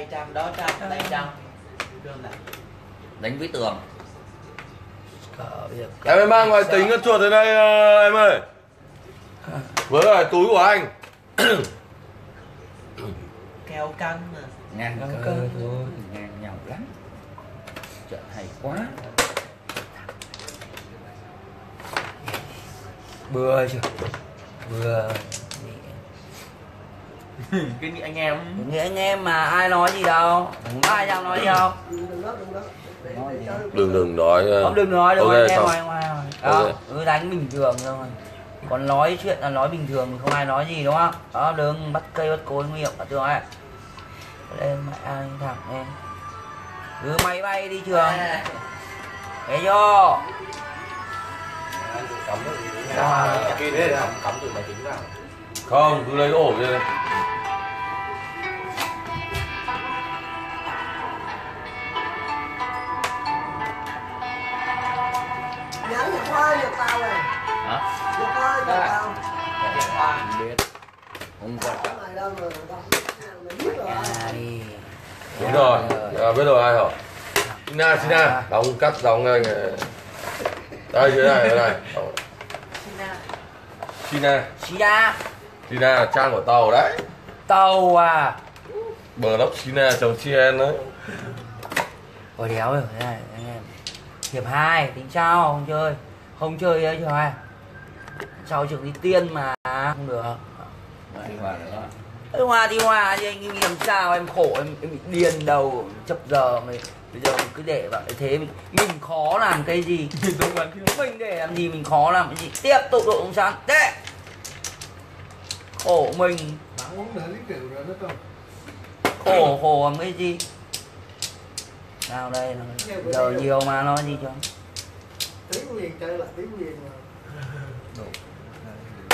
Đây trăm đó trăm, đây trăm. Đánh với tường. Em mang ngoài tính con chuột đến đây em ơi. Với lại túi của anh. Kéo căng mà. Ngang cơ thôi, ngang nhau lắm. Chuyện hay quá. Bừa chưa? Bừa. Cái anh em. Nghĩa anh em mà ai nói gì đâu. Có ai dám nói gì đâu. Đừng nói. Không đừng nói đâu, okay, anh em ngoài đó, okay. Đánh bình thường thôi. Còn nói chuyện là nói bình thường, không ai nói gì đúng không? Đó đừng bắt cây bắt cối nguy hiểm cả trường ấy. Lên mẹ anh thẳng em. Cứ máy bay đi trường. Thế vô. Không, cứ lấy ổ kia. Đúng rồi, biết rồi ai hả? Sina, Sina, đóng cắt đóng đây này. Đây dưới này, dưới này. Sina. Sina. Sina trang của tàu đấy. Tàu à. Blog Sina chồng Chien đấy. Ôi đéo rồi này anh em. Hiệp 2 tính sao không chơi? Không chơi đấy trời ơi. Sau trường đi tiên mà không được. Đi Hòa được không? Đi Hòa thì anh làm sao em khổ, em bị điên đầu chập giờ mày. Bây giờ mình cứ để vậy thế mình khó làm cái gì. Mình để làm gì mình khó làm cái gì. Tiếp tục đội ông sáng tệ. Khổ mình. Khổ làm cái gì. Nào đây giờ nhiều mà nói gì cho. Tiếng liền chơi lại tiếng liền.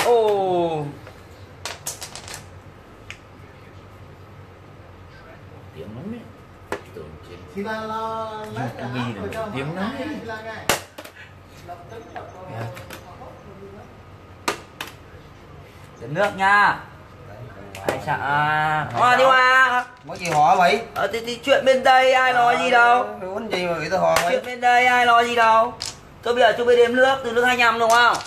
Ô tiếng lắm đấy. Tiếng lắm. Đến nước nha. Ai sợ đi qua. Có gì hỏi vậy? Thì chuyện bên đây ai nói gì đâu. Muốn gì mà người ta hỏi. Chuyện bên đây ai nói gì đâu. Tôi bây giờ chúng mình đếm nước từ nước 25 đúng không?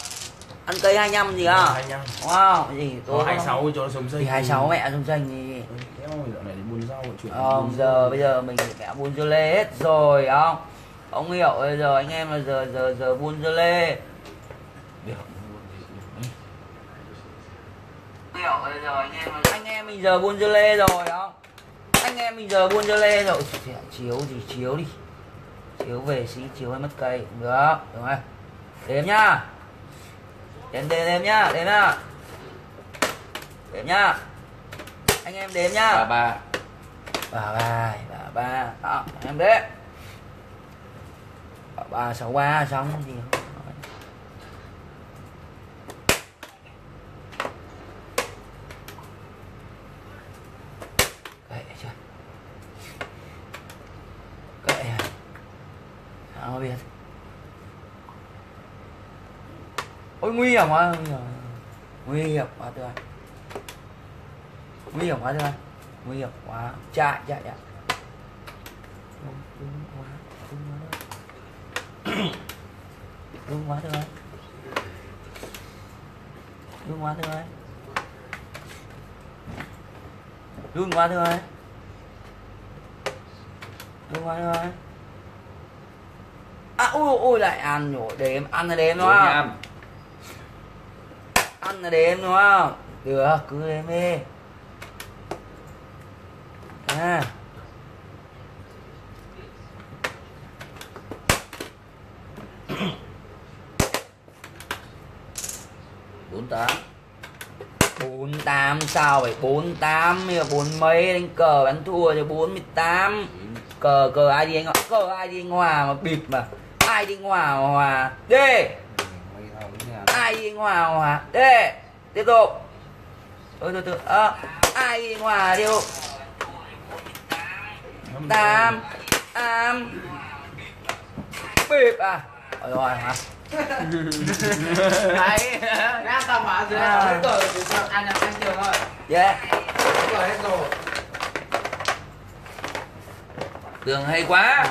Ăn cây 25 gì à? 25. Wow, cái gì? Tôi 26 cho nó sống xanh. Thì 26 mẹ sống xanh thì giờ bây giờ mình mẹ buôn dưa lê hết rồi không? Ông hiểu bây giờ anh em là giờ buôn dưa lê. Được. Hiểu bây giờ anh em là... anh em mình giờ buôn dưa lê rồi không? Anh em mình giờ buôn dưa lê rồi. Chiếu gì chiếu đi. Chiếu về xí chiếu hay mất cây cũng được, đúng không? Đếm nhá. Đếm nhá, đếm nhá. Đếm nhá. Anh em đếm nhá. Bà ba. Đó, em đếm. 363 xong gì không? Kệ chưa? Kệ à? Không biết. Ôi nguy hiểm quá, nguy hiểm quá thưa anh, chạy đúng quá thưa anh. À ôi lại ăn nhổ để em ăn đếm nó. Ăn là đếm đúng không? Được, cứ đếm đi. Bốn tám sao vậy? 48 hay là 40 đánh cờ bắn thua cho 48. Cờ ai đi anh Hòa? Cờ ai đi anh Hòa mà bịp mà. Ai đi anh Hòa mà Hòa đi. Ai đi Hòa Hòa đê. Tiếp tục. Từ từ ai đi Hòa đi. 8 bịp à. Ôi rồi hả? Đấy. Ra tầm hả? Hết rồi. Ăn trường thôi. Yeah. Hết rồi. Tường hay quá.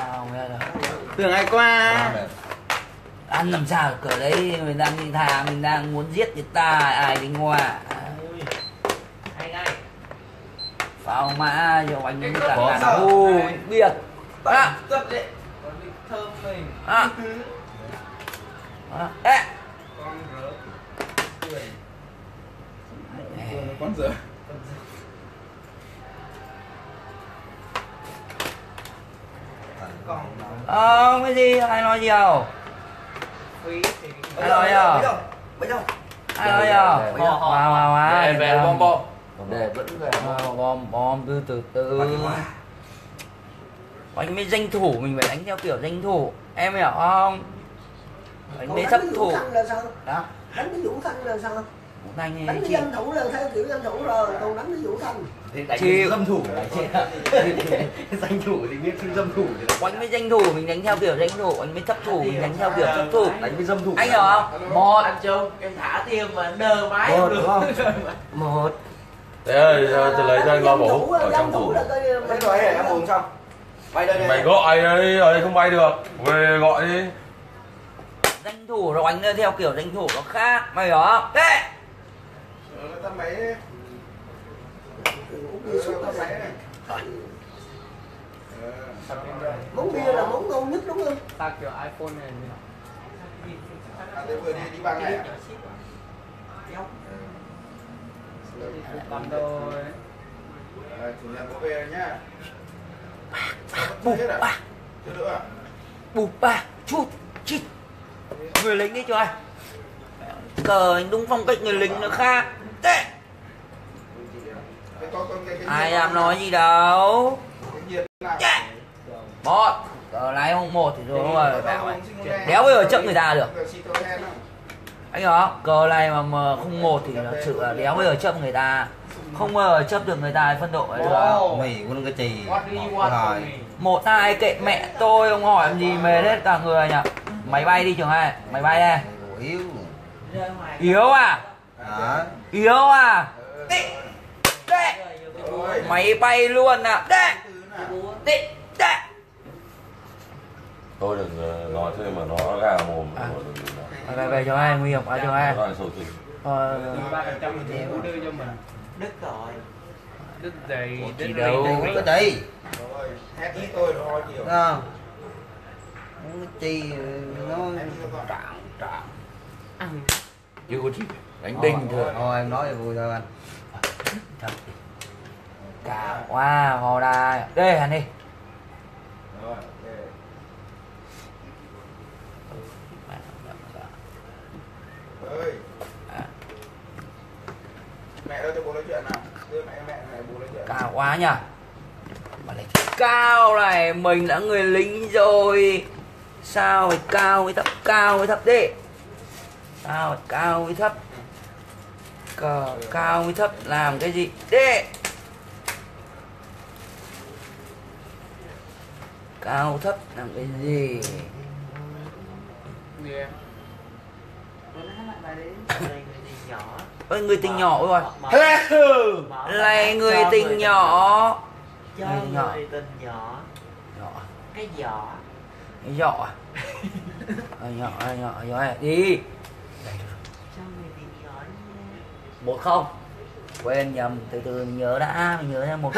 Tường hay quá. Ăn làm sao cỡ đấy, mình đang đi thà, mình đang muốn giết người ta, ai đi ngoa. Pháo mã cho anh ấy cả ngàn hù biệt. À. À. À. Con rớt. Không cái gì, ai nói nhiều. Ai nói nhiều. Ai nói nhiều. Về về bom bom. Để vẫn về bom bom từ từ từ. Anh mới danh thủ, mình phải đánh theo kiểu danh thủ. Em hiểu không? Anh mới thấp thủ. Đó. Đánh cái Vũ Thanh là sao? Đánh cái dân thủ là theo kiểu dân thủ rồi, còn đánh cái Vũ Thanh thì đánh dâm thủ là danh thủ thì biết dâm thủ thì đánh với danh thủ, mình đánh theo kiểu danh thủ, anh mới thấp thủ mình đánh theo kiểu thấp thủ, đánh với dâm thủ. Anh hiểu không? Một anh trông em thả tim mà nờ mái được không? Một. Thế ơi, tôi lấy ra lo bổ ở trong thủ. Thế rồi em uống xong. Bay đây. Mày gọi đây, ở đây không bay được. Về gọi đi. Danh thủ nó đánh theo kiểu danh thủ nó khác, mày hiểu không? Thế. Tao máy món bia là món ngon nhất đúng không? Ta kiểu iPhone này. À, vừa đi đi bằng này à? Chủ nhân có về nhá. Bụp ba. Chưa nữa. Bụp ba chút chít. Người lính đi cho anh. Cờ đúng phong cách người lính nó khác. Tệ. Ai làm nói gì đâu. Một cờ lái không một thì đúng rồi, đéo bây giờ chậm người ta được. Anh hiểu không? Cờ này mà không một thì là sự đéo bây giờ chậm người ta, không bao giờ chấp được người ta phân độ ấy được. Mày cũng cái gì một tay kệ mẹ tôi, ông hỏi gì mệt hết cả người nhỉ. Máy bay đi Trường Hai, máy bay đây. Yếu à? Yếu à? Đấy. Máy bay luôn à? Đấy. Đấy. Đấy. Tôi đừng nói thôi mà nó gà mồm. Về về cho ai nguy hiểm quá cho ai. Đứt rồi. Đứt dày. Đứt đâu. Đứt đấy. Rồi. Hết ý tôi rồi nhiều. Không. Chi nó trạm trạm. Chưa có gì đánh đinh thôi. Thôi em nói vui thôi anh. Cả quá hồ đài. Đây hẳn đi. Rồi. Ơi. Mẹ đâu cho bố nói chuyện nào. Đưa mẹ này bố nói chuyện. Cao quá nhỉ. Mà này cao này, mình đã người lính rồi. Sao phải cao với thấp đi. Sao phải cao với thấp. Cờ cao với thấp làm cái gì đi. Cao thấp làm cái gì. Yeah. Ôi người tình nhỏ rồi. Này người tình nhỏ. Cho người tình nhỏ. Cái giỏ. Cái giỏ à? Nhỏ à? Đi. Cho người tình nhỏ nha. 1-0. Quên nhầm, từ từ mình nhớ đã. Mình nhớ ra 1-0.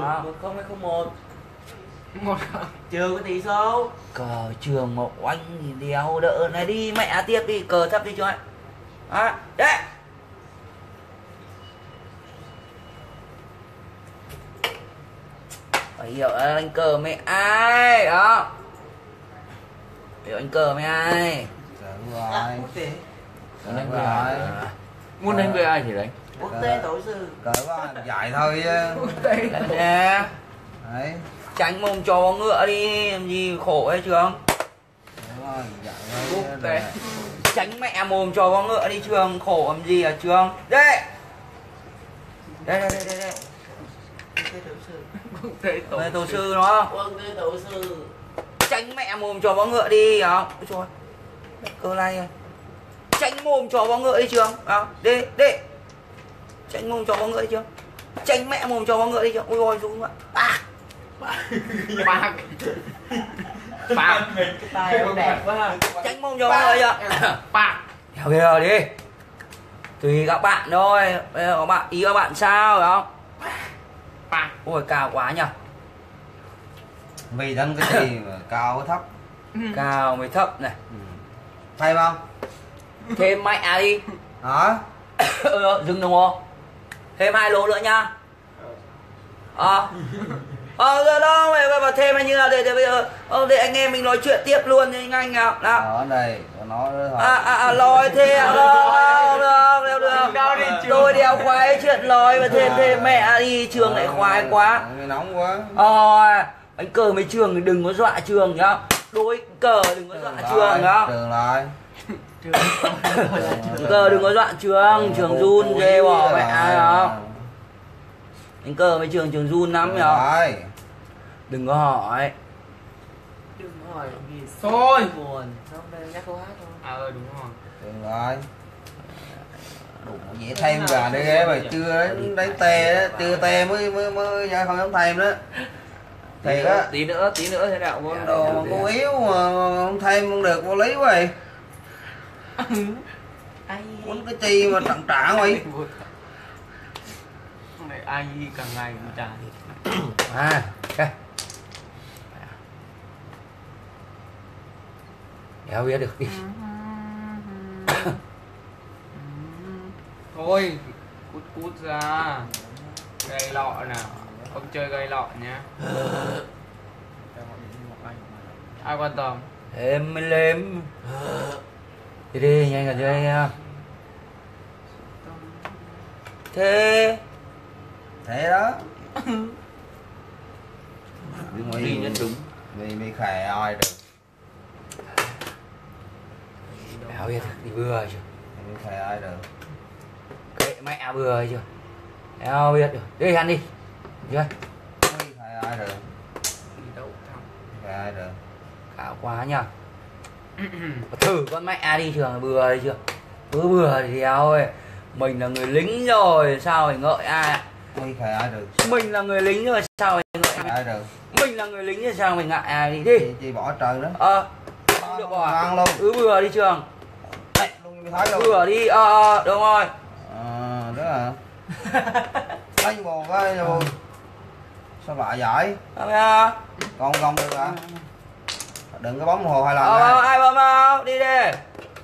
1-0 hay 0-1? 1-0. Trừ cái tỷ số. Cờ Trường Mậu Anh thì đéo đỡ này đi mẹ tiếp đi. Cờ thấp đi cho anh. Đấy. Đấy. Phải hiểu anh cờ mẹ ai đó. Hiểu anh cờ mẹ ai. Đúng rồi. Muốn đánh với ai. Muốn đánh với ai thì đánh. Quốc tế tối sư. Cờ quá giải thôi chứ. Đánh nha. Đấy. Tránh mồm chó ngựa đi. Làm gì khổ ấy Trường. Đúng rồi. Giải thôi. Quốc tế. Tránh mẹ mồm chó con ngựa đi Trường. Khổ làm gì à Trường. Đây. Đây. Tổ sư nó không? Tránh mẹ mồm chó con ngựa đi không? Ôi trời ơi. Cơ này à. Tránh mồm chó con ngựa đi Trường. Đi, đi. Tránh mồm chó con ngựa đi Trường. Tránh mẹ mồm chó con ngựa đi Trường. Ôi dồi dồi dồi. Ba ba tay cũng đẹp quá, tránh mông vô thôi ạ. Ba theo kia đi, tùy các bạn thôi. Bây giờ các bạn ý các bạn sao phải không? Ba ôi cao quá nhỉ, mày đâm cái gì mà cao thấp, cao mới thấp này, hay không? Thêm mạnh à đi hả? Dừng đồng hồ thêm 2 lỗ nữa nha. Đó mày mà thêm anh như là để bây giờ để anh em mình nói chuyện tiếp luôn đi anh nào. Đó này nó lòi thêm được tôi đeo khoái chuyện lòi mà thêm thêm mẹ đi. Trường lại khoái quá, nóng quá rồi. Anh Cờ mấy Trường đừng có dọa Trường nhá, đối Cờ đừng có dọa Trường nhá. Cờ đừng có dọa Trường, Trường run ghê bỏ mẹ không? Anh Cờ mấy Trường, Trường run lắm nhở. Đừng có hỏi, đừng hỏi vì thôi buồn. Đúng rồi, đừng rồi dễ thêm gà đi ghé mà chưa đánh tè đấy, chưa tè mới ra không dám thêm đó. Thì đó tí nữa thế nào con đồ mà cô yếu mà không thêm không được vô lý quá vậy. Muốn cái chi mà tặng trả vậy? Ai càng ngày cũng trả. Ok. Đéo biết được đi. Thôi, cút ra. Gây lọ nào, không chơi gây lọ nhá. Ai quan tâm? Em lên. Đi đi nhanh gần đây nha. Thế đó. Đi nhất đúng. Mày khỏe ai được. Đéo biết đi bừa chưa? Mày khỏe ai được. Kệ mẹ bừa chưa? Đéo biết được. Đi ăn đi. Chưa? Mày khỏe ai được. Đi đâu thằng. Khỏe ai được. Khảo quá nhờ. Thử con mẹ đi Trường bừa đi chưa? Cứ bừa thì đéo ơi. Mình là người lính rồi sao phải ngợi ai? Mình phải ai được. Mình là người lính rồi sao phải ngợi ai được. Mình là người lính rồi sao mình ngại ai đi đi. Chị bỏ trời đó. Không được bỏ. Cứ bừa đi Trường. Bừa đi đúng rồi. Đó hả? Anh bồ cái sao bạ giải? Còn không được hả? Đừng có bóng hồ hay lần này. Ai bấm không? Đi đi.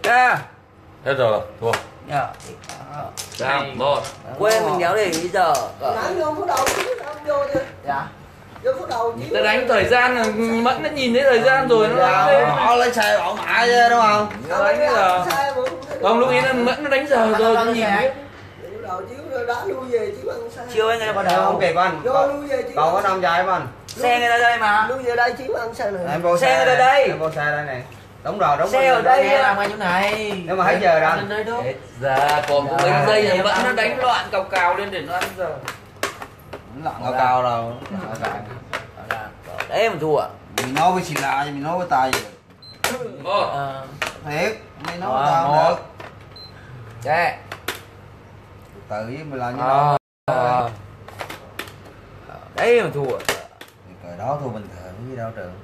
Nè. Hết rồi, thua. Dạ. 3, 1. Quên mình đéo để bây giờ. Đánh vô phút đầu chứ, không vô chứ. Dạ. Vô phút đầu chứ. Ta đánh thời gian là Mẫn đã nhìn thấy thời gian rồi nó lên. Họ lấy xe bỏ mãi chứ đúng không? Nó đánh giờ. Không lúc ấy là Mẫn nó đánh giờ rồi nó nhìn hết. Đầu chiếu đá lui về chứ bằng xe. Chiêu anh em bắt đầu không kịp anh. Vô lui về chứ. Còn có 5 dài anh. Xe người ta đây mà. Lúc giờ đây chiếu ăn xe này. Xe người ta đây. Em vô xe đây này. Đúng rồi, đúng rồi. Xe ở đây làm ngay chỗ này. Nếu mà hết giờ rồi anh. Hết giờ còn có mấy giây rồi vẫn nó đánh loạn cào cào lên để nó ăn giờ. Loạn cào cào rồi. Đấy mà thua. Mình nói với xì lạ thì mình nói với tài gì. Thiệt, mày nói với tao không được. Chê. Tự với mình là như đó. Đấy mà thua. Cờ đó thôi bình thường với đâu Trường.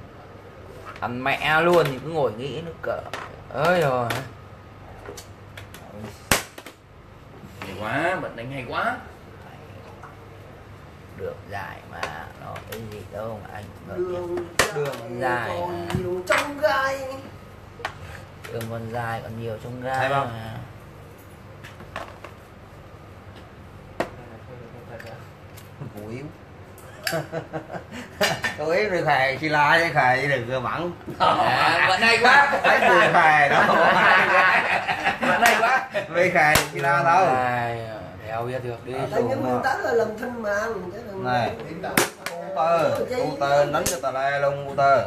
Ăn mẹ luôn thì cứ ngồi nghĩ nó cỡ. Ơi rồi. Hay quá, bận đánh hay quá. Được giải mà, nó cái gì đâu mà anh. Đường dài. Còn nhiều trong gai. Đường còn dài còn nhiều trong gai. Hay không? Mà. Vui. Tôi ý rồi thầy chỉ la với thầy đừng cơ mẫn. Vẫn hay quá. Thấy cười thầy đó. Vẫn hay quá. Vì thầy chỉ la đâu. Đéo biết được đi. Đánh cái nguyên tắc là làm thân mà. Này. Cô tơ đánh cho tà le luôn cô tơ.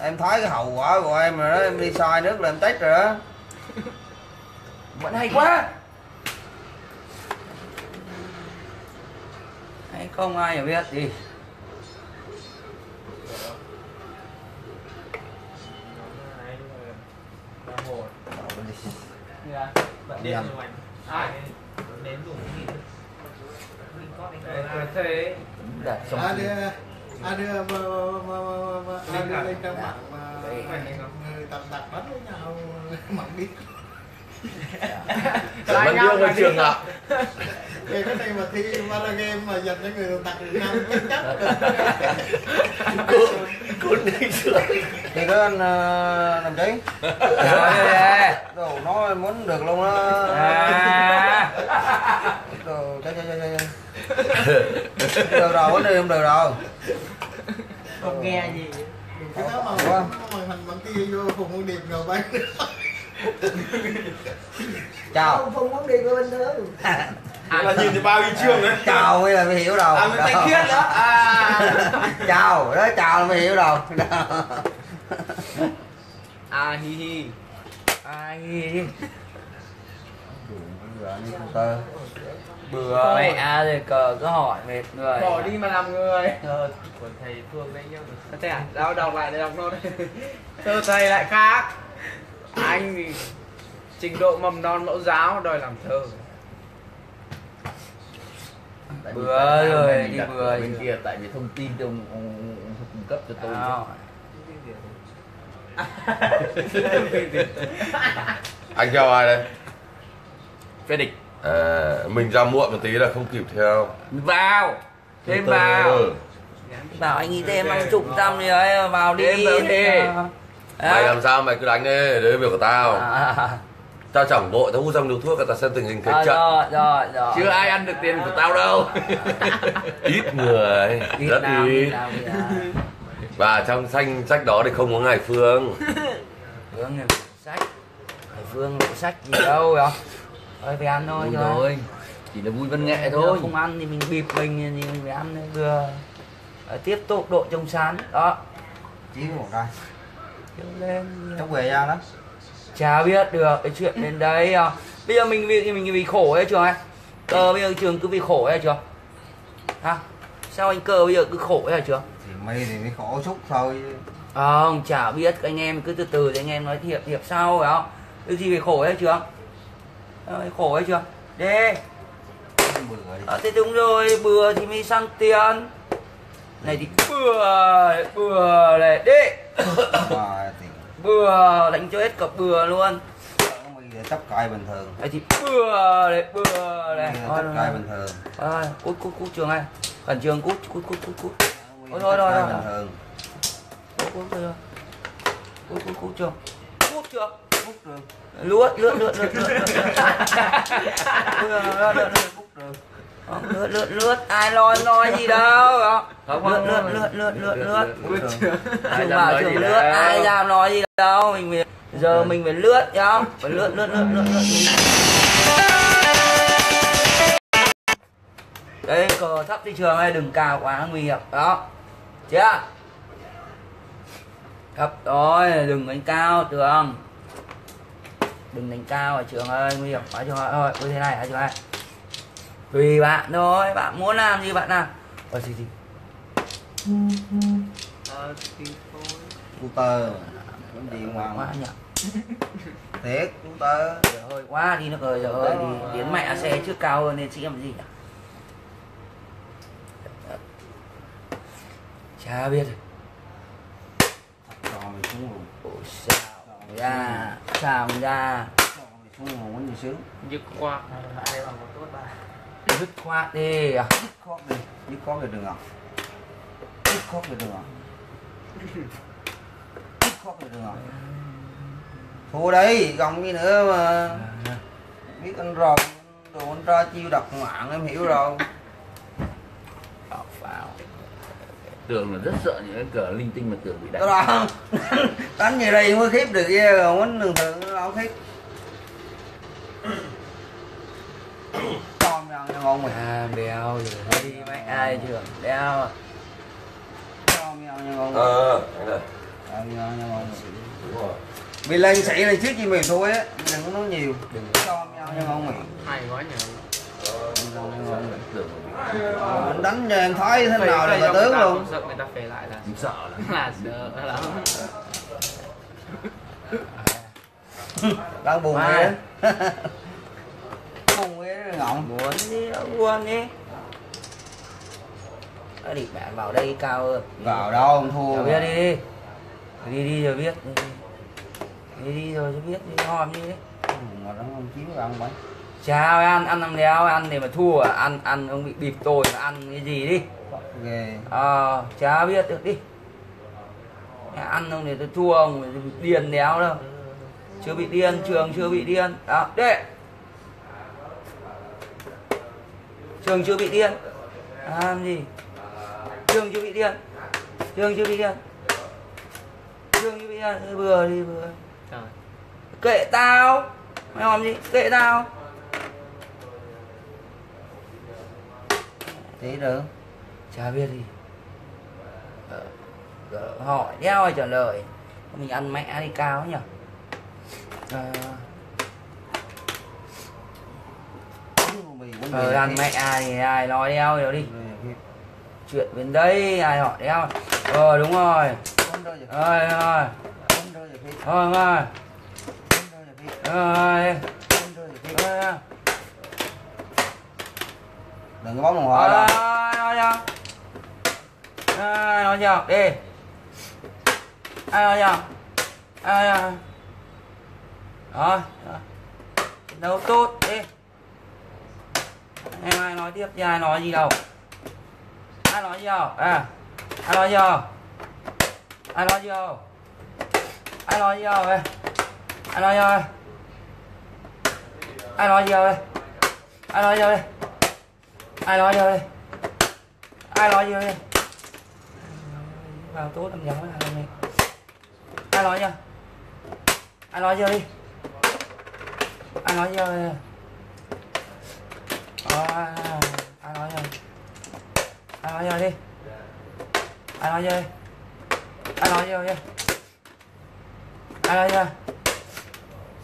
Em thấy cái hậu quả của em rồi đó. Em đi sai nước là em chết rồi đó. Vẫn hay quá. Không ai hiểu biết đi. Bật điện rồi. Đến dùng cái gì? Mình có cái Đạt xong rồi. Ada lên trang mạng mà người tầm tạc bắt với nhau mặc đít. Bạn vô vào trường học. Cái này mà thi Mara Game mà dành cho người tầm tạc Nam mới chắc. Cuốn đi trường. Thì đó anh làm chính. Đồ nó muốn được luôn đó. Đồ chơi. Được rồi, quên đi không được rồi. Không nghe gì. Cái đó mà hành bằng kia vô Phùng Quân Điệp rồi bán nữa. Chào. Phùng Quân Điệp rồi bên nữa. Là nhìn thì bao nhiêu chương đấy. Chào mới là mới hiểu đâu. À mới tay khiết đó. Chào, đó chào là mới hiểu đâu. À hi hi. À hi hi. Bừa mẹ rồi cờ cứ hỏi mệt người. Bỏ đi mà làm người. Của thầy Phương đấy nhá. Thế à? Đâu đọc lại để đọc luôn đấy. Thơ thầy lại khác. Anh thì trình độ mầm non mẫu giáo đòi làm thơ. Bừa rồi đi bừa bên kia tại vì thông tin tôi cung cấp cho tôi. Anh theo ai đây? Phê địch. À, mình ra muộn một tí là không kịp theo. Vào. Thêm vào. Bảo anh nghĩ thêm anh chụp trăm đi ấy, vào đi. Thêm đi. Mày làm sao mày cứ đánh đi, đấy việc của tao. Tao chẳng vội, tao hút xong điều thuốc tao xem tình hình thế trận. Rồi. Chưa ai ăn được tiền của tao đâu. Ít người, rất ít. Và trong danh sách đó thì không có Hải Phương. Phương này sách. Hải Phương bộ sách gì đâu rồi. Ơi về ăn thôi rồi. Chỉ là vui văn nghệ thôi. Không ăn thì mình bịp mình thì mình phải ăn đấy. Vừa tiếp tục độ trong sáng. Đó. Chí của cái. Lên. Trong về ra đó. Chả biết được cái chuyện đến đấy. Bây giờ mình bị khổ ấy Trường ấy. Cờ bây giờ Trường cứ bị khổ ấy Trường. Ha? Sao anh Cờ bây giờ cứ khổ ấy hả Trường? Thì mày thì mới khổ xúc thôi. Không, chả biết anh em cứ từ anh em nói hiệp sau phải không? Cái gì bị khổ ấy Trường? Khổ ấy chưa? Đê thế đúng rồi, bừa thì mới sang tiền. Này thì bừa này, đê bừa, đánh cho hết cặp bừa luôn. Tóc cài bình thường. Này thì bừa này tóc cài bình thường. Cút Trường này. Cần Trường cút. Thôi Cút Trường. Cút Trường lướt ai loi gì đâu lướt ai dám nói gì đâu, mình giờ mình phải lướt nhá, phải lướt đấy. Cờ thấp đi Trường ơi, đừng cao quá nguy hiểm đó, chưa thấp rồi đừng đánh cao Trường. Đừng đánh cao ở Trường ơi, nguy hiểm quá Trường ơi. Ôi, thế này hả Trường ơi? Tùy bạn thôi, bạn muốn làm gì bạn làm. Ôi, gì? Cooper. Cũng đi ngoan quá nhỉ? Thế, Cooper. Trời ơi, quá đi nó rồi, trời ơi. Tiến mẹ xe trước cao hơn nên chị em gì nhỉ? Chả biết rồi. Rồi, xuống rồi. Ôi, sao? Ra, xào ra. Dứt khoát. Dứt khoát đi. Dứt khoát về đường à? Dứt khoát về đường à? Dứt khoát về đường à? Thôi đấy, còn gì nữa mà. Biết anh rồi, đồ anh ra chiêu độc mạng em hiểu rồi. Tưởng là rất sợ những cái cờ linh tinh mà tưởng bị đánh. Đó không? Đánh như đây mới khiếp được kia, muốn đường thường nó không khiếp. Con mèo ngon không mày? À, béo rồi. Đi mấy ai chưa? Béo. Con mèo ngon không? Con mèo ngon không? Mày lên sĩ này trước khi mày thôi á, đừng có nói nhiều. Đừng cho mèo ngon mày. Hay quá nhỉ. Đánh cho em thấy thế nào là bà tướng luôn. Sợ người ta phê lại là sợ là đang buồn ghê. Buồn ghê ngọng. Buồn đi, buồn đi. Đã địch bạn vào đây cao. Vào đâu không thua biết đi. Đi rồi biết. Đi rồi biết, đi hòm đi đấy. Mà nó không chín ăn bánh. Chào ăn làm đéo, ăn thì mà thua à? Ăn ông bị bịp tôi mà ăn cái gì đi. Ờ, chả biết được đi. Ăn không thì tôi thua ông điên đéo đâu. Chưa bị điên, Trường chưa bị điên. Đó, đệ. Trường chưa bị điên. Làm gì? Trường chưa bị điên. Trường chưa bị điên. Trường chưa bị điên, vừa đi vừa. Kệ tao. Mày làm gì? Kệ tao. Thế được. Chả biết gì. Hỏi đeo rồi trả lời. Mình ăn mẹ đi cao nhỉ. Ăn mẹ thì ai nói đeo rồi đi. Chuyện bên đấy ai hỏi đeo. Đúng rồi. Rồi. Đừng có bóc đồng hồ đâu. Ai nói chưa? Đi. Ai nói chưa? Ai nói chưa? Rồi. Chiến đấu tốt. Đi. Em ai nói tiếp chứ ai nói gì đâu. Ai nói gì đâu. Ai nói gì đâu. Ai nói gì đâu. Ai nói gì đâu. Ai nói gì đâu. Ai nói gì đâu. Ai nói gì đâu. Ai nói gì đâu. Ai nói gì đâu. Vào tốt làm nhau là này. Ai nói chưa? Ai nói chưa đi? Ai nói chưa? Ai nói chưa? Ai nói chưa đi? Ai nói chưa? Ai nói chưa đi? Ai nói chưa?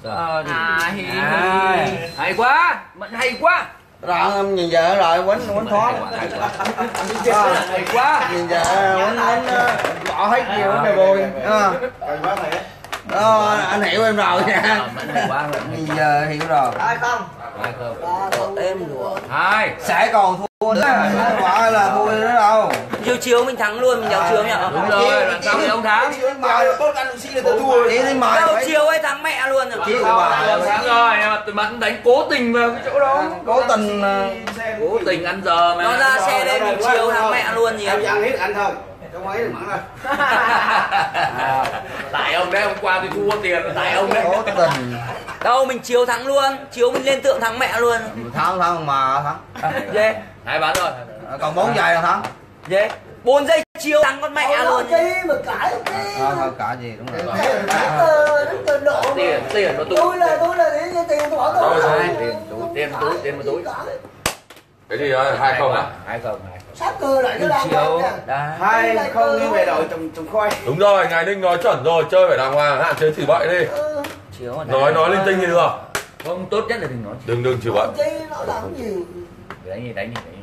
Sao đi? Hay quá, Mận hay quá. Rồi nhìn vợ rồi quấn thoát. Hay quá. Nhìn vợ quấn bỏ hết nhiều cái bồi. Đó anh hiểu em rồi nha. Bây giờ hiểu rồi. Hai không. Em đùa. Hai. Sẽ còn thua nữa. Quả là thua nữa đâu. Chiều mình thắng luôn mình nhào Trường nhỉ. Đúng rồi. Làm sao thì ông thắng. Tốt ăn uống xin là tôi thua. Thế thì mời. Chiều ấy thắng mẹ luôn rồi. Chiều thắng rồi. Tụi bạn đánh cố tình vào cái chỗ đó. Cố tình ăn giờ mà. Nó ra xe đây mình chiều thắng mẹ luôn gì. Em ăn hết ăn thôi. Ông ấy mắng rồi. Tại ông đấy, hôm qua tôi thua tiền tại ông đấy. Đâu mình chiếu thắng luôn, chiếu mình lên tượng thắng mẹ luôn. Thắng mà thắng. Dê. Hai bán rồi. Còn 4 giây là thắng. Dê. 4 giây chiếu thắng con mẹ luôn. Thôi cả gì đúng rồi. Tiền nó túi. Tôi là thế như tiền của tôi. Tiền một túi. Cái gì đó 2-0 à? 2-0. Sắp cơ lại nó đang chiều. 2-0 đi về đội trồng khoai. Đúng rồi, Ngài Ninh nói chuẩn rồi, chơi phải đàng hoàng, hạn chế chửi bậy đi. Nói linh tinh thì được. Không, tốt nhất là đừng nói. Đừng chửi bậy. Nó làm gì? Đánh gì.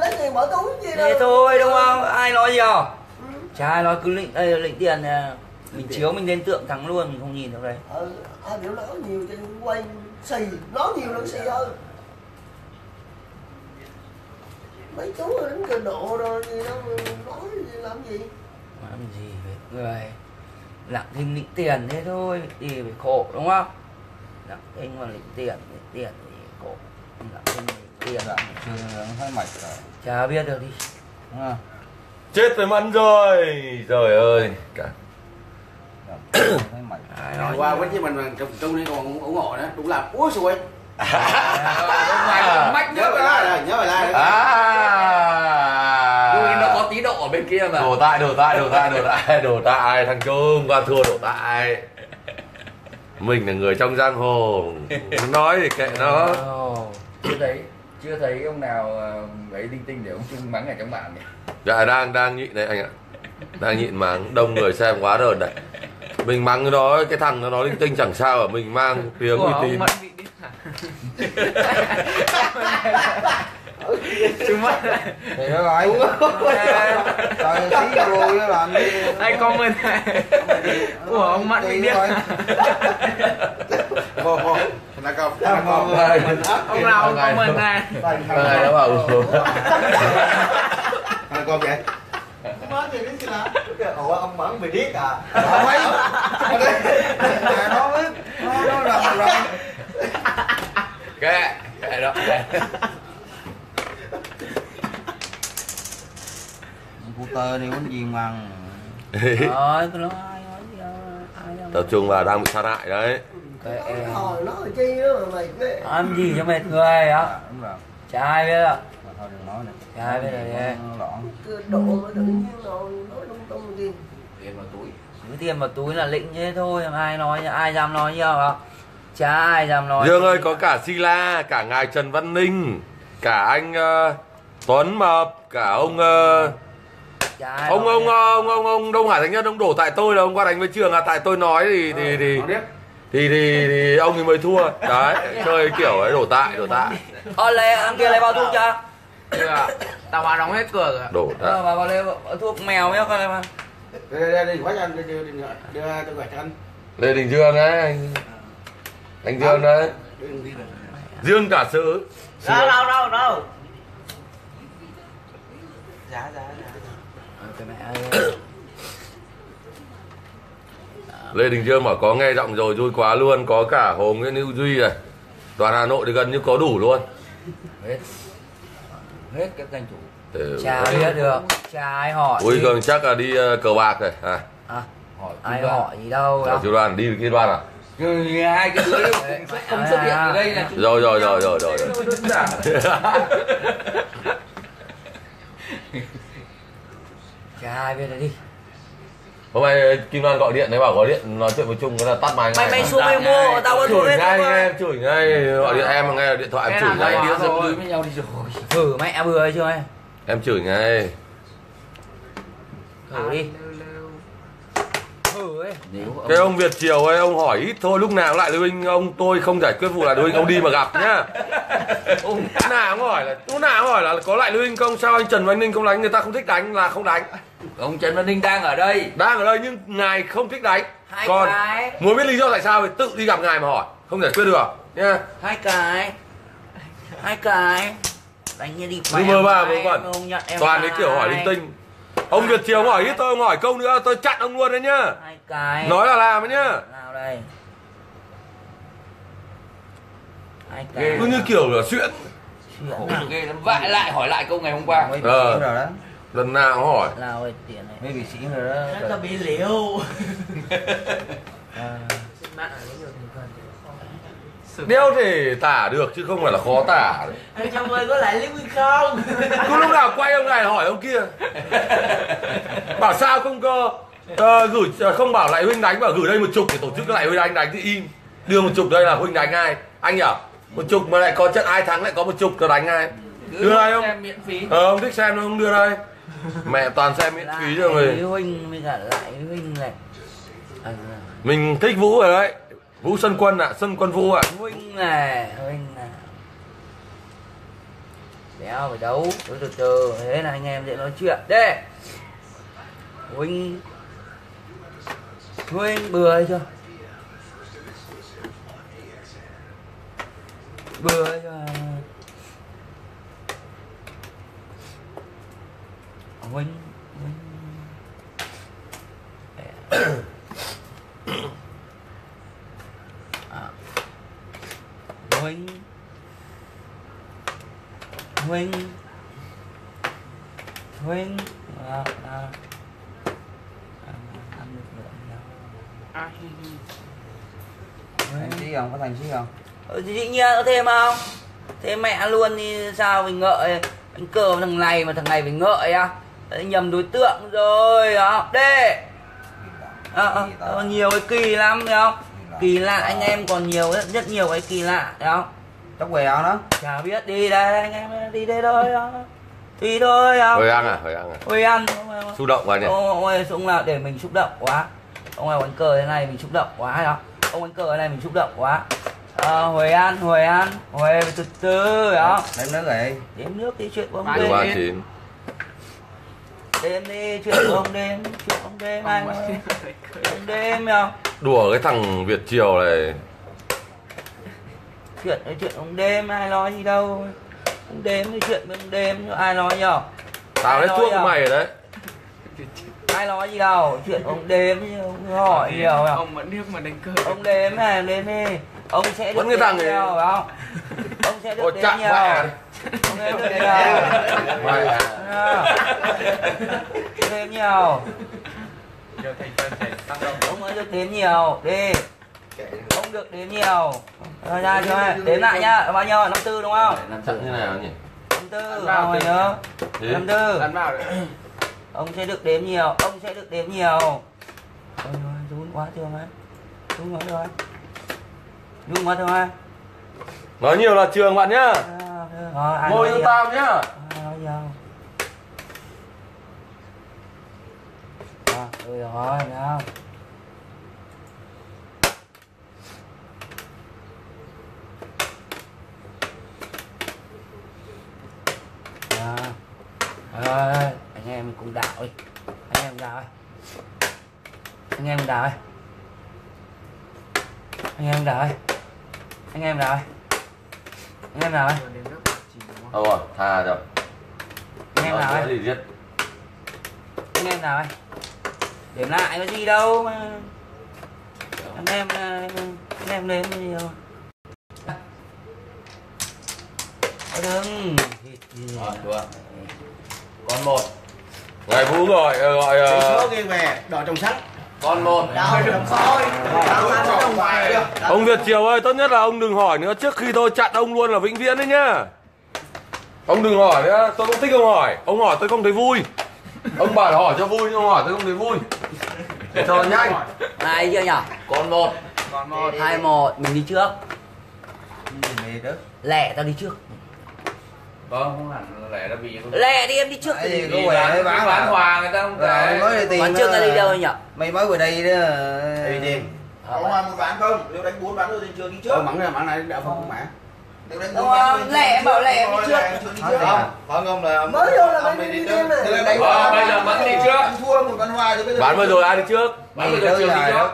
Lấy tiền bỏ túi gì đâu. Thế thôi đúng không? Ai nói gì không? Chả ai nói cứ lịnh tiền mình chiếu mình lên tượng thắng luôn, mình không nhìn đâu đấy. Ai biểu nói nhiều thì quay xì, nói nhiều nó xì hơn. Mấy chú đến cờ độ rồi gì đâu nói gì làm gì. Làm gì vậy người lặng thinh lĩnh tiền thế thôi thì phải khổ đúng không? Lặng thinh mà lĩnh tiền thì khổ. Lặng thinh lĩnh tiền lặng hơi mệt rồi. Chả biết được đi. Chết với Mẫn rồi. Trời ơi. Qua với chứ mình trong đây còn ủng hộ nữa đúng là úa xuôi. Nhớ lại. Nó có tí độ ở bên kia mà. Đổ tại thằng Châu qua thua đổ tại. Mình là người trong giang hồ. Nói thì kệ nó. Chưa thấy ông nào ấy linh tinh để ông Trung mắng ở trong mạng nhỉ? Dạ đang nhịn đấy anh ạ. Đang nhịn mắng, đông người xem quá rồi đấy. Mình mắng cái thằng nó nói linh tinh chẳng sao mà mình mang tiếng uy tín. Thì nó gọi ai comment của ông Mận bị điên ông nào comment này. Ăn con vậy? Mớn gì biết gì là? Ủa ông Mẫn bị điếc à? Không ấy. Mẹ nó ấy. Nó rồi. Cái đó. Computer này muốn gì mà. Rồi cái đó. Tập trung vào đang bị sát hại đấy. Hỏi nó ở chi nữa mà mệt đấy. Ăn gì cho mệt người á? Chả ai biết đâu. Thôi đừng nói này. Chả ai biết rồi. Cứ đổ nó đừng nói lung tung gì. Tiền vào túi. Cứ tiền vào túi là lĩnh thế thôi. Ai nói, ai dám nói nhiều không? Chả ai dám nói. Dương ơi có cả Sila, cả ngài Trần Văn Ninh, cả anh Tuấn Mập, cả ông. Ông Đông Hải Thánh Nhân ông đổ tại tôi là ông qua đánh với Trường à, tại tôi nói thì ông thì mới thua đấy, chơi kiểu ấy đổ tại. Ăn kia lấy bao thuốc chưa? Tao hóa đóng hết cửa rồi. Đổ tại. Vào lấy thuốc mèo nhá con em ạ. Đây quá ăn đưa tôi gọi cho anh. Lê Đình Dương đấy anh Dương đấy. Dương cả sự. Đâu. Giá. Lê Đình Dương mà có nghe giọng rồi vui quá luôn, có cả Hồ Nguyễn Hữu Duy này, toàn Hà Nội thì gần như có đủ luôn. Hết các danh thủ. Chả biết được, chả ai hỏi. Ui Cường chắc là đi cờ bạc rồi à? Ai hỏi gì đâu. Chú Đoàn đi cái Đoàn à? Hai cái đứa không xuất hiện ở đây là. Rồi. Ai biết là đi. Hôm nay Kim Loan gọi điện đấy bảo gọi điện nói chuyện với Trung là tắt máy ngay. Mày xuống mày mua, tao có chửi ngay em, chửi ngay gọi điện em nghe điện thoại em chửi ngay. Đứa dập lưới với nhau đi rồi. Thử mẹ vừa chưa em? Em chửi ngay. Thử đi. Thử ấy. Cái ông Việt Triều ấy ông hỏi ít thôi, lúc nào lại Đức Vinh ông tôi không giải quyết vụ lại Đức Vinh ông đi mà gặp nhá. Lúc nào cũng hỏi là có lại Đức Vinh không, sao anh Trần Văn Ninh không đánh, người ta không thích đánh là không đánh. Ông Trần Văn Ninh đang ở đây nhưng ngài không thích đánh. Còn muốn biết lý do tại sao thì tự đi gặp ngài mà hỏi, không giải quyết được nha. Hai cái đánh như đi phải không nhận em toàn cái kiểu hỏi linh tinh. Ông Việt Triều hỏi ít tôi, ông hỏi câu nữa tôi chặn ông luôn đấy nhá. Hai cái nói là làm đấy nhá. Nào đây. Hai cái cứ như kiểu là chuyện ghê lắm. Vại lại hỏi lại câu ngày hôm qua. Lần nào cũng hỏi. Nào ơi, tiền này. Mấy vị sĩ rồi đó. Nó là bị liều. Đéo thể tả được chứ không phải là khó tả. Anh chồng ơi có lại Lý Nguyên không? Cứ lúc nào quay ông này hỏi ông kia. Bảo sao không có gửi không bảo lại Huynh đánh, bảo gửi đây 10 để tổ chức lại Huynh đánh thì im. Đưa 10 đây là Huynh đánh ai? Anh nhở? 10 mà lại có trận ai thắng lại có 10 tôi đánh ai? Đưa đây không? Xem miễn phí. Ông thích xem nó không đưa đây. Mẹ toàn xem miễn phí rồi người. Huynh mới cả lại Huynh này. Mình thích Vũ rồi đấy. Vũ Xuân Quân ạ, Xuân Quân Vũ ạ. Huynh này. Đéo phải đấu, từ từ thế là anh em dễ nói chuyện. Đê. Huynh bừa hay chưa? Bừa hay chưa? Huynh. Huynh Thành có thành trí không? Dĩ nhiên có thêm không? Thế mẹ luôn thì sao mình ngợi anh cờ thằng này mình ngợi á, nhầm đối tượng rồi đó. Đê nhiều cái kỳ lắm thấy không? Kỳ lạ anh em còn nhiều rất nhiều cái kỳ lạ thấy không? Tóc quèo nó chả biết đi đây anh em đi đây thôi đó. Thì thôi không? Hồi ăn xúc động quá nhỉ. Ôi cũng là để mình xúc động quá. Ông ơi, ông đánh cờ thế này mình xúc động quá. Hồi từ từ đó. Đếm nước đi chuyện bóng đêm. Chuyện bóng đêm anh ơi. Bóng đêm không? Đùa cái thằng Việt Triều này. Chuyện bóng đêm ai nói gì đâu. Bóng đêm ai nói nhở? tao hết thuốc của mày rồi đấy. Ai nói gì đâu, chuyện ông đếm chứ không hỏi nhiều. Ông vẫn điếc mà đánh cờ. Ông đếm này, đếm đi. Ông sẽ được đếm nhiều, phải không? Ông sẽ được đếm nhiều. Ông sẽ được đếm nhiều. Đếm nhiều. Nhiều thành phần để tăng đồng. Ông mới được đếm nhiều, đi. Ông được đếm nhiều. Rồi ra chưa? Đếm lại nhá, bao nhiêu? 54 đúng không? 54 như nào nhỉ? 54, rồi nhớ. 54. Ăn vào đấy. Ông sẽ được đếm nhiều, ông sẽ được đếm nhiều. Ôi ơi, run quá thương ấy. Run quá thương ấy. Run quá thương ấy. Nói nhiều là trường bạn nhá. Môi cho tao nhá. Nói nhiều. À, được rồi, được không? À, anh em cùng đạo đi, anh em đạo đi, anh em đạo đi, anh em đạo đi, anh em đạo đi, anh em đạo đi. Đâu rồi, tha rồi. Anh em đạo đi, anh em đạo đi. Điểm lại có gì đâu mà. Anh em lên bao nhiêu? Đừng. Rồi, được. Con một. Ngày Vũ rồi gọi số kia về đỏ trồng sắt. Con một. Đau đồng soi. Ông Việt Triều ơi, tốt nhất là ông đừng hỏi nữa, trước khi tôi chặn ông luôn là vĩnh viễn đấy nhá. Ông đừng hỏi nữa, tôi cũng thích ông hỏi. Ông hỏi tôi không thấy vui. Ông bảo hỏi cho vui nhưng ông hỏi tôi không thấy vui. Để cho nhanh. Này chưa nhỉ? Con một. Con một. 2-1 mình đi trước. Lẻ tao đi trước. Vâng, không hẳn lẻ đã bị. Lẻ đi em đi trước thì có bán bán hòa người ta không thể. Bán trước ta đi đâu nhỉ? Mày mới ở đây đó. Đi đi. Ông ăn một bán không? Nếu đánh 4 bán rồi thì chưa đi trước. Mắng này mắng này đã không mã. Đúng không? Lẻ bảo lẻ em đi trước. Vâng không là mới vô là mới đi trước. Bây giờ mắng đi trước. Thua một con hòa thì bây giờ. Bán vừa rồi ai đi trước? Bán vừa rồi đi trước.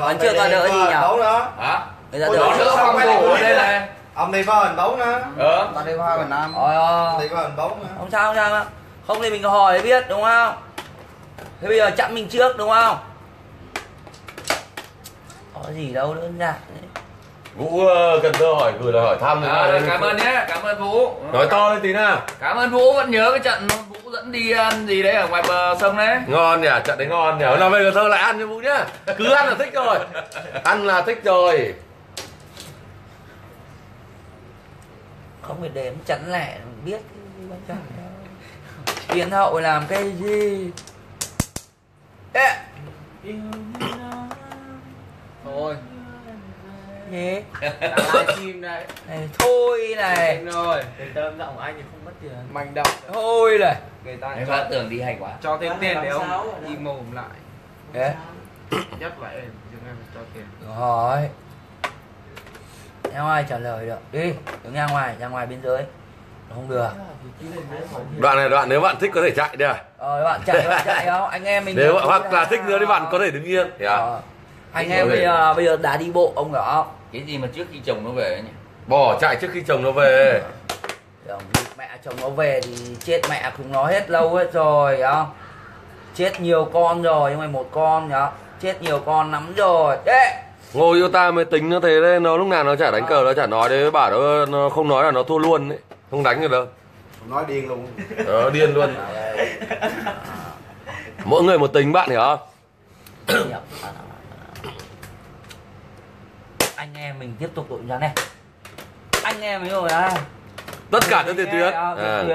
Bán trước ta đỡ gì nhỉ? Đấu đó. Hả? Bây giờ đỡ không đủ đây này. Ông đi vào hình bóng nữa. Tao đi vào hình nam. Ông đi vào hình bóng nữa. Không sao, không sao. Không thì mình hỏi để biết đúng không? Thế bây giờ chặn mình trước đúng không? Có gì đâu đơn giản đấy. Vũ Cần Thơ hỏi gửi lời hỏi thăm. Cảm ơn nhé, cảm ơn Vũ. Nói to lên tí nào. Cảm ơn Vũ, vẫn nhớ cái trận Vũ dẫn đi ăn gì đấy ở ngoài bờ sông đấy. Ngon nhỉ, trận đấy ngon nhỉ. Hôm nay về Cần Thơ lại ăn cho Vũ nhá. Cứ ăn là thích rồi. Ăn là thích rồi. Không phải đếm chắn lẻ biết Tiến Hậu làm cái gì. Ê thôi thế này thôi này rồi cái tâm giọng anh thì không mất tiền manh động thôi này người ta phát tưởng đi hành quá cho thêm tiền để ông đi mồm lại thế nhất vậy chúng em cho tiền rồi. Ra ngoài trả lời được. Đi, đứng ra ngoài biên giới. Không được. Đoạn này đoạn nếu bạn thích có thể chạy đi à? Bạn chạy, bạn chạy không? Anh em mình... Nếu bạn hoặc là thích nữa thì bạn có thể đứng yên. Anh em bây giờ đã đi bộ ông hiểu không? Cái gì mà trước khi chồng nó về nhỉ? Bỏ chạy trước khi chồng nó về. Mẹ chồng nó về thì chết mẹ cùng nó hết lâu hết rồi không? Chết nhiều con rồi, nhưng mà một con nhá. Chết nhiều con lắm rồi. Đấy! Ngô yêu ta mới tính nó thế đấy, nó lúc nào nó chả đánh cờ, nó chả nói đấy, bảo nó không nói là nó thua luôn đấy, không đánh được đâu. Nói điên luôn. Đó, điên luôn. Mỗi người một tính bạn hiểu không? Anh em mình tiếp tục đội nhóm này. Anh em mình rồi đấy. Tất cả theo tiền tuyến.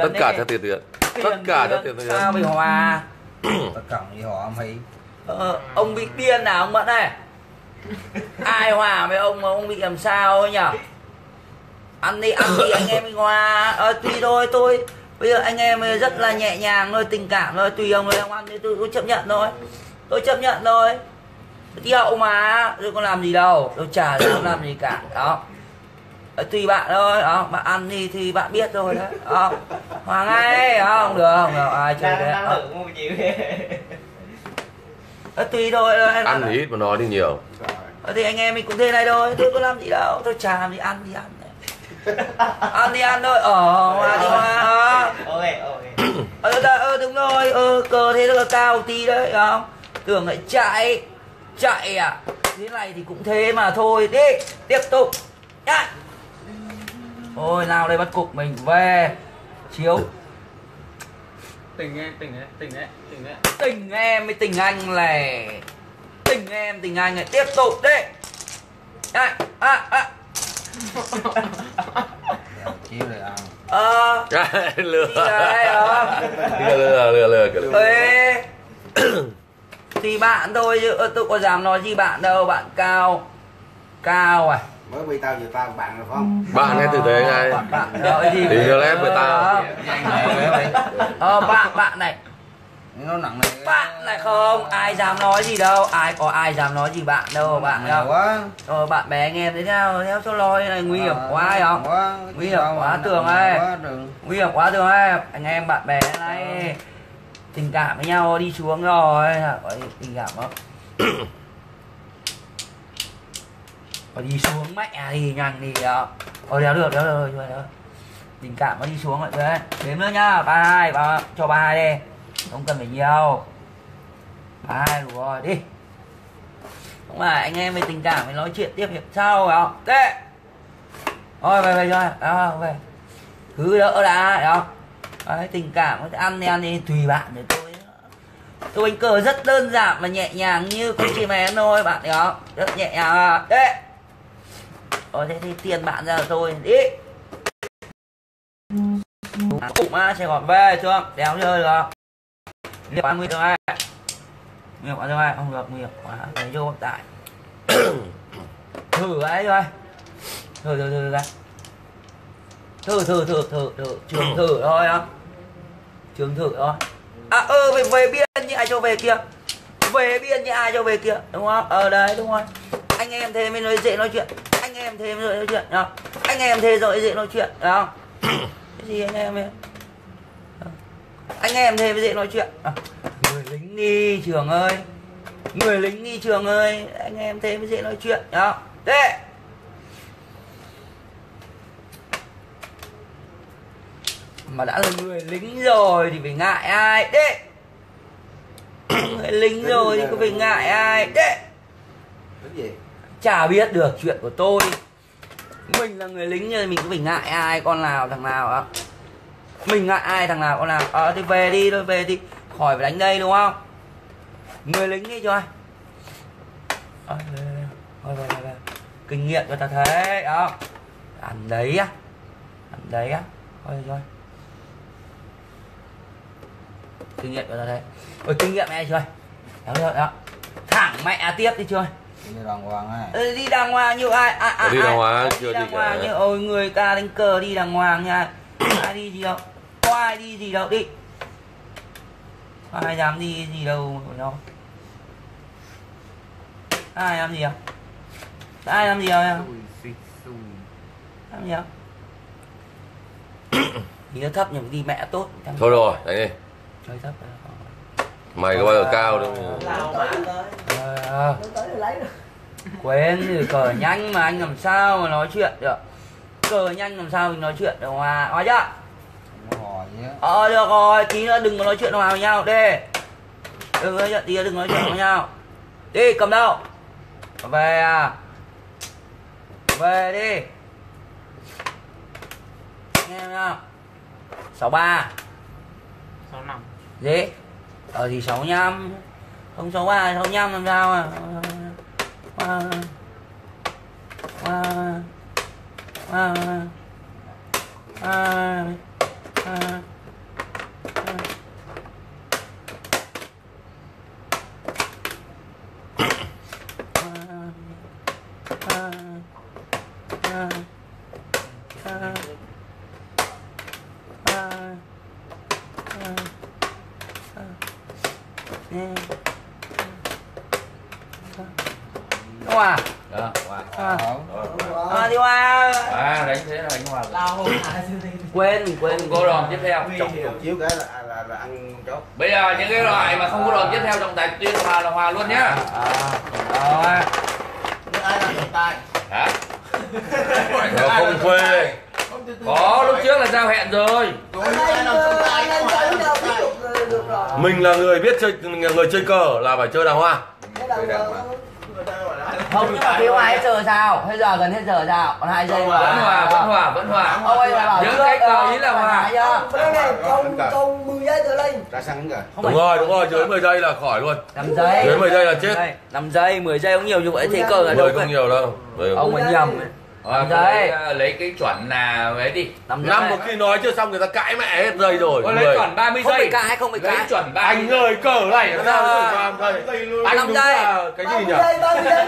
Tất cả theo tiền tuyến. Tất cả theo tiền tuyến. Sao mình hòa? Tất cả mình hòa mấy. Ông bị điên nào ông Mẫn này? Ai hòa với ông mà ông bị làm sao ấy nhỉ? Ăn đi anh em mình hòa. Tùy thôi tôi. Bây giờ anh em rất là nhẹ nhàng thôi, tình cảm thôi, tùy ông rồi ông ăn thì tôi chấp nhận thôi. Tôi chấp nhận thôi. Tí Hậu mà, tôi còn làm gì đâu, tôi chả không làm gì cả. Đó. Tùy bạn thôi, đó, bạn ăn đi thì bạn biết rồi đấy. Đó. Hòa ngay, đó. Không được, không được, ai chơi đấy. Tùy thôi. Ăn thì ít mà nói thì nhiều. Thì anh em mình cũng thế này thôi, tôi có làm gì đâu, tôi chả làm gì, ăn thì ăn. Ăn thì ăn thôi, ở hòa thì hòa. Đúng rồi, cờ thế là cao tí đấy không? Tưởng lại chạy. Chạy à? Thế này thì cũng thế mà thôi. Đi, tiếp tục. Nhá. Ôi nào đây, bắt cục mình về. Chiếu. Tình em, tỉnh em. Tình em với tình anh này. Tình em, tình anh này. Tiếp tục đi. Này, chiếu này à. Lừa. Ê, thì bạn thôi chứ tôi có dám nói gì bạn đâu, bạn cao. Cao à. Mới bị tao vừa tao của bạn rồi phải không? Bạn này từ thế ngay. Bạn đợi gì? Thì cho lép với tao. Bạn này. Nó nặng này. Bạn này không, ai dám nói gì đâu, ai dám nói gì bạn đâu, bạn đâu. Rồi bạn bè anh em thế nào, theo số lôi này nguy hiểm quá hay không? Nguy hiểm quá Tường ơi. Nguy hiểm quá Tường ơi. Anh em bạn bè này tình cảm với nhau đi xuống rồi, có tình cảm không? Có đi xuống mẹ thì nhanh thì đéo được rồi. Tình cảm nó đi xuống rồi đấy. Đếm nữa nhá, 32 cho 32 đi. Không cần phải nhiều. 32 đủ rồi, đi. Không phải anh em về tình cảm mới nói chuyện tiếp hiệp sau phải không? Thế. Thôi về rồi, đó về. Cứ đỡ đã, phải không? Đấy, tình cảm ăn đi tùy bạn để tôi. Tôi đánh cờ rất đơn giản và nhẹ nhàng như con chim én thôi bạn thấy không? Rất nhẹ nhàng. Đấy. Rồi thế thì tiền bạn ra rồi đi. Cũng á sẽ còn về chưa? Đéo chơi rồi. Liệu ăn nguy hiểm ai? Nguy hiểm quá ai? Không được, nguy hiểm quá. Đấy vô tại. Thử ấy thôi. Thử ra. Thử trường thử thôi không? Trường thử thôi. Về biên như ai cho về kia. Về biên như ai cho về kia, đúng không? Đấy đúng rồi. Anh em thế mới nói dễ nói chuyện. Anh em thế mới nói chuyện không? Anh em thế rồi dễ nói chuyện không? Cái gì anh em ấy? Anh em thế mới dễ nói chuyện. Người lính đi Trường ơi. Người lính đi Trường ơi. Anh em thế mới dễ nói chuyện không? Thế. Mà đã là người lính rồi thì phải ngại ai đấy. Người lính rồi thì có phải ngại ai đấy. Chả biết được chuyện của tôi. Mình là người lính rồi mình có phải ngại ai con nào thằng nào không? Mình ngại ai thằng nào con nào? Thì về đi thôi, về đi. Khỏi phải đánh đây đúng không? Người lính đi cho ai. Về. Kinh nghiệm cho ta thấy không? Ăn đấy á. Thôi rồi. Kinh nghiệm của ta đây. Ôi kinh nghiệm này chơi. Đó rồi đó. Thẳng mẹ tiếp đi chơi. Đi đàng hoàng này. Đi đàng hoàng như ai? Đi đàng hoàng chưa đi cả. Như ôi người ta đánh cờ đi đàng hoàng nha. Ai đi gì đâu. Có ai đi gì đâu đi. Ai dám đi gì đâu nó. Ai làm gì không? Ai làm gì đâu em? Làm gì không? Thì nó thấp nhưng đi mẹ tốt. Thôi rồi, đánh đi. Chơi thấp mày có bao giờ cao đâu. Quên thì cờ nhanh mà anh làm sao mà nói chuyện được. Cờ nhanh làm sao mình nói chuyện được mà. Nói chưa? Được rồi, tí nữa đừng có nói chuyện hòa với nhau đi. Đừng nói chuyện với nhau. Đi cầm đâu. Về à. Về đi. Nghe không? 63 65 dễ thì 65 không 63 65 làm sao à quên có đòn tiếp theo chiếu cái là ăn chốt. Bây giờ những cái loại mà không có đòn tiếp theo trọng tài tuyên hòa là hòa luôn nhá. Ai là trọng tài hả? Không phê có lúc trước là giao hẹn rồi. Mình là người biết chơi, người chơi cờ là phải chơi đàng hoàng. Không, thiếu ai hết giờ sao? Hết giờ, gần hết giờ sao? Còn 2 giây. Vẫn hòa. Những cái cờ ý là hòa. Câu 10 giây trở lên. Đúng rồi, dưới 10 giây là khỏi luôn. 5 giây. Dưới 10 giây là chết. 5 giây, 10 giây không nhiều như vậy thì cờ là đúng. 10 không nhiều đâu. Ông ấy nhầm. Lấy cái chuẩn là ấy đi. 5 một khi nói chưa xong người ta cãi mẹ hết giây rồi. Có lấy chuẩn 30 giây. Không phải cãi. Lấy chuẩn 30. Anh ơi cờ này nó ra nó phải 30 giây luôn. Anh đúng là cái gì nhỉ? 30 giây.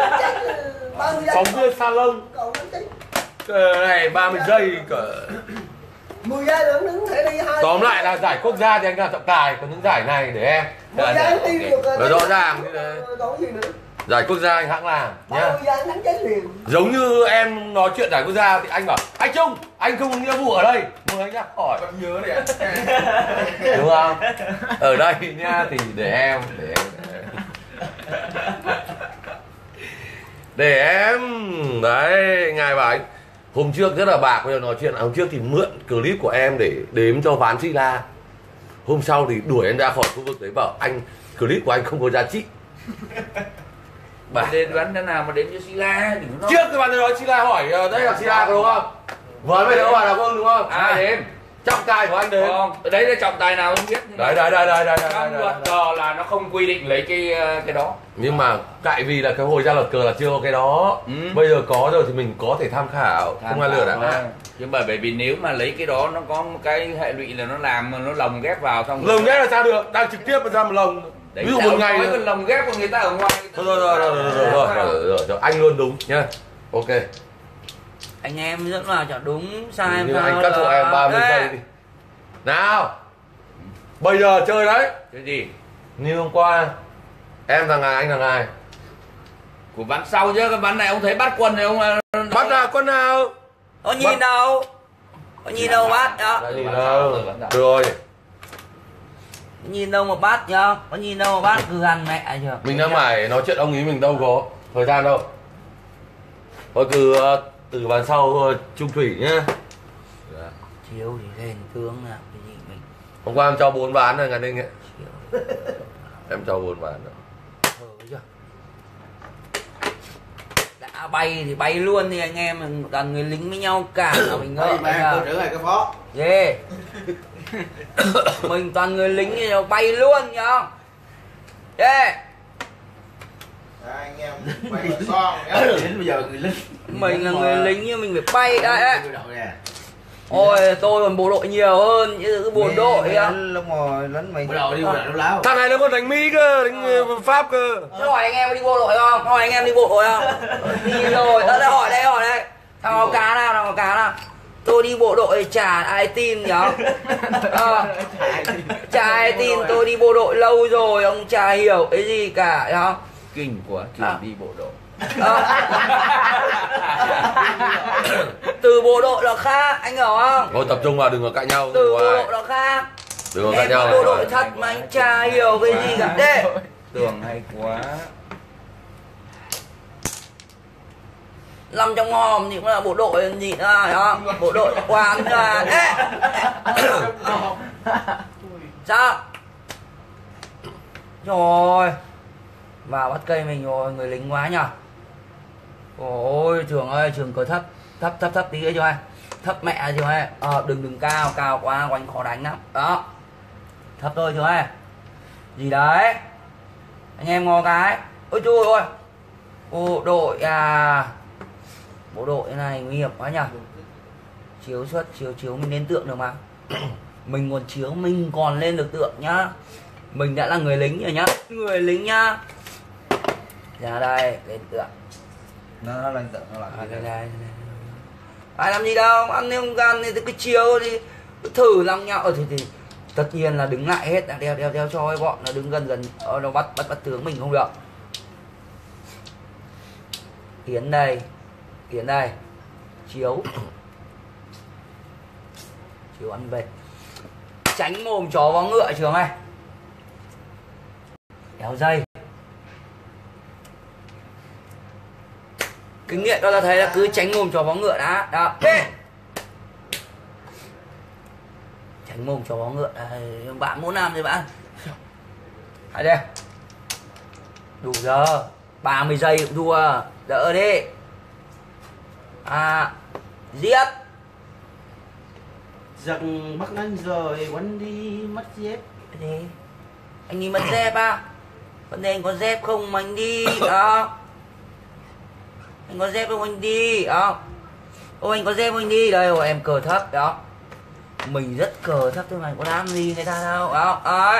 Phóng viên salon. Cờ này 30 giây cờ. 10 giây đứng thế đi. Tóm lại là giải quốc gia thì anh là trọng tài, có những giải này để em. Rõ ràng như thế. Giải quốc gia anh hãng làm nhá. Giống như em nói chuyện giải quốc gia thì anh bảo anh Trung, anh không có nghĩa vụ ở đây, mời anh ra khỏi. Vẫn nhớ đấy đúng không? Ở đây nhá thì để em đấy. Ngài bảo anh hôm trước rất là bạc, bây giờ nói chuyện hôm trước thì mượn clip của em để đếm cho ván xì la, hôm sau thì đuổi em ra khỏi khu vực đấy bảo anh clip của anh không có giá trị. Bà đến đoán thế nào mà đến cho Sila nó... Trước các bạn nói Sila hỏi đây là Sila đúng không? Với mày đâu bạn là Vương đúng không? À đến. Trọng tài của anh đến. Không, đấy là trọng tài nào không biết. Đấy. Trong luật cờ là nó không quy định lấy cái đó. Nhưng mà tại vì là cái hồi ra luật cờ là chưa có cái đó. Bây giờ có rồi thì mình có thể tham khảo, không ai lừa đã. Nhưng mà bởi vì nếu mà lấy cái đó nó có một cái hệ lụy là nó làm nó lồng ghép vào xong. Lồng ghép là sao được? Đang trực tiếp mà ra một lồng. Đấy, ví dụ một ngày cái lồng ghép của người ta ở ngoài. Rồi anh luôn đúng nhá. Ok. Anh em rất là chọn đúng sai mà. Anh cắt hộ em 30 giây đi. Nào. Bây giờ chơi đấy. Cái gì? Như hôm qua em thằng này, anh thằng này. Của ván sau chứ, cái ván này ông thấy bắt quân này ông bắt là quân nào? Ông nhìn đâu? Ông nhìn đâu bắt đó. Rồi. Nhìn đâu mà bắt nhá, có nhìn đâu mà bắt cứ ăn mẹ chưa. Mình đang phải nói chuyện ông ý mình đâu có thời gian đâu. Thôi cứ từ bàn sau trung thủy nhá. Chiếu thì lên tướng nào cái gì mình. Hôm qua em cho 4 ván rồi ngàn Ninh ấy. Em cho 4 ván rồi. Đã bay thì bay luôn thì anh em toàn người lính với nhau cả mình ơi. Tôi trở lại cái phó. Yeah. Mình toàn người lính thì bay luôn nhá. Yeah. Anh em bay son nhá. Đến bây giờ người lính. Mình là người lính nhưng mình phải bay đấy. Ôi tôi còn bộ đội nhiều hơn chứ bộ đội á. Lắm rồi lấn mình. Bộ đội đi bộ đội láo. Thằng này nó còn đánh Mỹ cơ, đánh Pháp cơ. Thế hỏi anh em đi bộ đội không? Hỏi anh em đi bộ đội không? Đi rồi, tao đã hỏi đây. Thằng cá nào? Tôi đi bộ đội chả ai tin nhá. Chả ai tin tôi đi bộ đội lâu rồi, ông chả hiểu cái gì cả nhá. Kinh quá, đi bộ đội. Từ bộ đội là khác, anh hiểu không? Thôi tập trung vào đừng có cãi nhau. Từ bộ đội là khác. Đừng có cãi nhau. Bộ đội thật mà anh chả hiểu cái gì cả. Đấy. Tưởng hay quá. Nằm trong hòm thì cũng là bộ đội nhịn ra, bộ đội quán ra. Sao? Rồi vào bắt cây mình rồi, người lính quá nhở. Ôi Trường ơi, Trường cờ thấp tí nữa cho em. Thấp mẹ cho em. Đừng cao quá, quanh khó đánh lắm. Đó. Thấp thôi cho em. Gì đấy? Anh em ngó cái. Ôi trời ơi. Ô đội à. Bộ đội này nguy hiểm quá nhỉ. Chiếu xuất, chiếu mình lên tượng được mà. Mình còn chiếu, mình còn lên được tượng nhá. Mình đã là người lính rồi nhá. Người lính nhá. Ra đây, lên tượng. Nó lên tượng, nó lại. Ai làm gì đâu, ăn không gan thì cứ chiếu đi. Cứ thử lòng nhau, thì tất nhiên là đứng lại hết. Đeo cho ấy bọn, nó đứng gần. Nó bắt tướng mình không được. Tiến đây chiếu ăn về, tránh mồm chó vó ngựa. Trường này kéo dây, kinh nghiệm đó là thấy là cứ tránh mồm chó vó ngựa đã đó. Tránh mồm chó vó ngựa. Bạn muốn làm gì bạn Hãy đây. Đủ giờ 30 giây cũng đua. Đỡ đi. À, dép rằng Bắc Ninh rồi quấn đi mất dép. Thế anh đi mất dép á? Vấn đề anh có dép không mà anh đi đó. Anh có dép không anh đi đó. Ôi anh có dép không anh đi. Đây rồi em cờ thấp đó. Mình rất cờ thấp thôi mà có đám gì người ta đâu đó. Đó.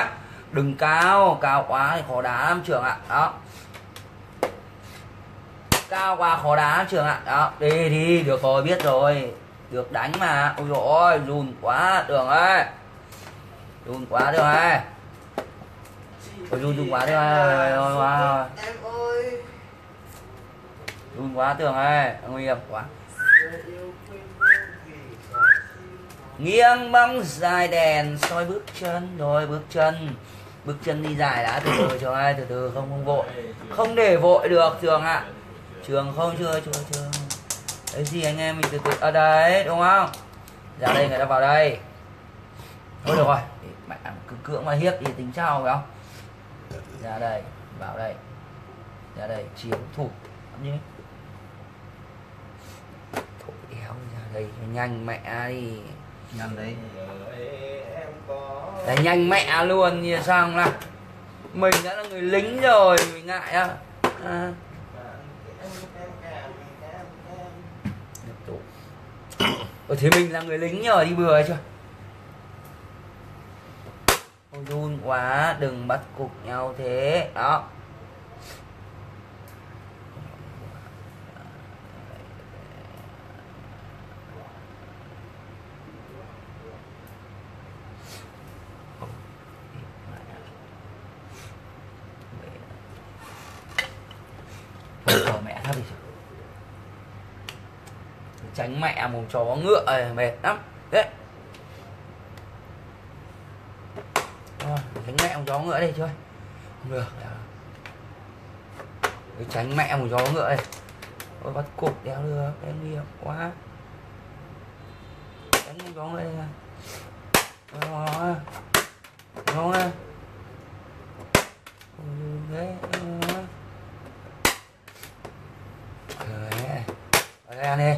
Đừng cao, cao quá thì khó đá lắm trưởng ạ. Đó. Cao quá khó đá lắm trưởng ạ. Đó, đi đi, được rồi, biết rồi. Được đánh mà. Ôi dồi ôi, dùn quá Tường ơi. Dùn quá Tường ơi. Ôi dùn quá Tường ơi. Em ơi. Dùn quá Tường ơi, nguy hiểm quá. Nghiêng bóng dài đèn soi bước chân. Rồi bước chân. Bước chân đi dài đã, từ từ Trường ơi, từ từ không vội. Không để vội được Trường ạ. À. Trường không chưa. Đấy gì anh em mình từ từ ở đấy đúng không? Ra đây người ta vào đây. Thôi được rồi. Bạn cứ cưỡng mà hiếp thì tính sao phải không? Ra đây, vào đây. Ra đây chiếm thủ. Thổi éo ra đây nhanh mẹ đi. Nhanh đấy. Đấy nhanh mẹ luôn như sao không nào? Mình đã là người lính rồi, mình ngại á. À. Ủa thế mình là người lính rồi đi bừa chưa? Ôi run quá, đừng bắt cục nhau thế. Đó. Thôi mẹ thắp đi. Tránh mẹ mồm chó ngựa ấy, mệt lắm đấy. Rồi, tránh mẹ mồm chó ngựa đây chơi không được. Đấy, tránh mẹ mồm chó ngựa đây. Ôi bắt cục đéo được, em nguy hiểm quá. Tránh mồm chó ngựa đây nè. Rồi nó đây. Đấy ăn đi.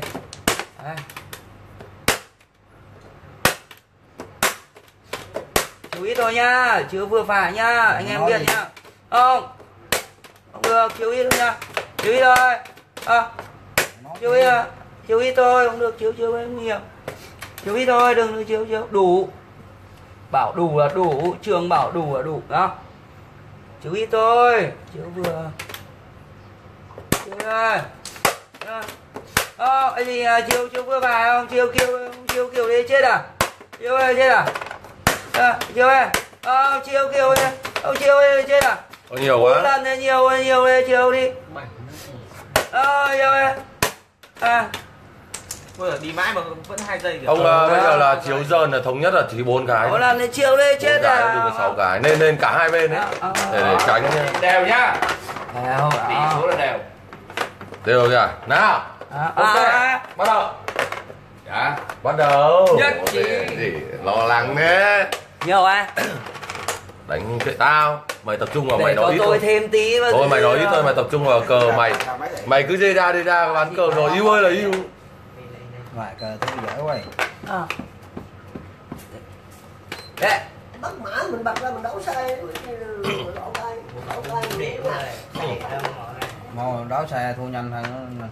Chú ít thôi nhá, chứ vừa phải nhá, anh em biết nhá. Không được, chú ít thôi nhá. Chú ít thôi. À, chú ít thôi, không được, chú ấy nguy hiểm. Chú ít thôi, đừng được chú. Đủ. Bảo đủ là đủ, Trường bảo đủ là đủ, đó. Chú ít thôi, chú vừa. Chú ơi. Cái gì chiêu vừa vào không? Chiêu kiểu đi chết à? Chiêu ơi chết à? Chiêu ơi. Chiêu kiểu đi. Chiêu ơi chết à? Nhiều quá. Lần này nhiều đi chiêu đi. Chiêu ơi. À. Đi mãi mà vẫn 2 giây kìa. Ông bây giờ là chiếu dần là thống nhất là chỉ 4 cái. Mỗi lần chiêu đi chết à? Đừng có 6 cái nên cả hai bên đấy. Để tránh đều nhá. Đều. Tỷ số là đều. Đều rồi. Nào. Ok, bắt đầu. Dạ, bắt đầu. Nhất trí. Lo lắng thế. Nhiều ai? Đánh kệ tao. Mày tập trung vào mày nói ít thôi. Thêm tí thôi mày nói ít thôi, mày tập trung vào cờ mày. Mày cứ dê ra bán cờ rồi yêu ơi là yêu. Ngoài cờ tôi dở quay. Đấy. Bắt mã mình bật ra mình đấu sai. Màu đáo xe thu nhanh hơn nó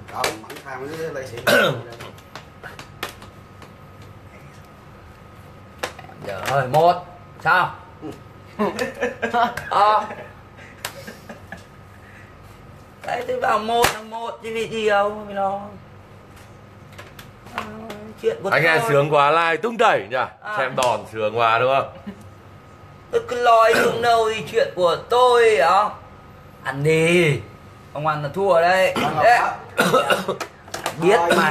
giờ ơi một sao đấy tôi bảo một thằng một chứ vì điều vì nó chuyện của anh nghe sướng quá lai tung đẩy nhỉ xem đòn sướng quá đúng không tôi cứ lòi xuống đâu thì chuyện của tôi đó ăn đi. Ông ăn là thua đấy. Biết mà.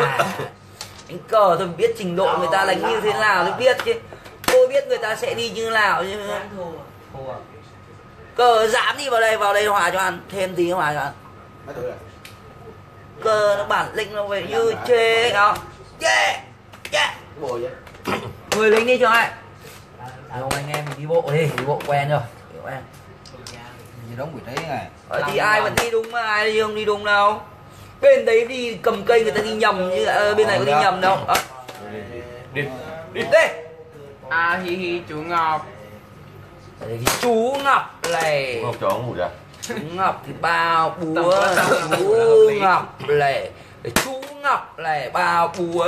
Đánh cờ tôi biết trình độ người ta đánh như thế nào tôi biết chứ. Tôi biết người ta sẽ đi như nào chứ. Cờ dám đi vào đây hòa cho ăn. Thêm tí hòa cho ăn. Cờ nó bản lĩnh nó phải như chê đó. Người lính đi cho ai. Rồi anh em mình đi bộ quen rồi. thì đóng quỷ đấy này. Thì ai mà đi đúng, ai không đi đúng đâu. Bên đấy đi cầm cây người ta đi nhầm, như bên này có đi nhầm đâu. Đi đây. À hi chú Ngọc. Đấy, chú Ngọc này. Chú Ngọc cho ông ngủ ra. Chú Ngọc thì bao búa. Chú Ngọc này. Chú Ngọc này bao búa.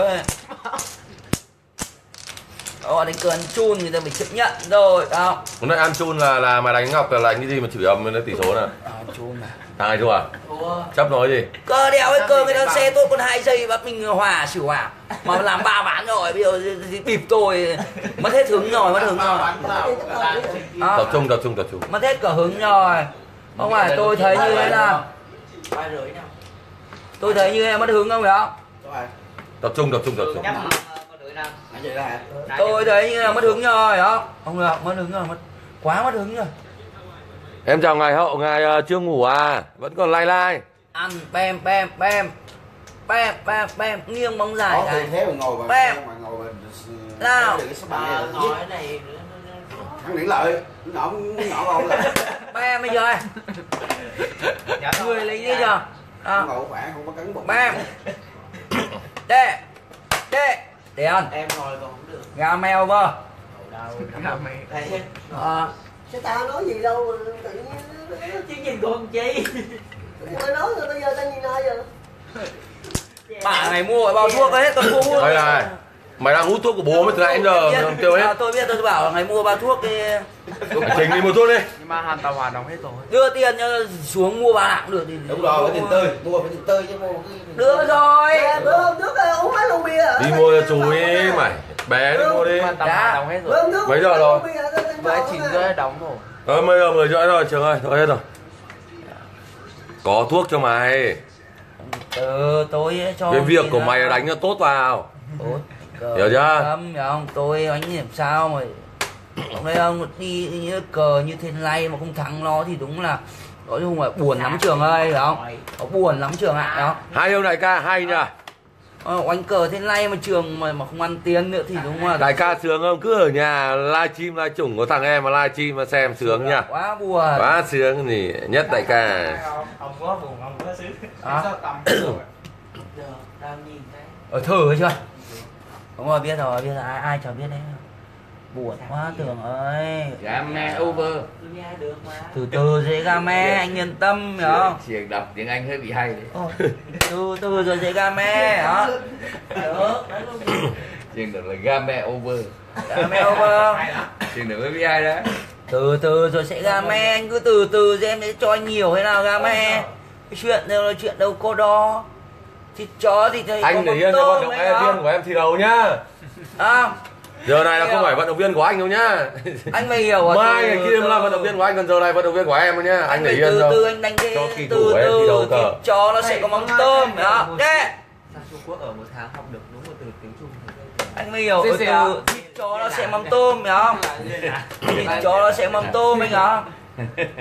Đó, đánh cờ ăn chun người ta mình chấp nhận rồi không? Hôm nay ăn chun là mà đánh Ngọc là đánh cái gì mà chửi ầm lên tỷ số nè. Chun mà. Thằng này thua à? Thua. Chấp nói gì? Cờ đéo ấy, cờ người ta xe tôi còn 2 giây bắt mình hòa xử hòa. Mà làm 3 ván rồi, bây giờ bịp tôi mất hết hứng rồi, mất hứng rồi. Tập trung. Mất hết cả hứng rồi. Không phải tôi thấy như thế là tôi thấy như em mất hứng không phải không? Tập trung. Tôi thấy như là mất hứng rồi đó. Không được, mất hứng rồi, quá mất hứng rồi. Em chào ngày Hậu, ngày chưa ngủ à? Vẫn còn lai lai. Ăn bem nghiêng bóng dài này. Thế ngồi bem. Nào. Nói này thằng Điển Lợi, nó bem bây giờ. Người lấy đi chưa? Ngủ khỏe không có cấn bụng. Bem. Đê. Để ăn. Em ngồi còn không được. Gà mèo vơ. Chứ tao nói gì đâu mà tự nhiên chứ nhìn con chi. Tao nói rồi bây giờ tao nhìn ai giờ. Bà này mua bao thuốc hết toàn mua thuốc. Mày đang hút thuốc của bố mày từ nãy giờ kêu hết. Tôi biết, tôi bảo là ngày mua bao thuốc đi. Trình đi mua thuốc đi. Nhưng mà Hàn Tàu Hòa đóng hết rồi. Đưa tiền xuống mua bà cũng được đi. Đúng rồi, có tiền tươi, mua phải tiền tươi chứ mua. Đưa rồi. Nước uống hết lù bia. Đi mua cho chú đi mày. Bé đi mua đi. Hàn Tàu Hòa đóng hết rồi. Mấy giờ rồi? Mấy 9 giờ đóng rồi. Thôi mấy giờ 10 giờ rồi Trường ơi, thôi hết rồi. Có thuốc cho mày. Tôi cho. Cái việc của mày đánh cho tốt vào. Hiểu chưa? Không, tôi đánh làm sao mà không thấy không đi như cờ như thế này mà không thắng nó thì đúng là nói chung là buồn lắm Trường ơi, phải không? Nó buồn lắm Trường ạ, đó. Hai ông đại ca hay nhờ. Oánh cờ thế này mà Trường mà không ăn tiền nữa thì đúng là đại ca sướng không? Cứ ở nhà livestream live chủng có thằng em mà livestream mà xem sướng nha. Quá buồn. Quá sướng thì nhất đại ca. Không có buồn, không có sướng. Sao tầm rồi. Tao nhìn thấy. Thử chưa? Đúng rồi, biết rồi, biết là ai chẳng biết đấy. Buồn quá Tường ơi. Game over. Từ dễ game, anh yên tâm hiểu không? Chuyện đọc tiếng Anh hơi bị hay đấy. Từ rồi dễ game đó. Chuyện được là game over. Game over. Chuyện được hơi bị hay đấy. Từ rồi sẽ game, anh cứ từ xem để cho anh nhiều thế nào game. Chuyện đâu cô đo. Thì chó thì thấy anh để yên cho vận động viên của em thi đấu nhá. Giờ này là không phải vận động viên của anh đâu nhá. Anh mày hiểu à? Mai ngày kia là vận động viên của anh, còn giờ này vận động viên của em thôi nhá. Anh để yên đâu. Từ anh đánh cái từ chó nó sẽ có móng tôm đó. Đấy. Sang Trung Quốc ở 1 tháng học được đúng một từ tiếng Trung. Anh mày hiểu từ chó nó sẽ móng tôm phải không? Thịt chó nó sẽ móng tôm anh hả?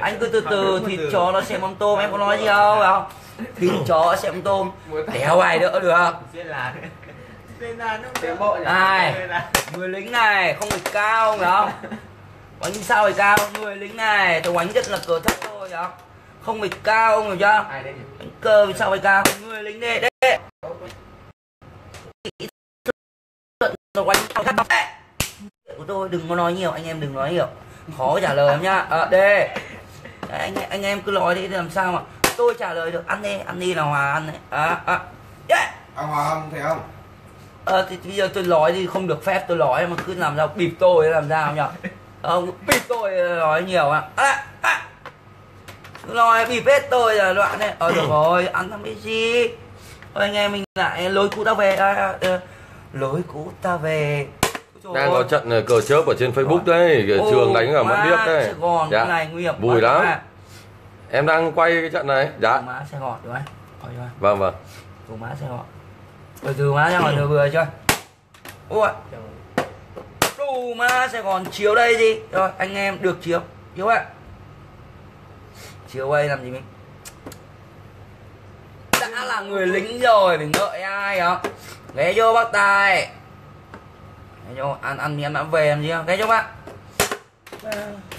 Anh cứ từ thịt chó nó sẽ móng tôm, em có nói gì đâu phải không? Thịt chó xem tôm đéo ai đỡ được. Ai người lính này không phải cao không phải không? Bánh sao phải cao, người lính này tôi đánh rất là cờ thấp thôi không? Không phải cao không hiểu chưa? Đánh cờ sao phải cao? Người lính này đấy. Tôi đánh cao thấp đấy. Của tôi đừng có nói nhiều, anh em đừng nói nhiều. Khó trả lời nhá. Đây. Anh em cứ nói đi làm sao mà tôi trả lời được. Ăn đi là Hòa ăn đấy. Ăn Hòa không thì không. Thì bây giờ tôi nói thì không được phép tôi nói mà cứ làm sao bịp tôi làm sao nhỉ? Không bịp tôi nói nhiều ạ. Nói bịp hết tôi là loạn đấy. Được rồi, ăn làm cái gì? Thôi anh em mình lại lối cũ ta về. Lối cũ ta về. Đang có trận cờ chớp ở trên Facebook đấy, Trường đánh cả Mẫn Điếc đấy. Dạ. Này nguy hiểm. Bùi lắm. Em đang quay cái trận này. Dạ. Má sẽ gọi đúng không? Vâng. Tù má sẽ gọi. Từ má ra hỏi vừa chưa? Ôi. Tù má sẽ còn chiếu đây gì? Rồi anh em được chiếu. Chiếu ạ. Chiếu đây làm gì mình? Đã là người lính rồi mình ngợi ai đó. Ghé vô bác Tài. Ghé vô ăn miếng đã về làm gì không? Ghé vô bác.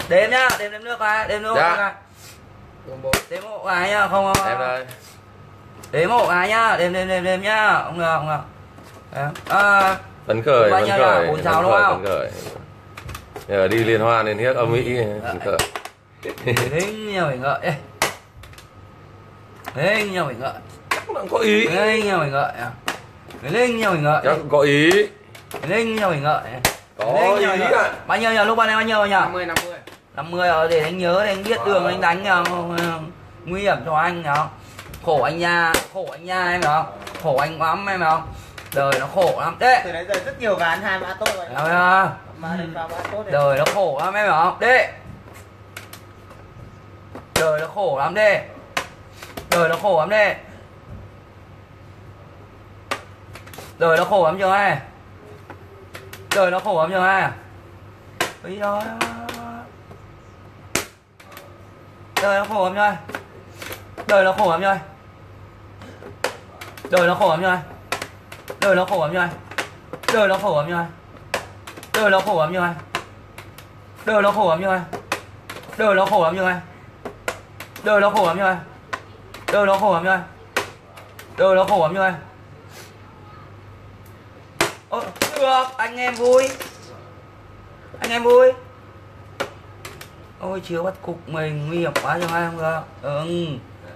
Đếm nhá, đếm nước ra, đếm nước ra. Đếm hộ ai nhá, không không. Đếm đây. Đếm hộ ai nhá, đếm nhá. Ông nào, ông nào. Phấn khởi, phấn khởi. 46 đúng không? Giờ đi liên hoan đến hết âm Mỹ. Phấn khởi. Đến nhiều mình ngợi. Đến nhiều mình ngợi. Chắc là có ý. Đến nhiều mình ngợi. Đến nhiều mình ngợi. Chắc có ý. Đến nhiều mình ngợi. Có ý ạ. Bao nhiêu nhờ lúc ban em bao nhiêu nhỉ? 50 50. 50 rồi để anh nhớ để anh biết đường anh đánh không? Nguy hiểm cho anh không? Khổ anh nha, khổ anh nha em không? Khổ anh lắm em không? Đời nó khổ lắm đấy. Từ đấy giờ rất nhiều ván hai mã tốt rồi. Đời nó khổ lắm em không? Đấy. Đời nó khổ lắm đấy. Đời nó khổ lắm đấy. Đời nó khổ lắm chưa ai? Đời nó khổ lắm chưa ai? Ý đó. Đời nó khổ lắm rồi. Đời nó khổ lắm rồi. Đời nó khổ lắm rồi. Đời nó khổ lắm rồi. Đời nó khổ lắm rồi. Đời nó khổ lắm rồi. Đời nó khổ lắm rồi. Đời nó khổ lắm rồi. Đời nó khổ lắm rồi. Đời nó khổ lắm rồi. Đời nó khổ lắm rồi. Ô, được, anh em vui. Anh em vui. Ôi chiếu bắt cục mình nguy hiểm quá cho ai không được. Ừ,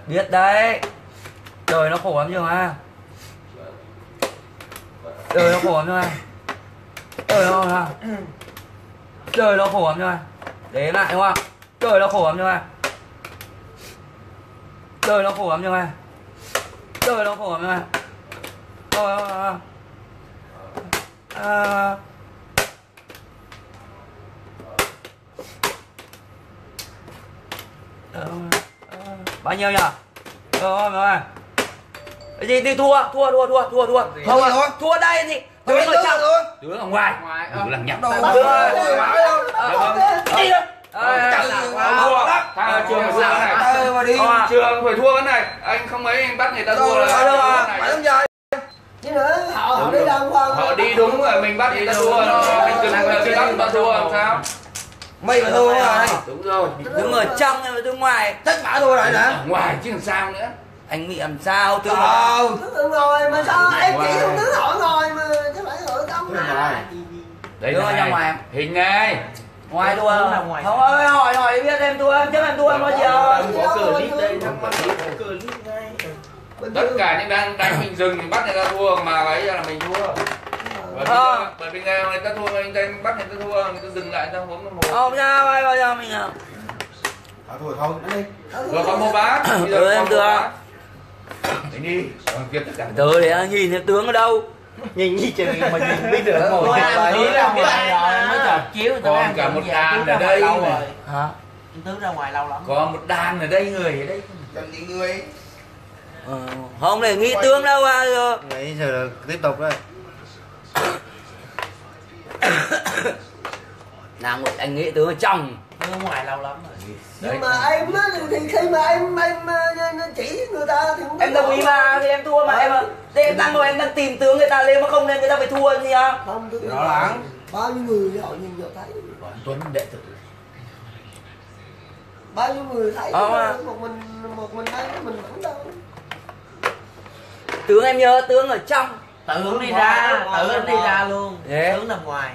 biết đấy. Đời nó khổ lắm cho ai. Đời nó khổ lắm cho ai. Đời nó khổ lắm. Đời nó khổ lắm cho ai. Đến lại đúng không? Đời nó khổ lắm cho ai. Đời nó khổ lắm cho ai. Đời nó khổ lắm cho ai. Thôi bao nhiêu nhỉ? Rồi rồi. Gì đi thua. Không à, thua đây gì? Đứa ở trong. Đứa ở ngoài. Đứa lằng nhằng. Đứa ở ngoài không? Đi thôi. Thằng Trường phải sao này? Trường phải thua cái này. Anh không ấy em bắt người ta thua là phải không nhỉ? Họ đi đúng rồi, mình bắt người ta thua. Mình từng bắt người ta thua làm sao? Mày mà thua rồi. Đúng rồi. Đứng ở trong hay là đứng ngoài? Tất cả thua rồi đã. Ngoài chứ làm sao nữa. Anh bị làm sao tôi không? Đứng rồi mà sao em chỉ không đứng ở ngoài mà chứ phải ở trong này. Đấy là ra ngoài. Hình ngay. Ngoài thua là ngoài. Không ơi hỏi đi biết em thua em chứ em thua bao giờ. Có cờ lít đây, cờ lít ngay. Tất cả những đang đánh mình dừng mình bắt người ta thua mà ấy là mình thua. Bởi vì ngày người ta thua, anh ta bắt người ta thua, người ta dừng lại, người ta uống một không nha, bao giờ mình nào thôi thôi, đi rồi còn một bát, bây giờ em được anh đi, việc tất cả từ để nhìn thấy tướng ở đâu nhìn chừng mà nhìn biết được ngồi đấy ra ngoài mới chợt chiếu còn cả một đàn ở đây hả, tướng ra ngoài lâu lắm còn một đàn ở đây người ở đây cần những người không để nghĩ tướng đâu à nãy giờ tiếp tục đây. Nào ngồi anh nghĩ tướng ở trong ở ngoài lâu lắm rồi. Nhưng đấy. Mà em á thì khi mà em chỉ người ta thì em đồng ý mà thì em thua mà em đang ngồi em đang tìm tướng người ta lên mà không nên người ta phải thua gì à? Không tướng nó lắng bao nhiêu người họ nhìn vào thấy Tuấn đệ tử bao nhiêu người thấy một mình thấy mình vẫn đâu tướng em nhớ tướng ở trong tướng đi ra tướng đi ra luôn tướng nằm ngoài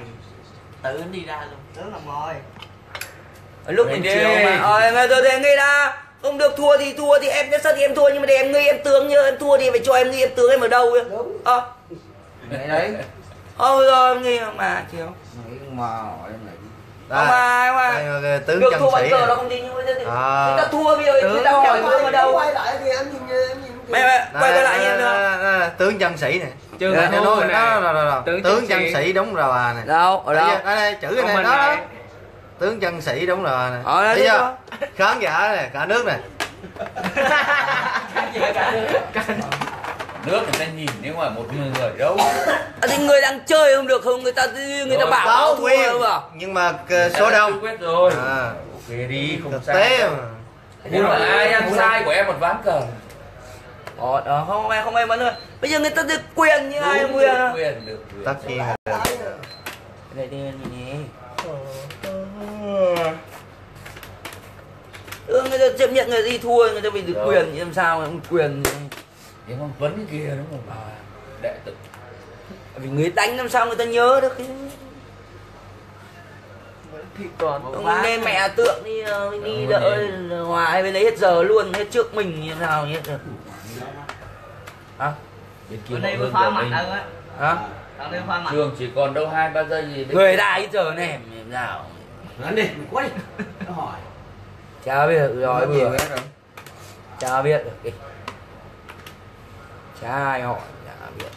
tướng đi ra luôn tướng nằm ngoài lúc mình chiều mà rồi em nghĩ ra không được thua thì em sẽ thì em thua nhưng mà để em nghĩ em tướng như em thua thì phải cho em nghĩ em tướng em ở đâu ấy đấy rồi nghĩ mà chiều mà tướng được thua bây giờ nó không tin như thế ta thua bây giờ người ta hỏi tướng ở đâu quay lại thì em nhìn quay lại em nữa tướng Dân Sĩ này tướng Dân Sĩ đúng rồi bà này đâu ở đâu đây chữ này đó tướng Dân Sĩ đúng rồi này thấy chưa khán giả này cả nước này nước người ta nhìn nếu mà một người đâu thì người đang chơi không được không người ta bảo thua mà nhưng mà số đông quyết rồi về đi không sai nhưng mà ai ăn sai của em một ván cờ không em Mẫn ơi bây giờ người ta được quyền như ai quyền tất nhiên đây đi Người ta chấp nhận người ta đi thua, người ta bị quyền thì làm sao, không quyền nếu con Tuấn kia đúng không bà đệ tử. Vì người đánh làm sao người ta nhớ được cái thì còn nên mẹ tượng đi đi đợi Hoài với lấy hết giờ luôn, hết trước mình như nào hết rồi. Hả? Bên kia đây mới phá mặt anh á. Hả? Thằng đây phá mặt. Trường chỉ còn đâu 2-3 giây gì. Người đại ít giờ này làm nào. Nó đi, quá đi. Nó hỏi. Chả biết được rồi gì hết rồi. Chả biết được đi. Chả ai hỏi, chả biết.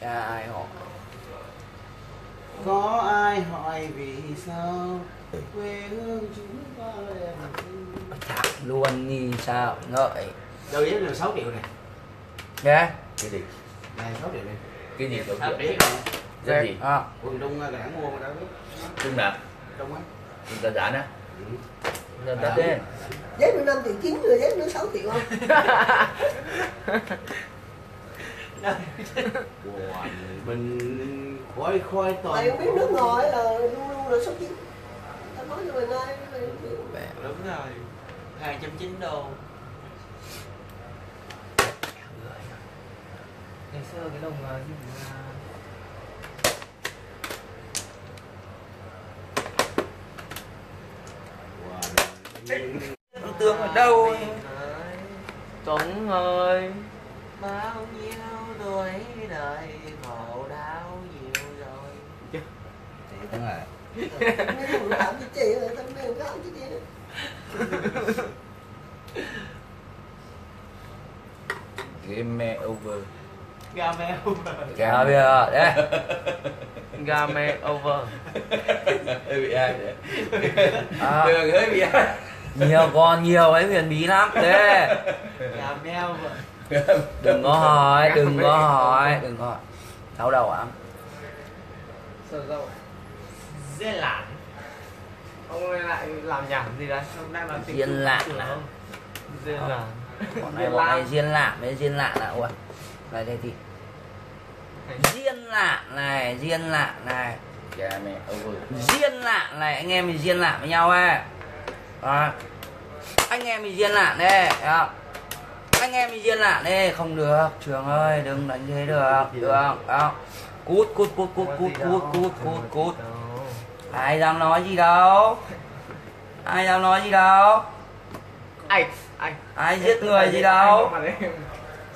Chả ai hỏi. Có ai hỏi vì sao quê hương chúng ta đẹp thật luôn như sao ngợi đâu biết được 6 điều này nhé, cái gì này 6 điều này cái gì đầu tiên rất gì quần đông cái đảng mua đã biết trung đạt đông á chúng ta giả á nên ta thế giấy 15 triệu 9 rồi giấy nữa 6 triệu không mình khói khói toàn mày không biết nước ngoài là luôn luôn là số 9 tao nói cho mình ngay đúng rồi 290 đô ngày xưa cái đồng gì mà wow. Tương ở đâu Tuấn ơi bao nhiêu tuổi đời khổ đau nhiều rồi chứ đúng rồi game over game over game over đấy game over bị ai đấy đường hơi bị ai nhiều con nhiều ấy huyền bí lắm đấy game over đừng có hỏi, đừng có hỏi, đừng có hỏi. Đau đầu ạ? Sờ dâu. Dễ lản. Ông này lại làm nhảm gì đấy? Hôm nay là diễn lạn à? Diễn lạn. Bọn này diễn lạn, mấy diễn lạn ạ. Ủa. Đây đây thì. Diễn lạn này, diễn lạn này. Dạ mẹ ông ơi. Diễn lạn này, anh em mình diễn lạn với nhau ấy. Đó. Anh em mình diễn lạn đây, thấy không? Anh em đi diễn lạn đi, không được Trường ơi, đừng đánh thế được, được không? Cút cút cút cút cút cút cút cút cút. Ai dám nói gì đâu, ai dám nói gì đâu, ai giết người gì đâu,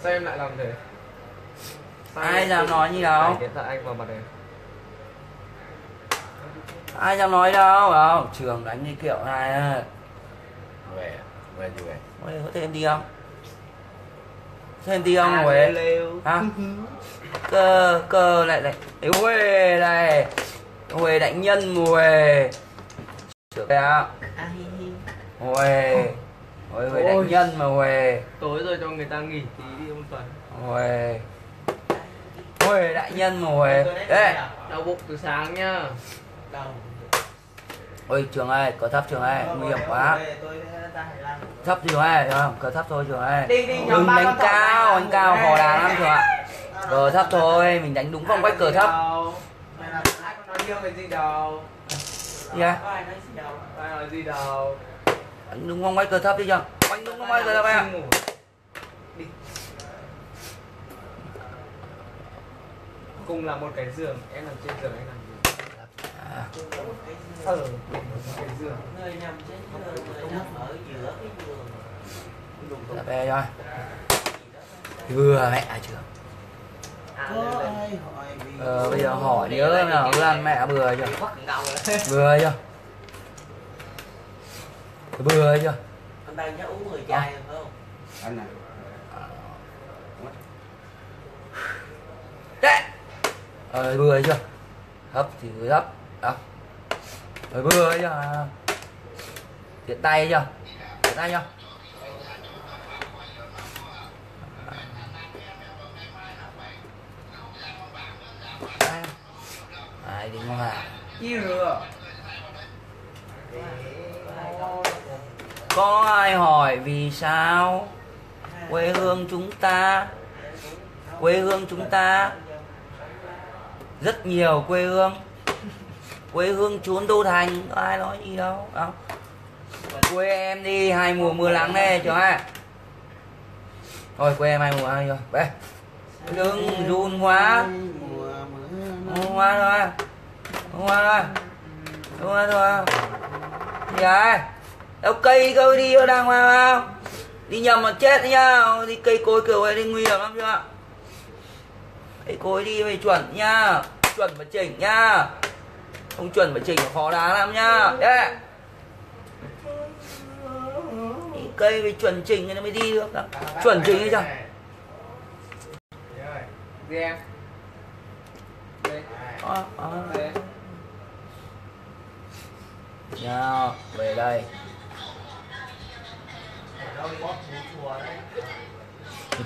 sao em lại làm thế, ai dám nói gì đâu, ai dám nói đâu, không? Trường đánh như kiểu này về gì về có thêm đi không? Thêm đi ông ngồi đấy hả? Cơ cơ lại này Huê này Huê đại nhân Huê được đấy Huê Huê đại nhân mà Huê tối rồi cho người ta nghỉ tí đi ông Tuấn Huê Huê đại nhân mà Huê đấy đau bụng từ sáng nhá đau ôi Trường ơi có thấp Trường ơi nguy hiểm quá thấp Trường ơi cờ thấp thôi Trường ơi đừng đánh cao anh cao hò đá lắm Trường ạ cờ thấp thôi mình đánh đúng phong cách cờ thấp đánh đúng phong cách cờ thấp đi Trường đánh đúng phong cách cờ thấp em cùng là một cái giường em nằm trên giường anh nằm nơi nằm trên giường người nằm ở giữa cái giường về rồi vừa mẹ Trường bây giờ hỏi nhớ nào làm mẹ vừa chưa vừa chưa vừa chưa anh đang nhớ uống 10 chai phải không anh này đấy vừa chưa hấp thì vừa hấp đó rồi vừa ấy chưa tiện tay chưa tiện tay chưa ai đi mua hàng có ai hỏi vì sao quê hương chúng ta rất nhiều quê hương trốn đô thành có ai nói gì đâu không quê em đi, hai mùa mưa lắng đây cho ha. Thôi quê em hai mùa hai rồi. Bé lưng run quá. Không hoa thôi. Không hoa thôi. Không hoa thôi. Gì vậy? Đâu cây coi đi nó đang hoa không? Đi nhầm mà chết đấy nhá. Đi cây cối kiểu này đi nguy hiểm lắm chưa? Cây cối đi về chuẩn nhá. Chuẩn và chỉnh nhá. Không chuẩn và chỉnh là khó đá lắm nhá. Đấy. Cây phải chuẩn chỉnh nó mới đi được. Chuẩn chỉnh hay sao? Đi em. Nào, về đây.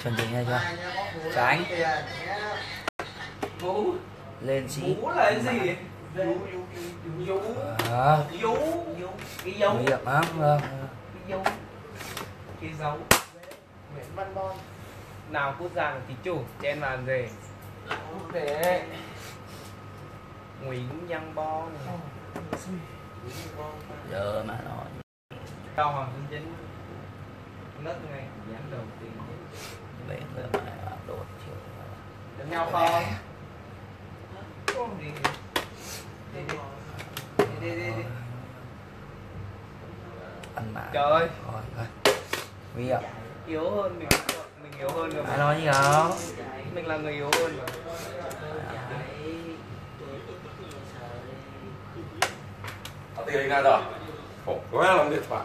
Chuẩn chỉnh hay chưa? Tránh. Lên xí. Nguy hiểm lắm. Cái dấu Nguyễn Văn Bon nào quốc gia thì chủ trên màn gì để Nguyễn Văn Bon giờ mà nói cao hoàng Hưng Chính nứt ngay dán đầu tiên để mà đột chiều đánh nhau không đi đi đi đi đi ăn mà trời nguy hiểm. Yếu hơn mình yếu hơn rồi. Ai nói gì đó? Mình là người yếu hơn mà. Tình hình nào rồi? Khổ quá lòng điện thoại.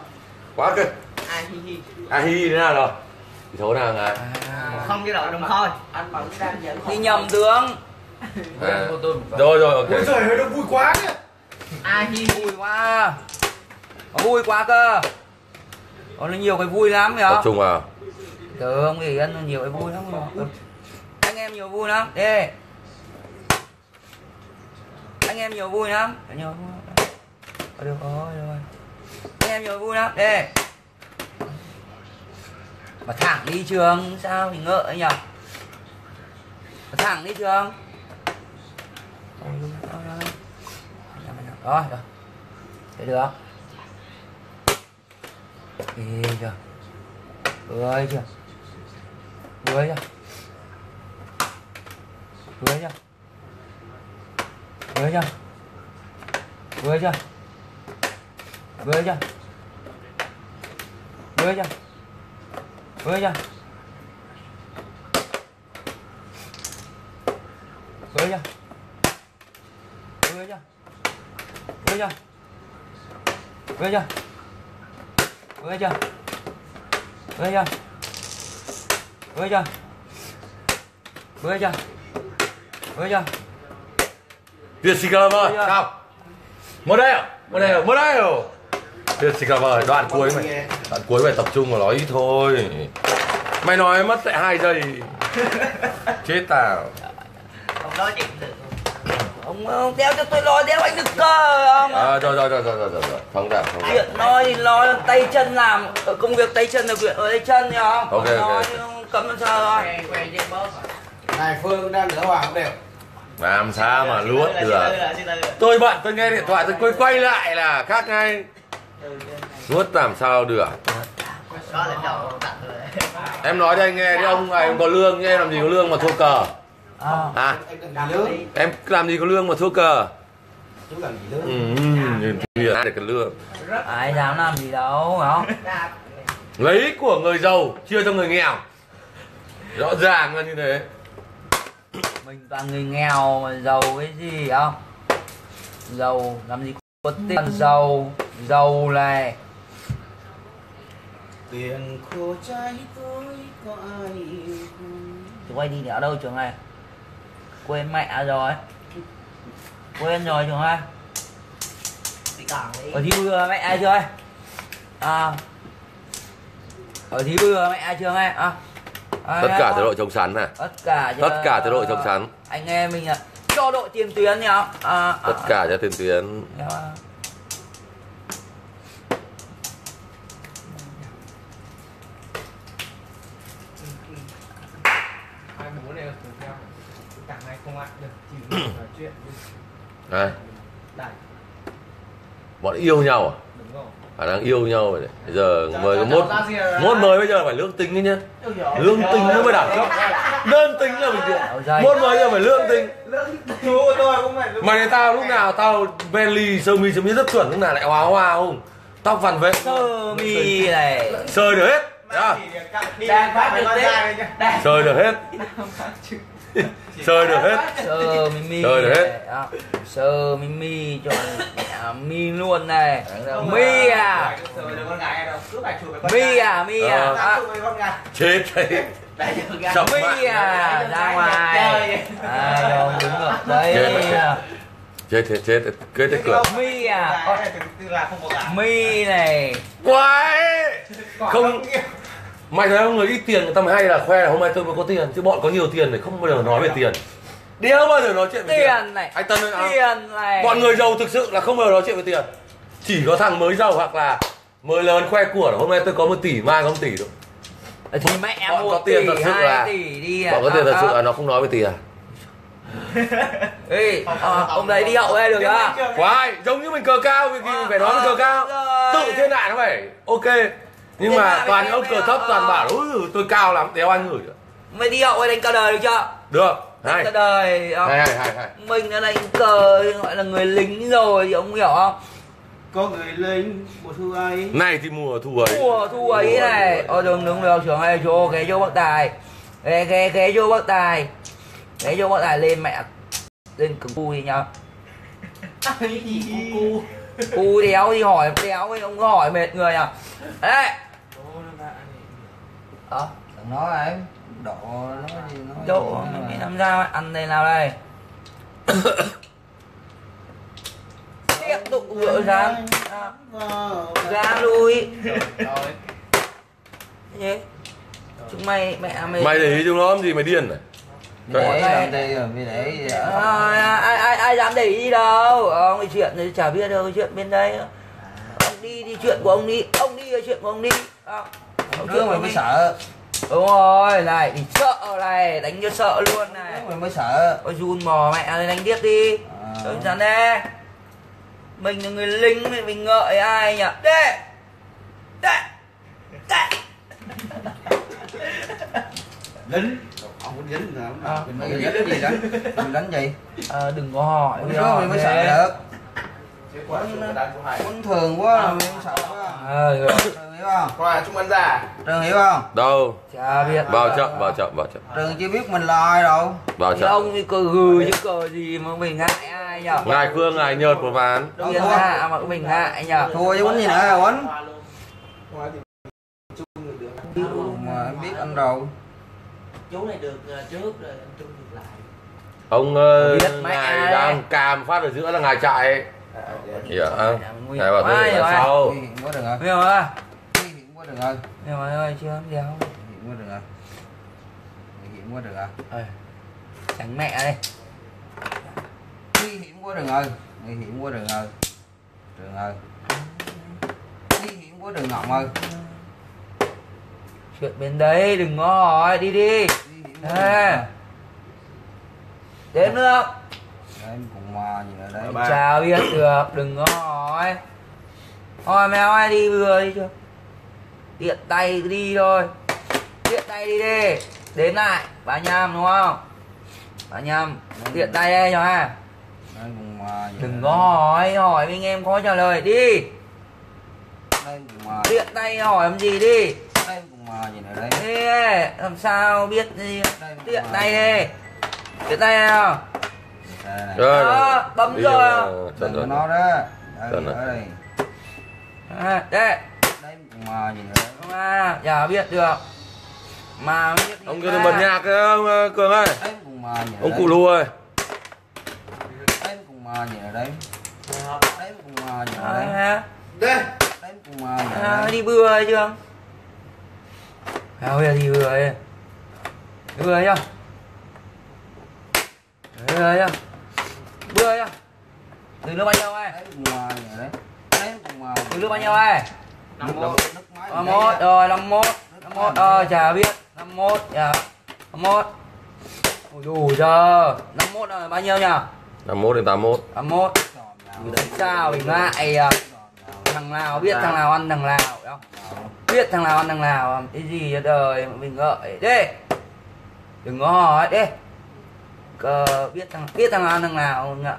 Quá kìa. Ai hi hi. Ai hi hi thế nào rồi? Thì số nào là không cái đó đồng thôi. Ăn bằng đang dẫn. Đi nhầm tướng. Rồi rồi ok. Ôi giời ơi nó vui quá kìa. Ai hi vui quá. Vui quá cơ. Nó nhiều cái vui lắm phải không? Tập trung vào. Từ ông nghỉ ăn nhiều cái vui lắm rồi. Anh em nhiều vui lắm. Đi. Anh em nhiều vui lắm. Nhiều vui. Được rồi. Anh em nhiều vui lắm. Đi. Mà thẳng đi Trường sao thì ngợ nhỉ? Mà thẳng đi Trường. Rồi. Thế được không? Ê chưa? Vừa chưa? Vừa chưa? Vừa chưa? Vừa chưa? Vừa chưa? Vừa chưa? Vừa chưa? Vừa chưa? Vừa chưa? Vừa chưa? Vừa chưa? Vừa chưa? Vừa chưa? Vừa chưa? Vừa chưa? Vừa chưa? Vừa chưa? Tuyệt xì cờ vời, sao? Một đây rồi. Tuyệt xì cờ vời, đoạn cuối mày. Đoạn cuối mày tập trung vào nói ít thôi. Mày nói mất lại 2 giây. Chết tao. Ông nói chuyện được. Ông đeo cho tôi lo đeo anh được cơ không? Rồi. Phóng đảm. Chuyện nói thì nói tay chân làm, công việc tay chân là chuyện ở tay chân nhá không? Ok. Cấm làm sao rồi? Này Phương đang lửa hoàng không đều. Làm sao mà luốt được? Tôi bận tôi nghe điện thoại tôi quay lại là khác ngay. Luốt làm sao được? Em nói cho anh nghe đi ông này ông có lương nhưng em làm gì có lương mà thua cờ. Em làm gì có lương mà thua cờ. Chú làm gì lương? Ai được cái lương. Ai dám làm gì đâu, không? Lấy của người giàu chia cho người nghèo. Rõ ràng là như thế. Mình toàn người nghèo mà giàu cái gì không? Giàu làm gì có tiền giàu này. Tiền khổ trái tôi có ai quay đi ở đâu Trường này? Quên mẹ rồi. Quên rồi Trường ơi. Ở thí bừa mẹ ai chưa? Ở thí bừa mẹ ai chưa hay? Tất cả cho đội chống sắn này. Tất cả cho đội chống sắn. Anh em mình cho đội tiền tuyến nhá. Tất cả cho tiền tuyến. Đây. Bọn yêu nhau à? Đúng rồi. khả năng yêu nhau rồi đấy. Bây giờ mời mốt mời bây giờ phải lương tính đấy nhá, lương tính nó mới đẳng cấp, đơn tính là bình thường. Mốt mời giờ phải lương tính. Mà này tao lúc nào tao Bentley sơ mi rất chuẩn, lúc nào lại hóa không, tóc vằn vện sơ mi này sơ được hết, sơ được hết, sơ mi cho mi luôn này, mi à mi à mi à chết đấy, mi à ra ngoài đúng rồi đấy, chết cái cửa mi à mi này quái không. Mày thấy không, người ít tiền người ta mới hay là khoe là hôm nay tôi mới có tiền, chứ bọn có nhiều tiền này không bao giờ nói về tiền. Đéo bao giờ nói chuyện về tiền này. Anh Tân ơi, tiền này. Bọn người giàu thực sự là không bao giờ nói chuyện về tiền. Chỉ có thằng mới giàu hoặc là mới lớn khoe của là hôm nay tôi có 1 tỷ, mai có 1 tỷ thôi. Thì mẹ em bọn có tiền thật sự là bọn có tiền thật sự là nó không nói về tiền. Ê, ông đấy đi hậu đây được à? Quái, giống như mình cờ cao vì mình phải nói mình cờ cao. Tự thiên đại nó phải ok. Nhưng mà toàn ông cờ thấp toàn bảo tôi cao lắm, đéo anh gửi. Mày đi hậu đánh cờ đời được chưa? Được, hay cờ đời hay. Mình đã đánh cờ gọi là người lính rồi thì ông hiểu không? Có người lính mùa thu ấy. Này thì mùa thu ấy này. Ôi đúng rồi, trưởng ơi, chỗ ghé chỗ bác Tài. Ghé chỗ bác Tài. Ghé chỗ bác Tài lên mẹ. Lên cứng cu đi nhá. Cu đéo đi hỏi, đéo ấy, ông có hỏi mệt người à. Đấy. Thằng nó này đổ nó làm sao ăn đây nào đây. Tiếp tục gỡ ra lui. Thế chúng mày mày để ý chúng nó làm gì mày điên này. Đấy. Ai dám để ý đâu. Ông ấy chuyện thì chả biết đâu, cái chuyện bên đây. Đi chuyện của ông đi cái chuyện của ông đi. Ông chưa mày mới sợ. Đúng rồi, này thì sợ này, đánh cho sợ luôn này. Mày mới sợ. Ôi run mò mẹ đánh tiếp đi. Trời chán nè. Mình là người lính mình ngợi ai nhỉ? Đê. Lính. Ông muốn dính là ông nói. Mày dính gì đấy? Mày đánh gì? Đừng có hỏi. Mày mới sợ được. Quân thường quá là mình sợ quá. Trường hiểu không? Qua chúng ăn già. Trường hiểu không? Đâu? Chả biết. Vào chậm. Trường chưa biết mình là ai đâu. Vào chậm. Ông thì cờ gừ chứ cờ gì mà mình hại ai nhở? Ngài Khương ngài Nhật một ván. Đúng là mà mình hại nhở? Thua chứ Quấn gì nữa Quấn? Mà em biết ăn đầu. Chú này được trước rồi em chung được lại. Ông ngài đang càm phát ở giữa là ngài chạy. Này bảo tôi là sau. Biết không ạ? Hiện mua được rồi. Mày ơi chưa ăn đéo. Hiện mua được rồi. Tránh mẹ đây. Hiện mua được rồi. Trường ơi. Hiện mua được Ngọc ơi. Chuyện bên đấy đừng có hỏi đi. Đếm nữa. Đấy cùng mà nhìn ở đấy. Chả biết được, đừng có hỏi. Thôi mèo ai đi vừa đi chưa? Tiện tay đi thôi. Tiện tay đi đi. Đến lại, 35 đúng không? 35. Tiện tay đây cho ha. Đấy cùng mà. Đừng có hỏi anh em có trả lời đi. Đấy cùng mà. Tiện tay hỏi làm gì đi. Đấy cùng mà nhìn ở đấy. Ê, làm sao biết gì? Tiện tay đi. Tiện tay đây không? Rồi, bấm đi rồi. Đừng nó đó. Đây. Đây mà nhìn thấy. Mà giờ biết được. Mà biết. Ông kia bật nhạc ông Cường ơi. Ông cụ Lu ơi. Đây cùng mà nhìn ở đấy. Đây cùng mà nhìn ở đấy. Đây. Đây cùng mà nhìn ở đấy. Đi bừa hay chưa? Bây giờ đi bừa đi. Đi bừa chưa? Bưa nhá. Từ nước bao nhiêu ai? Từ nước bao nhiêu ai? 51 rồi, 51 rồi, chả biết. 51. Ôi đủ giờ. 51 là bao nhiêu nhỉ? 51 đến 81. 81. Sao mình ngại à? thằng nào biết thằng nào ăn thằng nào, không biết thằng nào ăn thằng nào, làm cái gì ở đời mình ngợi đi, đừng có hỏi đi. Cờ biết thằng nào ăn thằng nào không nhở,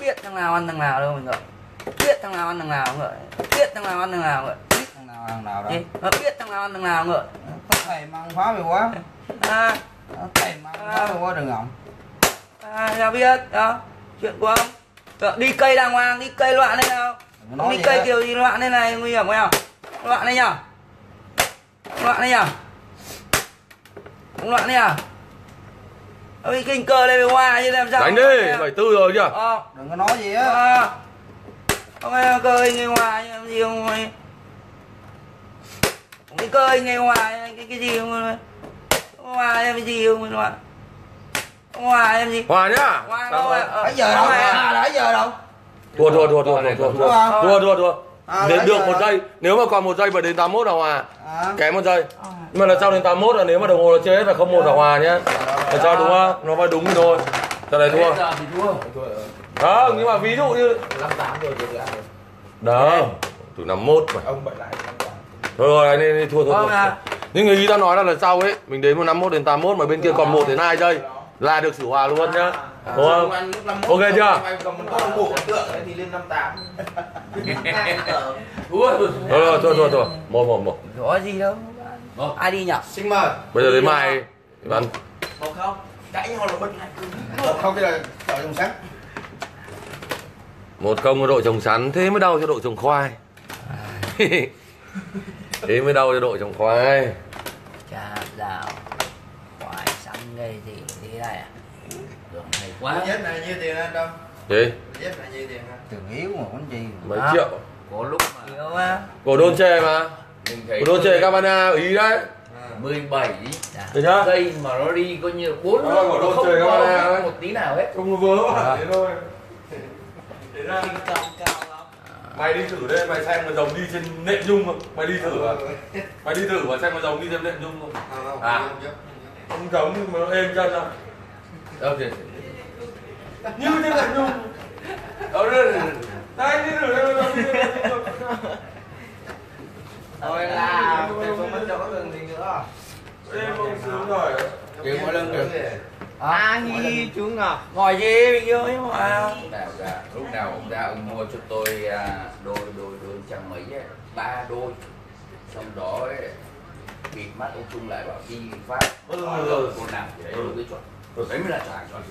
biết thằng nào ăn thằng nào đâu mình ngợi, biết thằng nào ăn thằng nào ngợi, biết thằng nào ăn thằng nào ngợi, biết thằng nào ăn thằng nào đâu, biết thằng nào ăn thằng nào ngợi, có thầy mang khóa mày quá, thầy mang khóa mày quá đừng ngọng, ra biết đó. Chuyện của ông đi cây đàng hoàng, đi cây loạn đây nào, đi cây kiểu gì loạn thế này nguy hiểm không, loạn đây nhở, loạn đây nhở, không loạn đây nhở, đi kinh cờ lên qua chứ làm sao đánh đi 74 rồi chưa, đừng có nói gì á, không ai cờ người ngoài làm gì không, đi cờ người ngoài cái gì không, ngoài làm gì không loạn. Hòa em gì? Hòa nhá. Hòa đâu ạ? Nãy giờ đâu? Nãy giờ đâu? Thua. Nếu được 1 giây, nếu mà còn 1 giây mà đến 81 là hòa. Kém 1 giây. Nhưng mà là sau đến 81 là nếu mà đồng hồ nó chơi hết là 01 là hòa nhá. Tại sao đúng không? Nó phải đúng thôi. Giờ này thua. Đó, nhưng mà ví dụ như 58 rồi được rồi. Đó, tụi 51 mà. Ông bậy lại. Thôi rồi, anh nên thua. Nhưng người ta nói là lần sau ấy, mình đến 51 đến 81 mà bên kia còn 1 đến 2 giây. Là được xử hòa luôn nhá. Đúng không? Ok chưa? Thôi. Một. Có gì đâu. Ai đi nhỉ? Xin mời. Bây giờ đến mai Văn. Không. Cãi nhau là bất hạnh. Không thì là đội trồng sắn. 1-0 cho đội trồng sắn, thế mới đau cho đội trồng khoai. Thế mới đau cho đội trồng khoai. Chà, dạo. Khoai sắn đây thì này à? Đường này quá. Nhất này nhiêu tiền anh đâu? Gì? Nhất là nhiêu tiền anh? Tưởng yếu mà con gì? Mấy triệu. Có lúc mà. Yếu á. Cổ đôn chè mà. Cổ đôn chè Cabana ở Ý đấy. 17. Thấy chưa? Dây mà nó đi coi như 4 nó không có một tí nào hết. Không có vớ mà. Thế thôi. Thế ra cao lắm. Mày đi thử đây, mày xem con rồng đi trên nệm nhung không? Mày đi thử à? Mày đi thử mà xem con rồng đi trên nệm nhung không? À. Không giống nhưng mà nó êm chân ra. Đâu kìa. Như thế là nhung. Đâu đây. Đây đi thử đây. Thôi là em không mất cho các đường gì nữa. Em không sướng rồi. Kìa mỗi lần được. À nghi chúng à. Ngồi gì mình yêu ấy mà. Lúc nào ông ra ông mua cho tôi đôi trăm mấy ấy. 3 đôi. Xong đó ấy. Bịt mắt ông Trung lại bảo đi phát. Còn làm thì đấy mới chuẩn. Đấy mới là trải cho anh.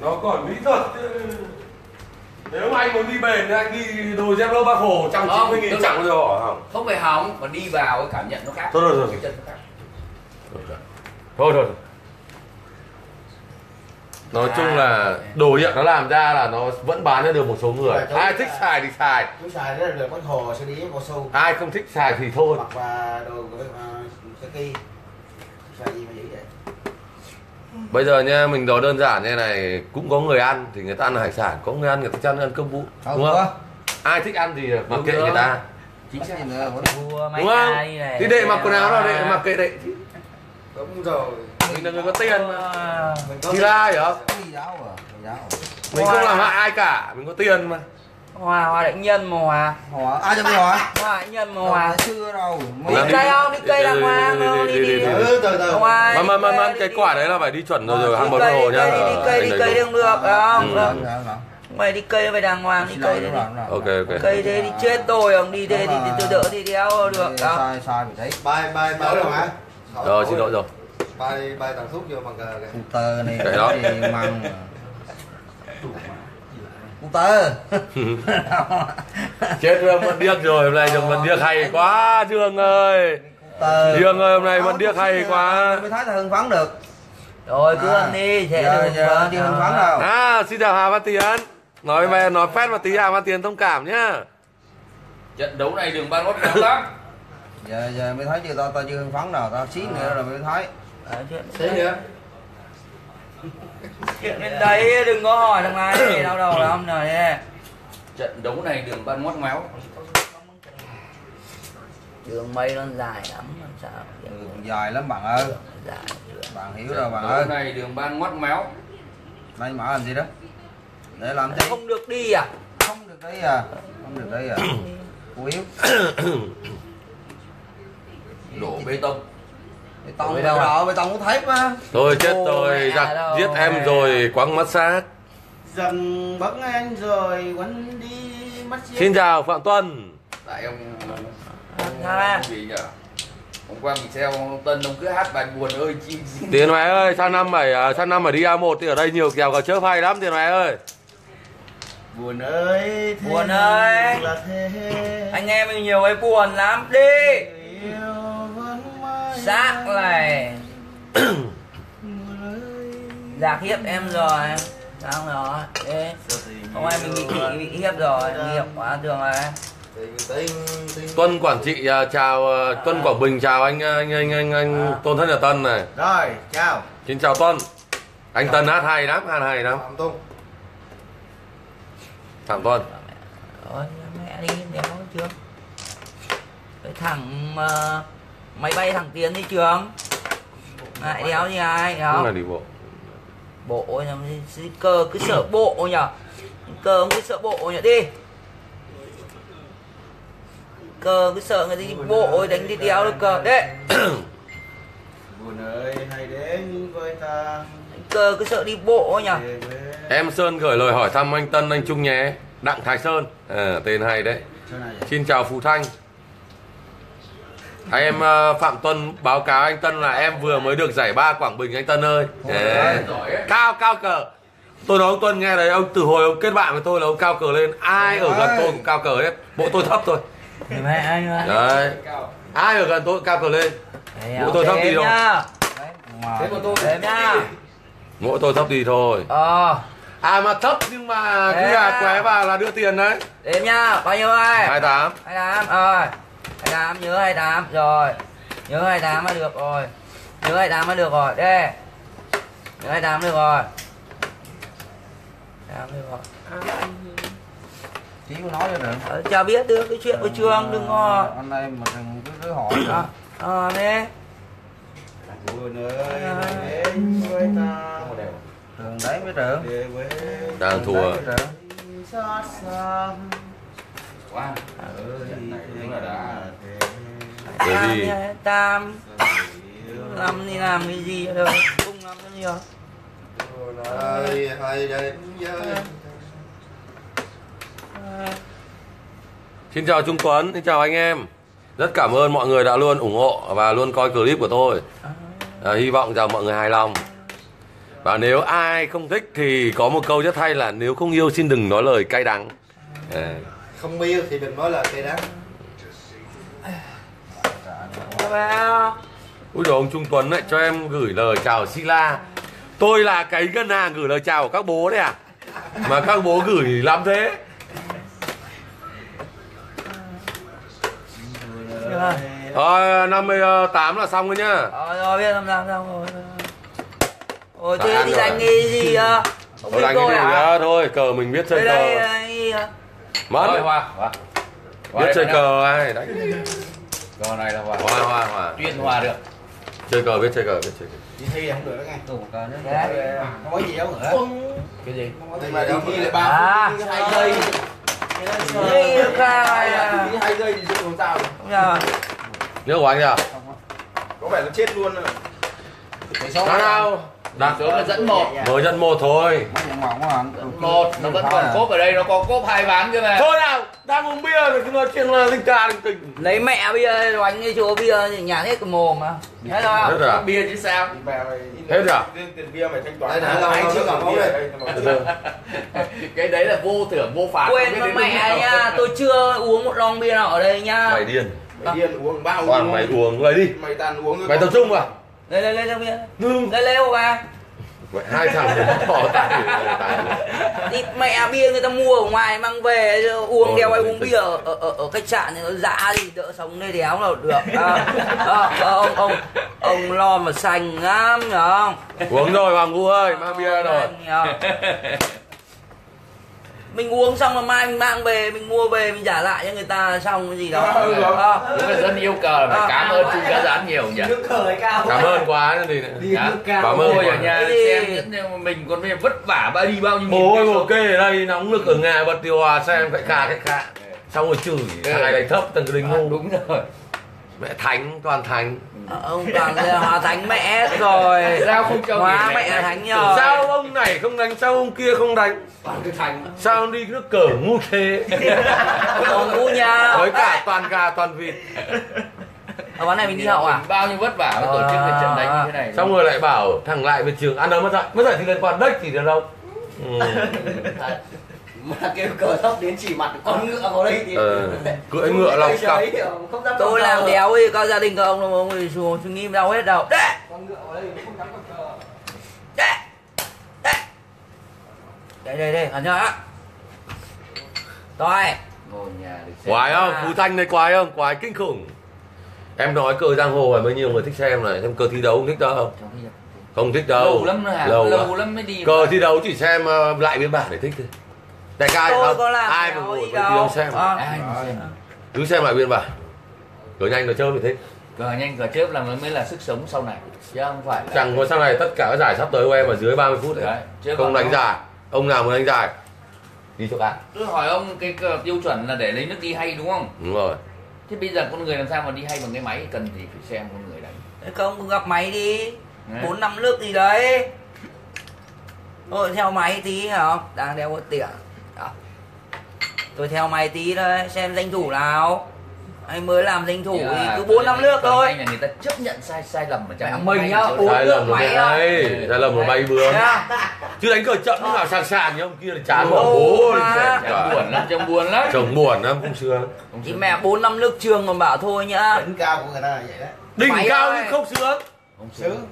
Nó còn mỹ thuật chứ. Nếu mà anh muốn đi bền thì anh đi đồ dép lô ba khổ 190.000 chẳng bao giờ hỏng. Không phải hỏng, mà đi vào cảm nhận nó khác. Thôi. Cái chân nó khác. Thôi. Nói chung là đồ điện nó làm ra là nó vẫn bán ra được một số người. Ai thích xài thì xài. Cứ xài rất là bất hồ sẽ đi có sâu. Ai không thích xài thì thôi. Mặc và đồ cái kia. Xài gì mà dữ vậy? Bây giờ nha, mình đó đơn giản như này, cũng có người ăn thì người ta ăn hải sản, có người ăn người ta ăn cơm vũ, đúng không? Ai thích ăn thì mặc kệ người ta. Chính xác là mua máy này này. Thì để mặc quần áo nào để mặc kệ đấy. Đúng rồi. Mình là người có tiền. Thì la gì không? Mình không làm hại ai cả, mình có tiền mà. Hòa đại nhân mà hòa. Ai cho mình hòa? Hòa đại nhân mà hòa. Chưa đâu. Đi cây không? Đi cây đàng hoàng không? Từ từ. Mà cái quả đấy là phải đi chuẩn rồi hàng bờ hồ nhá. Đi cây không được không? Mày đi cây phải đàng hoàng, đi cây đi. Ok. Cây thế đi chết tôi không? Đi thế thì từ đỡ thì đéo được. Sai phải thấy. Bài đâu hả? Rồi xin lỗi rồi. Bài tàng thuốc vô bằng cờ kìa. Tờ này thì măng. Chết rồi, Mận Điếc rồi, hôm nay Mận Điếc hay quá Dương ơi. Dương ơi, hôm nay Mận Điếc hay quá. Mới thấy là hưng phấn được. Rồi cứ ăn đi, sẽ đi hưng phấn nào. Xin chào Hà Văn Tiến. Nói phét một tí Hà Văn Tiến thông cảm nhá. Trận đấu này đường 31 kéo lắm. Giờ mới thấy chưa, tao chưa hưng phấn nào, tao xí nữa rồi mới thấy. Xí nữa. Chuyện bên đấy đừng có hỏi thằng này thì đau đầu lắm rồi. Trận đấu này đường 31 méo. Đường mây nó dài lắm làm sao. Đường dài lắm bạn ơi. Bạn hiểu rồi bạn ơi. Trận đấu này đường 31 méo. Nay mở làm gì đó. Để làm thế. Không được đi à? Không được đấy à? Không được đấy à? Cú yếu. Đổ bê tông. Bê tông bê đâu đâu? Bê tông cũng thấy mà. Tôi chết tôi giặc giết em rồi quăng mắt xác. Dần bắn anh rồi quấn đi mất. Xin chào Phạm Tuân. Tại ông gì nhỉ? Hôm qua mình xem ông Tân ông cứ hát bài buồn ơi chim. Tiền mẹ ơi, sang năm phải đi A1 thì ở đây nhiều kèo cả chớp hay lắm tiền mẹ ơi. Buồn ơi, buồn ơi. Anh em mình nhiều ấy buồn lắm đi. Xác này. Giặc hiếp em rồi. Xong rồi. Ê. Hôm nay mình bị hiếp rồi, nghiệp quá thường rồi. Tuân Quảng Trị chào, Tuân Quảng Bình chào anh Tôn Thất Nhà Tân này. Rồi, chào. Xin chào Tuân. Anh chào. Tân hát hay lắm, hát hay lắm. Phạm Tuân. Phạm Tuân. Rồi, mẹ đi đéo Trường. Thằng máy bay thằng Tiến đi Trường. Lại đéo như ai, đúng không? Là đi bộ. Bộ nhỉ, cơ cứ sợ bộ nhỉ. Cơ không cứ sợ bộ nhỉ đi. Cờ cứ sợ người đi bộ ơi, đánh đi đéo được cờ đấy. Buồn ơi hay đến với ta. Cờ cứ sợ đi bộ nhỉ. Em Sơn gửi lời hỏi thăm anh Tân anh Trung nhé. Đặng Thái Sơn à, tên hay đấy. Xin chào Phú Thanh. Em Phạm Tuân báo cáo anh Tân là em vừa mới được giải ba Quảng Bình anh Tân ơi. Cao cờ. Tôi nói ông Tuân nghe đấy, ông từ hồi ông kết bạn với tôi là ông cao cờ lên. Ai ở gần tôi cũng cao cờ hết. Bộ tôi thấp thôi. Mẹ anh đấy. Ai ở gần tôi cao cờ lên. Mỗi tôi thấp đi thôi. Mỗi tôi thấp đi thôi. À mà thấp nhưng mà cứ gà qué vào là đưa tiền đấy. Đếm nhá, bao nhiêu ơi? 28. 28 rồi. 28 nhớ 28 rồi. Nhớ 28 mới được rồi. Nhớ 28 mới được rồi. Đây. Nhớ 28 được rồi. 28 được rồi. Chí có nói cho được. Chả biết được cái chuyện của Trường, đừng ngò. Hôm nay mà thằng cứ hỏi nữa. Nè. Buồn ơi, đến với ta. Trường đấy mới Trường. Đang thua. Xa xa. Quá. Đi. Tam. Làm đi làm cái gì đâu. Cung làm cái gì rồi. Buồn ơi, hay đến với. Xin chào Trung Tuấn, xin chào anh em. Rất cảm ơn mọi người đã luôn ủng hộ và luôn coi clip của tôi. Hy vọng rằng mọi người hài lòng. Và nếu ai không thích thì có một câu rất hay là nếu không yêu xin đừng nói lời cay đắng. Không yêu thì đừng nói lời cay đắng. Úi dồi, ông Trung Tuấn lại cho em gửi lời chào Sila. Tôi là cái ngân hàng gửi lời chào của các bố đấy à? Mà các bố gửi lắm thế. Rồi 58 là xong rồi nhá. Rồi biết xong rồi. Ôi thế thì đánh cái gì à? Không biết đánh cái gì thôi, cờ mình biết chơi cờ. Mất rồi Hoa. Biết chơi cờ ai đánh. Cờ này là Hoa. Hoa. Tuyên Hoa được. Chơi cờ biết chơi cờ, biết chơi cờ. Đi thi không được ngay. Tủ cờ nữa. Không có gì đâu nữa. Cái gì? Đi thi lại 3 phút 2 giây. Nước của anh nhờ. Có vẻ nó chết luôn rồi. Nào đặt xuống là dẫn 1. Mới dẫn 1 thôi. 1 nó vẫn còn cốp ở đây, nó có cốp 2 ván kia này. Thôi nào, đang uống bia rồi cứ nói chuyện là linh ta linh tình. Lấy mẹ bia rồi anh đi chỗ bia nhà hết cái mồm mà. Hết rồi à? Bia chứ sao? Hết rồi à? Tiền bia mày thanh toán. Đấy chứ còn có đây. Cái đấy là vô thưởng vô phạt. Quên mất mẹ nha, tôi chưa uống một lon bia nào ở đây nha. Mày điên. Mày điên uống bao uống. Toàn mày uống người đi. Mày tàn uống rồi. Mày tập trung vào. Lên trong kia. Lên của bà. Vậy hai thằng bỏ tàn đi. Mẹ bia người ta mua ở ngoài mang về uống đeo ai uống bia ở khách sạn thì nó dã đi đỡ sống đây đéo nào được. Ông lo mà sành lắm nhỉ không? Uống rồi Hoàng Vũ ơi, mang bia rồi. Mình uống xong mà mai mình mang về, mình mua về mình trả lại cho người ta xong cái gì đó. Đúng là dân yêu cờ phải cảm ơn Trung Cá Rán nhiều nhỉ. Cảm ơn quá thì cảm ơn ở nhà xem mình còn vất vả ba đi bao nhiêu. Ôi ok ở đây nóng nực ở nhà bật điều hòa xem phải khà cái khà. Xong rồi chửi thằng này thấp thằng đình ngu. Đúng rồi. Mẹ thánh toàn thánh. Ông toàn hóa thánh mẹ rồi. Sao không cho hóa mẹ thánh rồi. Sao ông này không đánh, sao ông kia không đánh? Toàn cái thánh. Sao ông đi nước cờ ngu thế? Ông ngu nha. Với cả toàn gà toàn vịt. Ở bán này mình đi hậu à? Bao nhiêu vất vả mới tổ chức cái trận đánh như thế này. Xong rồi lại bảo thằng Lại Việt Trường ăn nó mất dạy. Mất dạy thì lên quan đếch thì được đâu. Mà kêu cờ thấp đến chỉ mặt con ngựa vào đây thì cưỡi ngựa lòng cọc. Tôi làm đéo thì có gia đình của ông là ông thì xuống suy nghĩ đau hết đâu. Đấy. Con ngựa vào đây không dám con cờ. Đấy. Đấy. Đây hẳn nhá. Rồi. Ngồi nhà được xem. Quái không? Phú Thanh này quái không? Quái kinh khủng. Em nói cờ giang hồ này mới nhiều người thích xem này, xem cờ thi đấu không thích đâu. Không thích đâu. Lâu lắm mới đi. Cờ thi đấu chỉ xem lại biên bản để thích thôi. Đại ca ai mà ngồi đâu xem cứ xem lại biên bản cờ nhanh cờ chớp thì thế. Cờ nhanh cờ chớp là mới là sức sống sau này chứ không phải là... Chẳng có sau này tất cả các giải sắp tới của em ở dưới 30 phút đấy, không đánh giải. Ông nào muốn đánh giải đi cho bạn. Tôi hỏi ông cái tiêu chuẩn là để lấy nước đi hay đúng không? Đúng rồi. Thế bây giờ con người làm sao mà đi hay bằng cái máy, cần gì phải xem con người đánh. Không gặp máy đi 4-5 nước gì đấy thôi theo máy tí hả? Không đang đeo có tiền. Tôi theo mày tí thôi, xem danh thủ nào. Anh mới làm danh thủ thì cứ 4-5 nước thôi. Anh là người ta chấp nhận sai lầm mà chẳng mình nhá, sai lầm của sai lầm của bay bướm. Chứ đánh cờ chậm lúc nào sàng sàng nhá, ông kia là chán bỏ bố. Chồng buồn lắm. Chồng buồn lắm, không sướng. Chị mẹ 4-5 nước trường còn bảo thôi nhá. Đỉnh cao của người ta là vậy đấy. Đỉnh cao nhưng không sướng. Không sướng.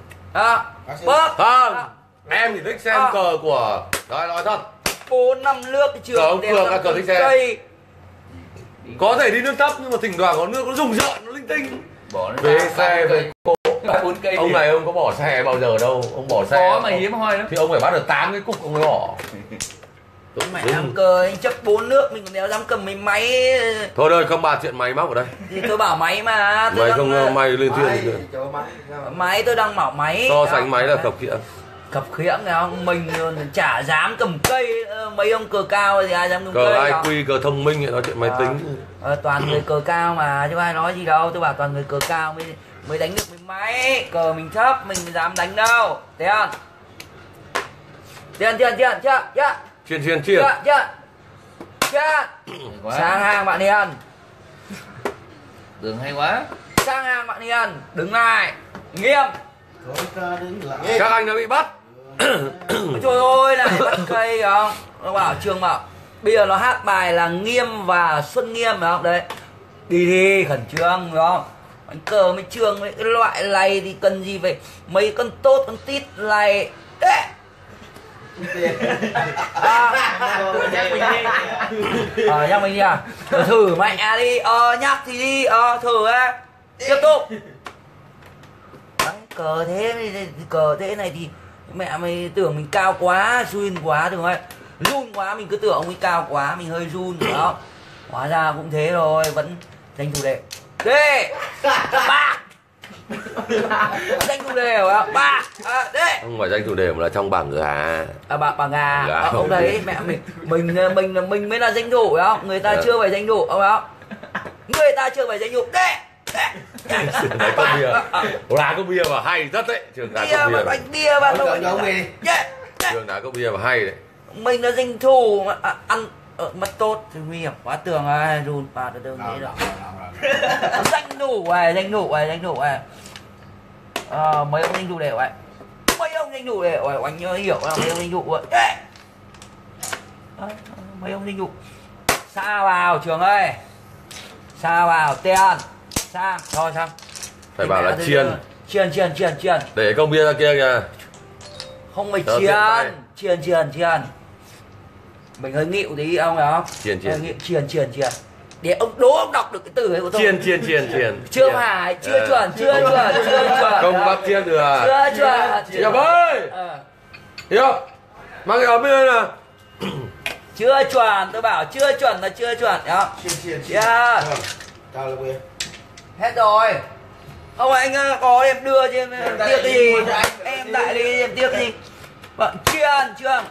Không, em thì thích xem cờ của... Rồi nói thật 4-5 nước trường ông Cường là cờ thích xem cây. Có thể đi nước thấp nhưng mà thỉnh thoảng có nước nó rùng rợn, nó linh tinh. Về xe về cỗ. Ông này ông có bỏ xe bao giờ đâu. Ông bỏ xe có mà hiếm hoi lắm. Thì ông phải bắt được 8 cái cục ông mới bỏ. Đúng mày làm cờ anh chấp 4 nước mình còn đéo dám cầm mấy máy. Thôi thôi không bàn chuyện máy móc ở đây. Thì tôi bảo máy mà tôi mày không mày lên thuyền máy tôi đang bảo máy. So sánh máy là khập khiễng. Cập khiễng không? Mình chả dám cầm cây, mấy ông cờ cao thì ai dám cầm cờ cây. Cờ IQ, cờ thông minh, nói chuyện máy tính. Toàn người cờ cao mà, chứ ai nói gì đâu. Tôi bảo toàn người cờ cao mới đánh được với máy. Cờ mình thấp, mình dám đánh đâu. Thế không? Chuyển sang hàng bạn Hiền. Đường hay quá. Sang hàng bạn Hiền, đứng lại, nghiêm. Các anh đã bị bắt. Trời ơi này bắt cây không? Nó bảo Trường bảo bây giờ nó hát bài là Nghiêm và Xuân Nghiêm phải không đấy? Đi khẩn trương đúng không? Bánh cờ mới Trường với cái loại này thì cần gì vậy? Mấy con tốt con tít này. Nhắc mình đi à? Thử mạnh đi, nhắc thì đi, thử á. Tiếp tục. Cờ thế này thì mẹ mày tưởng mình cao quá, run quá được không? Run quá mình cứ tưởng ông ấy cao quá, mình hơi run đúng không? Hóa ra cũng thế rồi, vẫn danh thủ đề. Đê! Bạc! Danh thủ đề phải không? Bạc! Đê! Không phải danh thủ đề mà là trong bảng gà. Bảng gà. Ông đấy mẹ mình mới là danh thủ phải không? Người ta chưa phải danh thủ phải không? Người ta chưa phải danh thủ. Đê! Đấy có bia, đá có bia mà hay rất đấy. Trường đá có bia, đánh bia mà Trường đá có bia mà hay đấy. Mình là danh thủ mà ăn mất tốt thì nguy hiểm quá tường ai run vào được đâu đấy đó. Danh thủ này. Mấy ông danh thủ đều vậy. Anh nhớ hiểu là mấy ông danh thủ vậy. Mấy ông danh thủ. Xa vào Trường ơi. Xa vào tiền. Sang, thôi sang. Phải bảo là chiên. Để công bia ra kia kìa. Không phải chiên. Mình hơi nghịu tí ông hiểu không? Chiên. Để ông đố ông đọc được cái từ ấy của tôi. Chiên. Chưa phải, chưa chuẩn. Không bắt chiên được à? Chưa chuẩn. Hiệp ơi! Hiệp! Mang cái áo bia lên nè. Chưa chuẩn, tôi bảo chưa chuẩn là chưa chuẩn. Đó. Yeah. Hết rồi. Không anh có em đưa cho tiếc gì. Em đại đi em tiếc gì. Vâng, chuyên.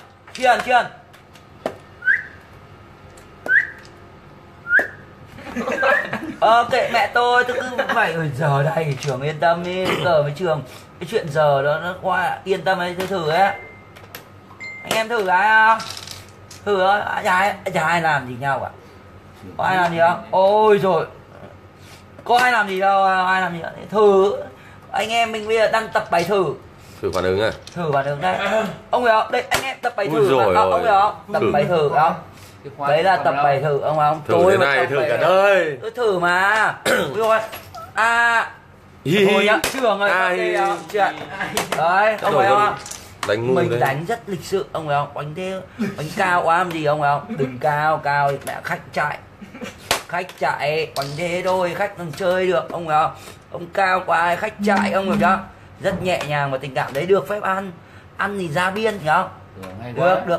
Kệ mẹ tôi cứ vậy. Giờ đây Trường yên tâm đi, giờ với Trường cái chuyện giờ đó nó qua, yên tâm ấy, thử ấy. Anh em thử ai không? Thử thôi, ai làm gì nhau cả. Có ai làm gì không? Ôi rồi, có ai làm gì đâu, ai làm gì đâu. Thử, anh em mình bây giờ đang tập bài thử. Thử phản ứng à? Thử phản ứng đây. Ông hiểu không? Đây anh em tập bài thử. Rồi, ông hiểu không? Tập bài thử không? Đấy là tập bài thử ông không? Thử tối thế này, thử cả đời. Tôi thử mà. Ui dồi ôi. À. Thôi nhá, Trường ơi. Chuyện. Đấy, ông hiểu không? Đánh mình đấy. Đánh rất lịch sự ông hiểu không? Đánh thế, đánh cao quá làm gì ông hiểu không? Đừng cao thì mẹ khách chạy. Khách chạy, đánh thế thôi, khách còn chơi được ông hiểu không? Ông cao quá khách chạy ông hiểu không? Rất nhẹ nhàng và tình cảm đấy được phép ăn. Ăn thì ra biên hiểu không?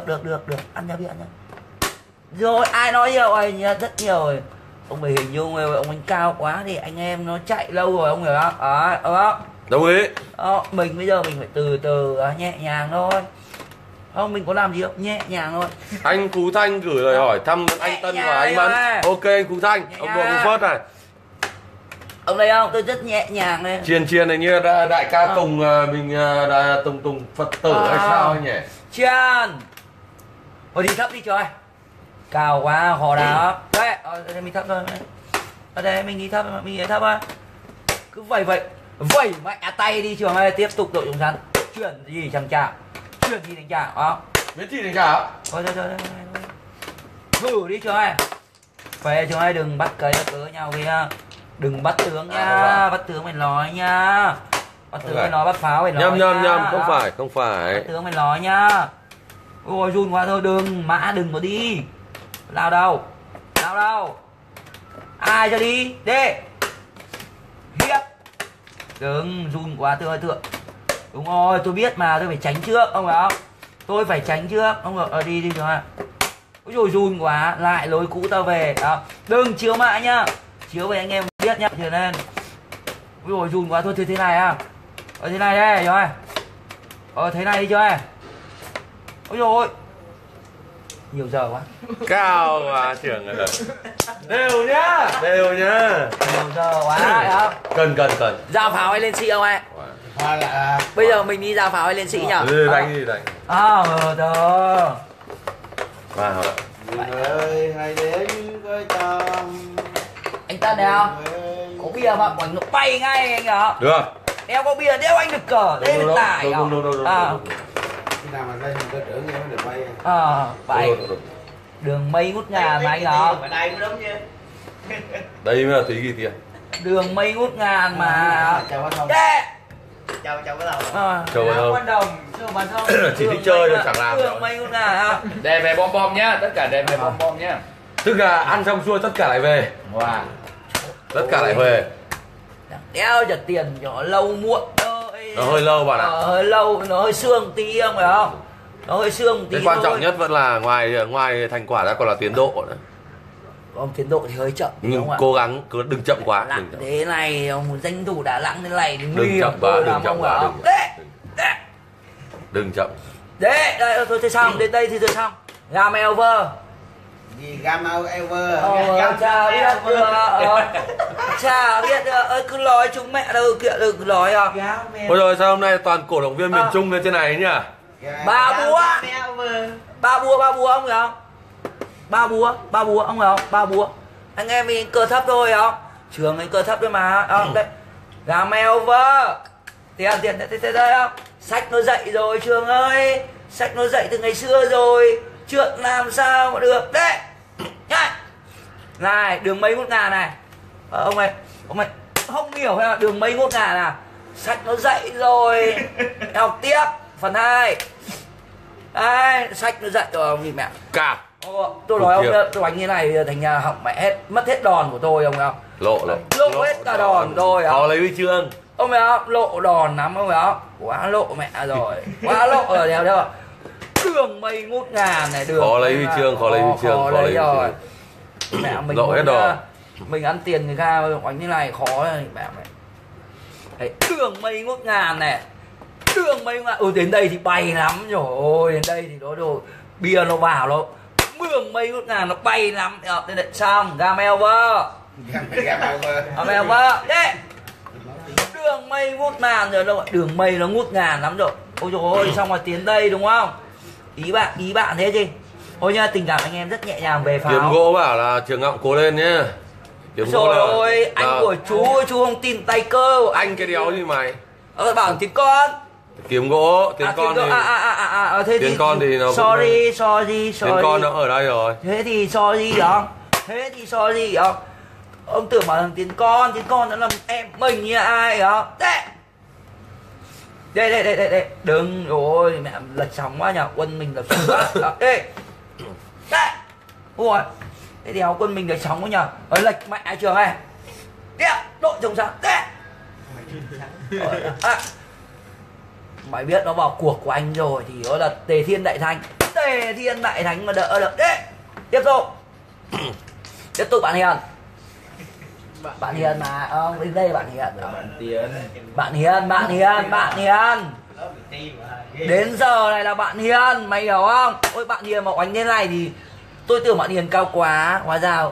Được, ăn ra biên nhá. Rồi ai nói nhiều rồi, rất nhiều rồi. Ông phải hình dung rồi, ông anh cao quá thì anh em nó chạy lâu rồi ông hiểu không? Đó, đúng không? Đồng ý. Mình bây giờ mình phải từ từ nhẹ nhàng thôi. Không mình có làm gì đâu, nhẹ nhàng thôi. Anh Phú Thanh gửi lời hỏi thăm anh Tân và anh Mẫn. Ok anh Phú Thanh, ông Đỗ Phú Phớt này. Ông đây không? Tôi rất nhẹ nhàng đây. Chiền này như đại ca Tùng, mình Tùng Phật tử hay sao anh nhỉ? Chiền. Thôi đi thấp đi trời. Cao quá, khó đá. Đấy, đây mình thấp thôi. Ở đây mình đi thấp, mình đi thấp thôi. Cứ vẩy mạnh tay đi Trường ơi, tiếp tục đội chống rắn. Chuyển gì chẳng chả. Chuyển gì thành chả, không? Biến gì thành chả? Thôi. Thử đi Trường ơi. Phải Trường ơi, đừng bắt cái cớ nhau kia. Đừng bắt tướng nha, bắt tướng phải nói nha. Bắt tướng phải nói, bắt pháo phải nói. Nhầm, không phải. Bắt tướng phải nói nha. Ôi run quá thôi, đừng, mã đừng có đi. Lao đâu ai cho đi đê hiếp, đừng run quá thưa thượng. Đúng rồi tôi biết mà, tôi phải tránh trước ông hiểu không? Tôi phải tránh trước ông được. Đi Trường ạ. Ôi rồi run quá, lại lối cũ tao về đó. Đừng chiếu mãi nhá, chiếu về anh em biết nhá. Thế nên ôi rồi run quá thôi, thế này à, thế này đây rồi, thế này đi cho em. Ôi rồi nhiều giờ quá. Cao quá Trường ơi. Đều nhá. Nhiều giờ quá đấy không? Cần. Giao pháo hay lên sĩ không anh? Bây giờ mình đi giao pháo hay lên sĩ nhỉ? Ừ, đánh. Được. Vào rồi. Ơi, hay đến với chồng. Anh Tân này không? Có bia mà quảnh nó bay ngay anh ạ. Được. Đeo có bia, đeo anh được cờ, đây được tải không? Đúng. Nào mà đây mình cơ trưởng em mới được bay. Bay. Đường mây ngút ngà mà anh ạ. Ở đây nó đúng chứ. Đây mới là thủy kỳ tiền. Đường mây ngút ngàn mà. Chào bắt đầu. Chào bắt đầu. Chỉ thích chơi thôi chẳng làm. Đường mây ngút ngà. Đem về bom nhá, tất cả đem về bom nhá. Tức là ăn xong xuôi tất cả lại về. Wow. Tất cả lại về. Đeo trả tiền nhỏ lâu muộn. Nó hơi lâu bạn ạ. Hơi lâu, nó hơi sương tí không phải không? Nó hơi sương tí. Cái quan trọng nhất vẫn là ngoài thành quả ra còn là tiến độ nữa. Còn tiến độ thì hơi chậm. Nhưng cố gắng cứ đừng chậm quá. Lặng thế này muốn danh thủ đã lặng thế này thì nguy hiểm. Đừng chậm quá. Đừng chậm. Đấy, đây tôi chơi xong, đến đây thì tôi xong. Game over. Chả biết được, cứ nói chúng mẹ đâu kìa, đừng nói à. Ôi rồi sao hôm nay toàn cổ động viên miền Trung lên trên này nhỉ? Ba búa ông hiểu không? Ba búa ông hiểu không? Ba búa. Anh em mình cơ thấp thôi không? Trường anh cơ thấp thôi mà. Đấy. Gà mèo vơ. Tiền thế đây không? Sách nó dậy rồi Trường ơi. Sách nó dậy từ ngày xưa rồi. Chuyện làm sao mà được đấy nhá. Này đường mấy ngút ngà này. Ông ơi không hiểu hay là đường mấy ngút ngà là sách nó dậy rồi. Học tiếp phần 2 đấy, sách nó dậy rồi ông nhìn mẹ cả. Tôi nói ông tôi đánh như này thành nhà hỏng mẹ hết, mất hết đòn của tôi ông không? Lộ hết cả đòn rồi. Họ lấy huy chương ông phải không? Lộ đòn lắm ông phải không? Quá lộ mẹ rồi, quá lộ rồi. Đeo Sương mây ngút ngàn này được. Khó lấy huy chương, khó lấy huy chương, khó lấy rồi. Mẹ mình lộ hết rồi. Mình ăn tiền người ta đánh như này khó này mẹ này. Sương mây ngút ngàn này. Sương mây ngút ngàn. Ôi đến đây thì bay lắm rồi. Ôi đến đây thì nó đồ bia nó bảo nó mường mây ngút ngàn nó bay lắm. Đây lại xong Gamel vơ. Gamel vơ. Đường mây ngút ngàn rồi đâu ạ. Đường mây nó ngút ngàn lắm rồi. Ôi trời ơi, xong rồi tiến đây đúng không? Ý bạn thế chứ. Thôi nha, tình cảm anh em rất nhẹ nhàng về pháo. Kiếm Gỗ bảo là Trường Ngọng cố lên nhá. Kiếm Gỗ là... ôi, anh à. Của chú không tin tay cơ. Anh cái đéo như mày. Bảo tin con. Kiếm Gỗ, tiếng con thì... tiếng con thì nó... Sorry. Tiếng con nó ở đây rồi. Thế thì sorry không? Ông tưởng bảo thằng tiếng con nó là em mình như ai đó. Đây. Đừng, ôi mẹ lật sóng quá nhở, quân mình lật sóng quá. Đó, đây. Ôi, thế đéo quân mình lật sóng quá nhở. Ở lệch mạnh ai Trường này. Tiếp, đội trồng sao. Mày biết nó vào cuộc của anh rồi thì nó là Tề Thiên Đại Thánh. Tề Thiên Đại Thánh mà đỡ được. Tiếp tục bạn Hiền. Bạn Hiền mà, đến đây bạn Hiền. Bạn Hiền. Đến giờ này là bạn Hiền, mày hiểu không? Ôi bạn Hiền mà oánh thế này thì tôi tưởng bạn Hiền cao quá, hóa ra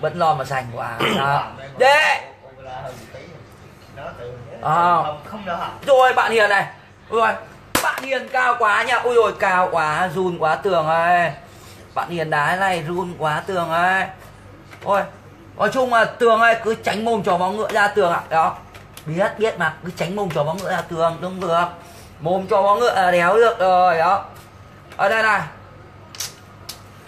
vẫn lòn mà sành quá. Đấy. Rồi bạn Hiền này. Rồi, bạn Hiền cao quá nha. Ôi rồi cao quá, run quá tường ơi. Bạn Hiền đá thế này run quá tường ơi. Ôi. Nói chung là Tường ơi, cứ tránh mồm chó máu ngựa ra Tường ạ. Đó. Biết mà, cứ tránh mồm chó máu ngựa ra Tường, đúng được. Mồm chó máu ngựa là đéo được rồi, đó. Ở đây này.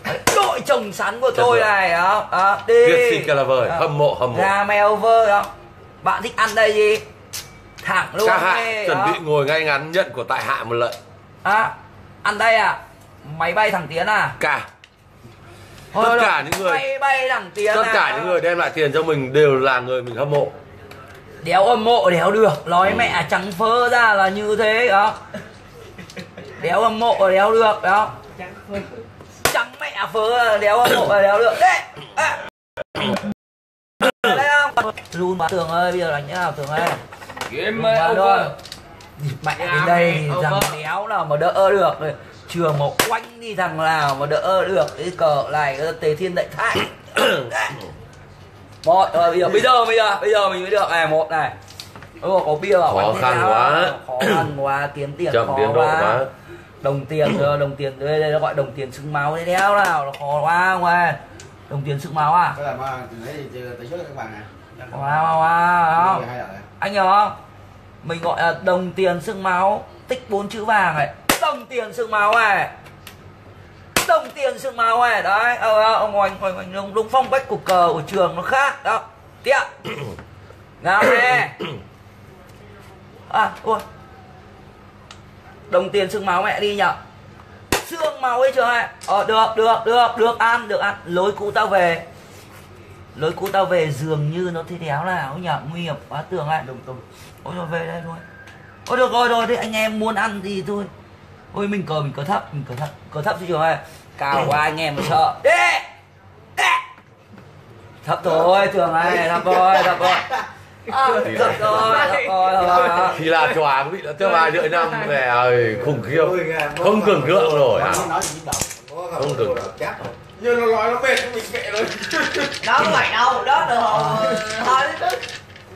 Đấy, đội chồng sắn của tôi này, đó. Đó, đi. Viết xin Calaver, hâm mộ. Ra mèo vơ, đó. Bạn thích ăn đây gì? Thẳng luôn. Các hạ, chuẩn bị ngồi ngay ngắn nhận của tại hạ một lợn. Ăn đây à? Máy bay thẳng Tiến à? Tất cả những người đem lại tiền cho mình đều là người mình hâm mộ. Đéo hâm mộ đéo được. Nói mẹ trắng phơ ra là như thế đó. Đéo hâm mộ đéo được đó. Trắng mẹ phơ đéo hâm mộ đéo được. Đấy. Run mà Tường ơi, bây giờ đánh thế nào Tường ơi? Mẹ đến đây rằng đéo nào mà đỡ được rồi. Trường mà quanh đi thằng nào mà đỡ được cái cờ này, Tề Thiên Đại Thánh. Bây giờ mình mới được này, một này. Ôi, có bia bảo khó khăn quá, kiếm tiền chậm khó quá. Đồng tiền đây nó gọi đồng tiền xứng máu đấy, đéo nào nó khó quá không ơi. Đồng tiền xứng máu à? Cái mà từ trước các bạn này. Wow. Anh hiểu không? Mình gọi là đồng tiền xứng máu, tích 4 chữ vàng này. Đồng tiền xương máu này. Đấy. Ông Oanh đúng phong cách của cờ của Trường nó khác. Đó. Tiếp. Nào nè. Đồng tiền xương máu mẹ đi nhở. Xương máu ấy Trường này. Được ăn. Lối cũ tao về dường như nó thế đéo nào nhở. Nguy hiểm quá Tường này. Ôi rồi về đây thôi. Ôi được rồi đấy, anh em muốn ăn gì thôi. Ôi mình cờ thấp chứ Trường ơi. Cao quá anh em mà sợ. Thấp thôi Trường ơi, thấp thôi. Thấp rồi. Thì là chóa bị đã tiêu bài đợi năm mẹ ơi, khủng khiếp. Không tưởng tượng rồi. Không tưởng tượng. Như nó nói nó mệt mình kệ rồi. Nó không phải đâu, đó được thôi.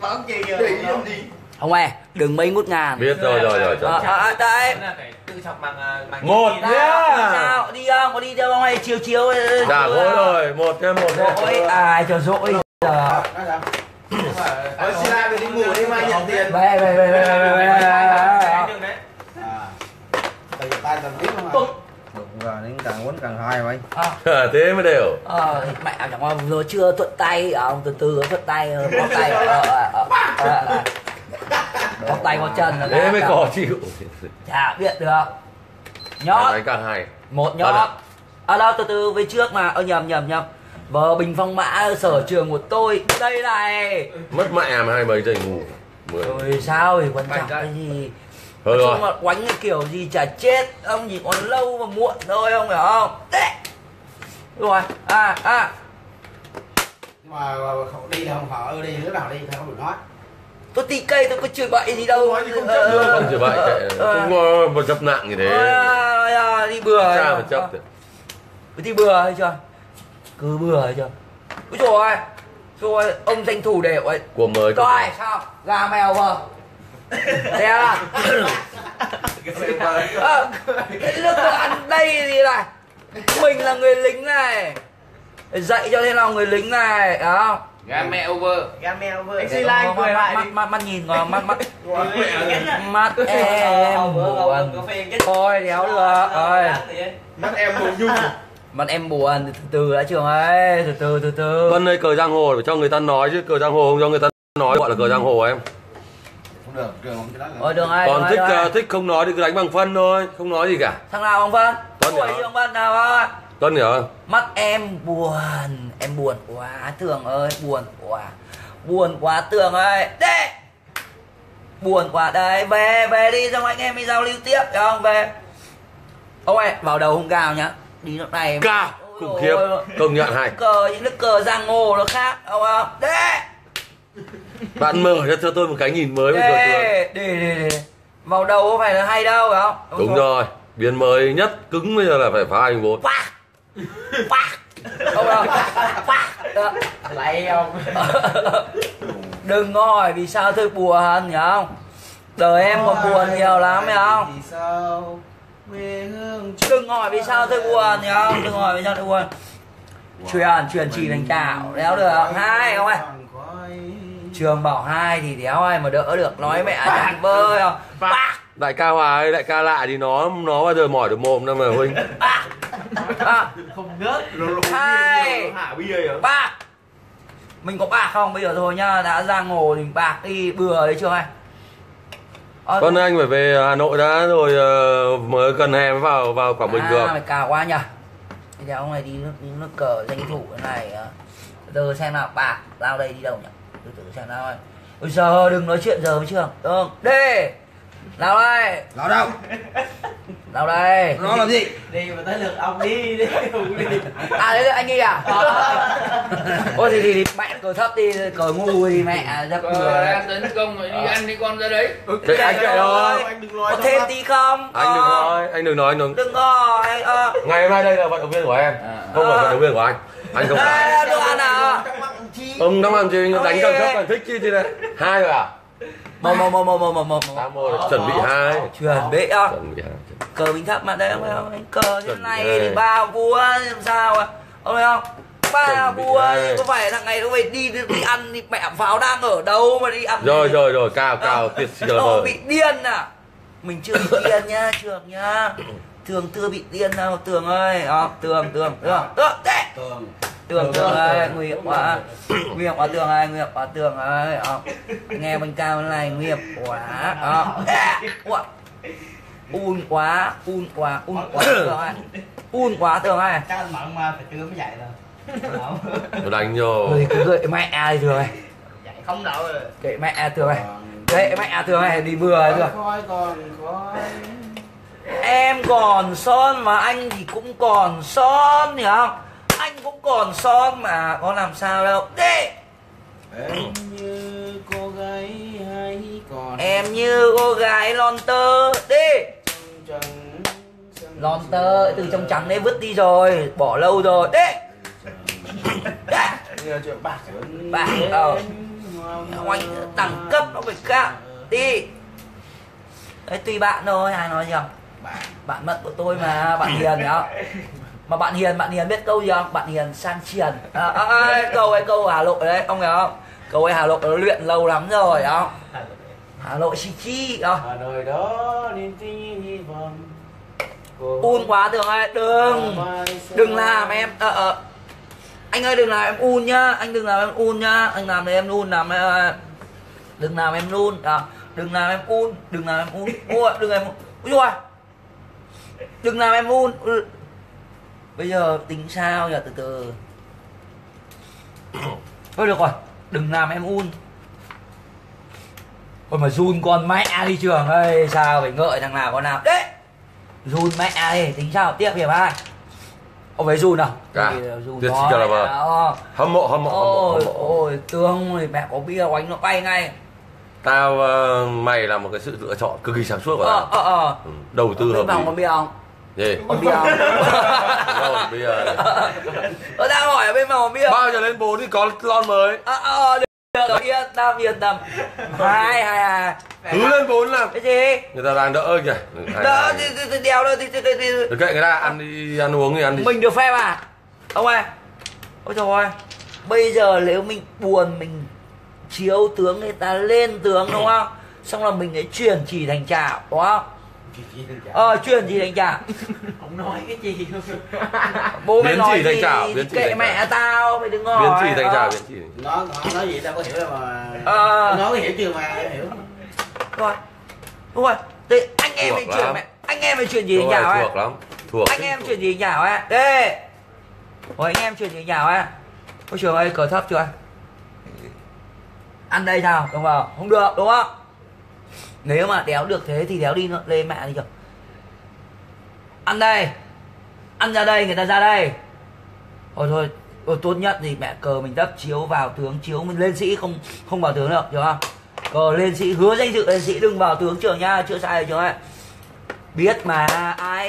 Mà không gì rồi. Không nghe, đừng mấy ngút ngàn. Biết rồi. Đấy. Một nhá. Sao đi không? Có đi theo không hay chiều? Dạ gối rồi, một thêm. Ôi ai cho dỗi giờ. Ở Sina đi ngủ đi mai nhận tiền. Về. Tại tan tầm biết không ạ? Giờ đến càng muốn càng hai mà anh. Thế mới đều. Mẹ chẳng qua nó chưa thuận tay, từ từ thuận tay. Bóc tay có chân là thế mới có chịu. Chả biết được. Nhót. Một nhót. Đâu từ về trước mà. Nhầm. Vờ bình phong mã sở trường của tôi. Đây này. Mất mẹ mà 27 giờ ngủ. Rồi sao thì quan trọng cái gì. Thôi rồi. Mà quánh cái kiểu gì chả chết, ông chỉ còn lâu mà muộn thôi, ông hiểu không? Đấy. Rồi, mà không đi là không phải đi, đứa nào đi thì không được nói. Tôi tí cây tôi có chửi bậy gì đâu. Nói không chấp nữa, không chửi bậy, cũng một chấp nặng như thế. Đi bừa rồi. Sao mà chấp được. Đi bừa hay chưa? Cứ bừa hay chưa? Úi dồi ôi. Rồi ông danh thủ để ấy. Của mới. Rồi sao? Gà mèo vờ. Thế à? Cái nước ăn đây gì này? Mình là người lính này. Dạy cho thế nào người lính này, đúng không? Game over. Game over. Anh xin like cười lại đi. Mắt nhìn ngó mắt. Mắt em buồn. Thôi đéo được rồi. Mắt em buồn nhung. Bạn em buồn, từ từ đã Trường ấy, từ từ. Vân ơi, cờ giang hồ phải cho người ta nói chứ, cờ giang hồ không cho người ta nói gọi là cờ giang hồ em. Không được, Trường không cho nói. Đường ai, còn thích không nói thì cứ đánh bằng phân thôi, không nói gì cả. Thằng nào bằng phân? Tuấn hiểu không? Bạn nào ạ? Tuấn hiểu không? Mắt em buồn quá Tường ơi, buồn quá Tường ơi. Đấy. Buồn quá đấy, về đi, xong anh em đi giao lưu tiếp, được không? Về. Ông ơi, vào đầu không cao nhá. Đi lúc này cao khủng khiếp, công nhận hay. Cờ những nước cờ giang hồ nó khác, không không? Đấy. Bạn mở ra cho tôi một cái nhìn mới về cờ Tường. Để màu đầu không phải là hay đâu, phải không? Đúng rồi, biến mới nhất cứng bây giờ là phải phá anh vốn. Phá. Phá. Không đâu. Phá. Lấy không? Đừng có hỏi vì sao tôi buồn, hiểu không? Đời em còn buồn nhiều lắm, hiểu không? Vì sao? Đừng hỏi vì sao tôi buồn, hiểu không? Đừng hỏi vì sao tôi buồn. Truyền chỉ thành tạo, đéo được. Hai không ạ? Trường bảo hai thì đéo ai mà đỡ được, nói mẹ chẳng bơi không? Đại ca Hòa ơi, đại ca lạ thì nó bao giờ mỏi được mồm đâu mà Huynh. Không ngớt. Hai. Bạc. Mình có bạc không? Bây giờ thôi nhá, đã ra ngồi thì bạc đi, bừa đấy Trường ơi. Con anh phải về Hà Nội đã rồi, mới gần hè mới vào Quảng Bình được. Mày cao quá nhỉ. Thế thì ông này đi nước cờ danh thủ thế này. Giờ xem nào, bạc lao đây đi đâu nhỉ? Từ xem nào ơi. Ôi giờ đừng nói chuyện giờ với Trường. Được. Đi. Lao đây. Lao đâu? Lao đây. Nó làm gì? Đi mà tới lượt ông đi. À đấy anh đi à? Ôi thì mẹ cờ thấp đi, cờ ngu đi mẹ. Ra cửa tấn công rồi đi ăn đi con ra đấy. Thế anh kệ rồi. Anh đừng nói. Có thêm tí không? Anh đừng nói. Anh đừng nói. Đừng có. Ngày hôm nay đây là vận động viên của em, không phải vận động viên của anh. Anh không phải. Đồ ăn à? Ông đang làm gì? Đánh cờ thấp anh thích chứ thế này. Hai rồi à? Một chuẩn bị hai, chuẩn bị hai cờ bình thấp mà đây ông thấy không? Đánh cờ như này thì ba vua làm sao à? Ông thấy không? Ba vua có phải thằng này nó phải đi ăn thì mẹ pháo đang ở đâu mà đi ăn? Rồi cao tuyệt vời. Nó bị điên à? Mình chưa bị điên nhá Trường nhá. Thường chưa bị điên đâu Tường ơi. Tường ơi, nguyện quá. Nguyện quá Tường ơi, nguyện quá Tường ơi. Nghe bánh cao thế này nguyện quá. Un quá Tường ơi. Un quá Tường ơi. Chắc ăn mặn mà phải trưa mới dậy rồi. Đánh vô. Gợi mẹ ai Tường ơi. Dậy không đâu rồi. Gợi mẹ Tường ơi. Gợi mẹ Tường ơi, đi bừa rồi Tường. Còn khói. Em còn son mà anh thì cũng còn son, hiểu không? Anh cũng còn son mà có làm sao đâu. Đi. Em như cô gái hay còn. Em như cô gái lon tơ. Đi. Lon tơ từ trong trắng đấy vứt đi rồi, bỏ lâu rồi. Đi. Bạc đâu. Anh đẳng cấp nó phải cao. Đi. Đấy, tùy bạn thôi, ai nói gì không? Bạn mật của tôi mà, bạn Hiền đó. Mà bạn Hiền biết câu gì không? Bạn Hiền san triền. Câu Hà Nội đấy, ông hiểu không? Câu ấy Hà Nội nó luyện lâu lắm rồi, không? Hà Nội chi chi, không? Hà Nội đó, niềm tin hy vọng. Un quá Tường ơi, đừng làm em. Anh ơi đừng làm em un nhá, anh đừng làm em un nhá, anh làm thì em un làm em. Đừng làm em un, đừng làm em un. Đừng làm em un. Bây giờ tính sao nhỉ, từ. Thôi được rồi, đừng làm em un. Thôi mà run con mẹ đi Trường ơi, sao phải ngợi thằng nào con nào đấy. Run mẹ đi, tính sao tiếp hiệp hai. Ông ấy run nào? Cả. Run nó. Hâm mộ. Ôi Tương thì mẹ có bia oánh nó bay ngay. Tao mày là một cái sự lựa chọn cực kỳ sáng suốt của tao. Đầu tư hợp lý. Bằng con bia không? Gì? Con bia không? Con bia. Tao đang hỏi ở bên phòng bia. Bao giờ lên 4 thì có lon mới. Yên tâm. Hai. Cứ lên 4 làm cái gì? Người ta đang đỡ kìa. Đỡ thì đèo thôi thì. Kệ người ta ăn đi, ăn uống thì ăn đi. Mình được phép à? Ông ơi. Ôi trời ơi. Bây giờ nếu mình buồn mình chiếu tướng người ta lên tướng đúng không? Xong là mình lại chuyển chỉ thành trảo đúng không? Chuyển chỉ thành trảo. Ông nói cái gì? Bố mày nói gì? Kệ mẹ tao, mày đừng ngồi. Biến chỉ thành trảo, biến chỉ. Nó gì tao có hiểu đâu mà. Nó có hiểu chưa mà hiểu. Rồi. Đúng rồi. Thế anh em mình chuyển mẹ. Anh em mày chuyển gì thành trảo ấy? Thuộc lắm. Thuộc. Anh em chuyển gì thành trảo ấy? Đây. Rồi anh em chuyển gì thành trảo ấy? Ôi Trường ơi, cờ thấp chưa? Ăn đây sao đúng không? Không được đúng không? Nếu mà đéo được thế thì đéo đi lên mẹ đi Trường. Ăn đây, ăn ra đây, người ta ra đây. Thôi tốt nhất thì mẹ cờ mình đắp chiếu vào tướng, chiếu mình lên sĩ, không vào tướng được Trường không? Cờ lên sĩ, hứa danh dự lên sĩ, đừng vào tướng Trường nha, chưa sai rồi Trường ơi. Biết mà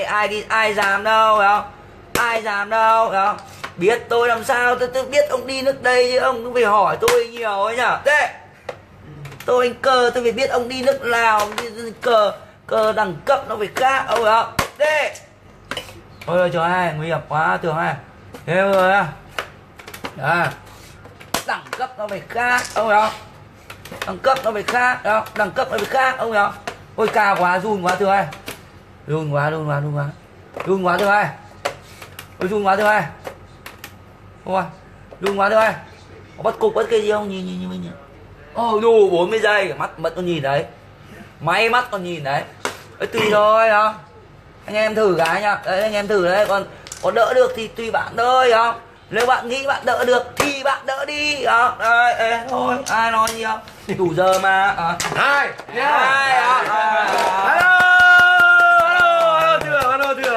ai đi ai dám đâu phải không? Ai dám đâu phải không? Biết tôi làm sao, tôi biết ông đi nước đây chứ ông cũng phải hỏi tôi nhiều ấy nhở. Thế tôi anh cờ tôi phải biết ông đi nước nào, ông đi cờ đẳng cấp nó phải khác ông phải không? Thế ôi trời ơi nguy hiểm quá Tường ơi. Thế rồi á đẳng cấp nó phải khác ông phải không? Đẳng cấp nó phải khác đó, đẳng cấp nó phải khác ông phải không? Ôi cao quá, run quá Tường ơi, run quá Tường ơi, ôi run quá Tường ơi. Thôi, đúng quá thôi. Bắt cục bắt cái gì không? Nhìn mình. Đủ 40 giây, mắt con nhìn đấy. Máy mắt con nhìn đấy. Tùy thôi không? Anh em thử cái nhá. Đấy anh em thử đấy, còn có đỡ được thì tùy bạn thôi không? Nếu bạn nghĩ bạn đỡ được thì bạn đỡ đi không? Đấy, thôi, ai nói gì không? Đủ giờ mà. Hello Trường.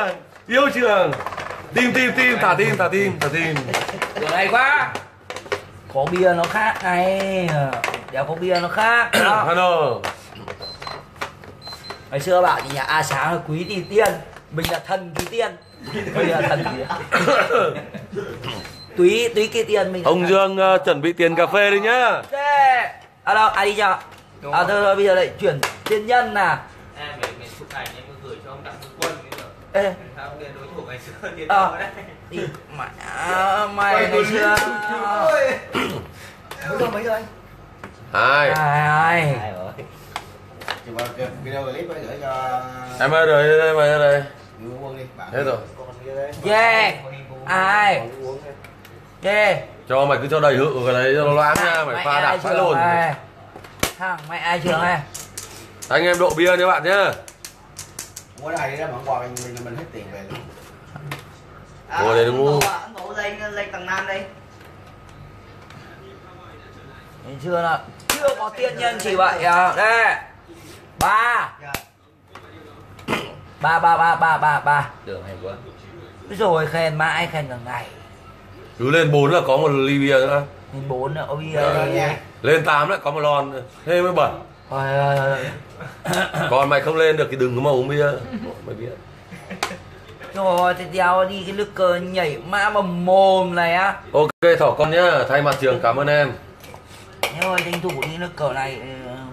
Yêu Trường. Tim thả tim. Điều này quá. Có bia nó khác này. Đéo có bia nó khác. Hello. Ngày xưa bảo thì nhà A Sáng là quý thì tiên, mình là thần thì tiên. Bây giờ thần thì túy kia tiền mình. Ông Dương chuẩn bị tiền cà phê đi nhá. Đâu ai đi nhở? Thôi bây giờ lại chuyển tiền nhân nè. Em phải chụp ảnh em gửi cho ông Đặng Quân. Ê đối thủ ngày xưa thì đó đấy. Mày ngày xưa. Mấy rồi? Hai. Video clip mới gửi cho. Em ơi rồi mày đây. Thế rồi. Yeah. Ai? Yeah. Cho mày cứ cho đầy hự cái đấy cho nó loãng nha, mày pha đạp phải lồn. Thằng mày ai Trường ơi. Anh em độ bia nha bạn nhá. Mua này đó bọn quà mình hết tiền về luôn. Mua đây đúng không? Ấn Độ lên tầng Nam đi. Mình chưa có tiên nhân chỉ vậy à. Đây. 3. Tưởng hay quá. Rồi khen mãi khen cả ngày. Cứ lên 4 là có một ly bia nữa. Lên 4 là có bia. Lên 8 lại có một lon. Thế mới bẩn. Còn mày không lên được thì đừng có mà uống bia. Mày biết. Rồi thì đéo đi cái nước cờ nhảy mã mầm mồm này á. Ok Thỏ con nhá, thay mặt Trường cảm ơn em. Thế ơi tranh thủ đi nước cờ này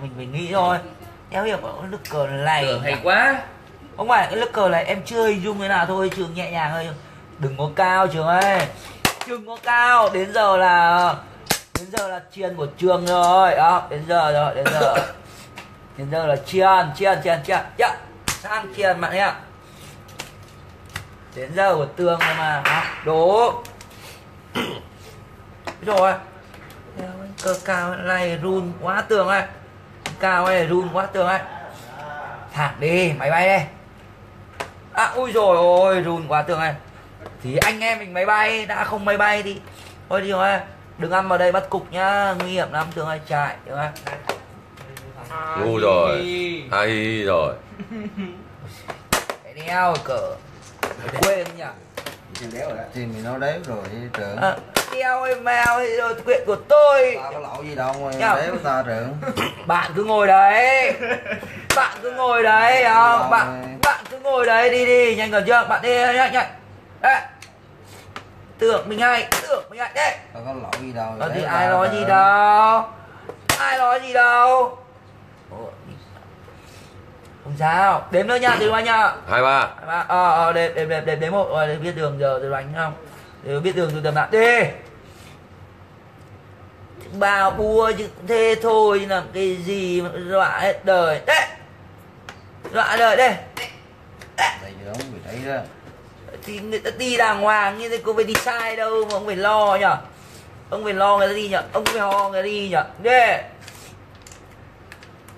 mình phải nghĩ thôi. Đéo hiểu cái nước cờ này. Được, hay quá. Không phải cái nước cờ này em chưa hình dung thế nào thôi. Trường nhẹ nhàng thôi. Đừng có cao Trường ơi. Đừng có cao. Đến giờ là chiên của Trường rồi. Đó, đến giờ. Hiện giờ là chiên sang chiên bạn nhé. Đến giờ của Tường rồi mà đố. Rồi cơ cao này run quá Tường ơi, cao này run quá Tường ơi, thẳng đi máy bay đây. Ui rồi ôi run quá Tường ơi, thì anh em mình máy bay đã không máy bay đi thôi đi rồi, đừng ăn vào đây bắt cục nhá, nguy hiểm lắm Tường ơi, chạy Tường ơi. Ngu rồi. Hay rồi. Cái đeo cỡ quên nhỉ. Trên đéo rồi đó. Thì mình nói đéo rồi trưởng. Đeo ơi mèo rồi chuyện của tôi. Ta có lẩu gì đâu mà đéo ta trưởng. Bạn cứ ngồi đấy. Bạn cứ ngồi đấy không? Bạn cứ ngồi đấy đi nhanh còn chưa? Bạn đi nhanh. Đấy. Tưởng mình hay đấy. Tao có lỗi gì đâu. Thì ai nói gì đâu. Không sao. Đếm nữa nha, từ anh nha. 23. Đếm một rồi biết đường giờ từ anh không? Để biết đường từ tầm nào. Đi. Bao bua chứ thế thôi làm cái gì mà dọa hết đời. Đấy. Dọa đời đây. Đấy không phải thấy ra. Thì người ta đi đàng hoàng như thế cô phải đi sai đâu mà ông phải lo nhở. Ông phải lo người ta đi nhở, ông phải ho người ta đi nhở. Đê.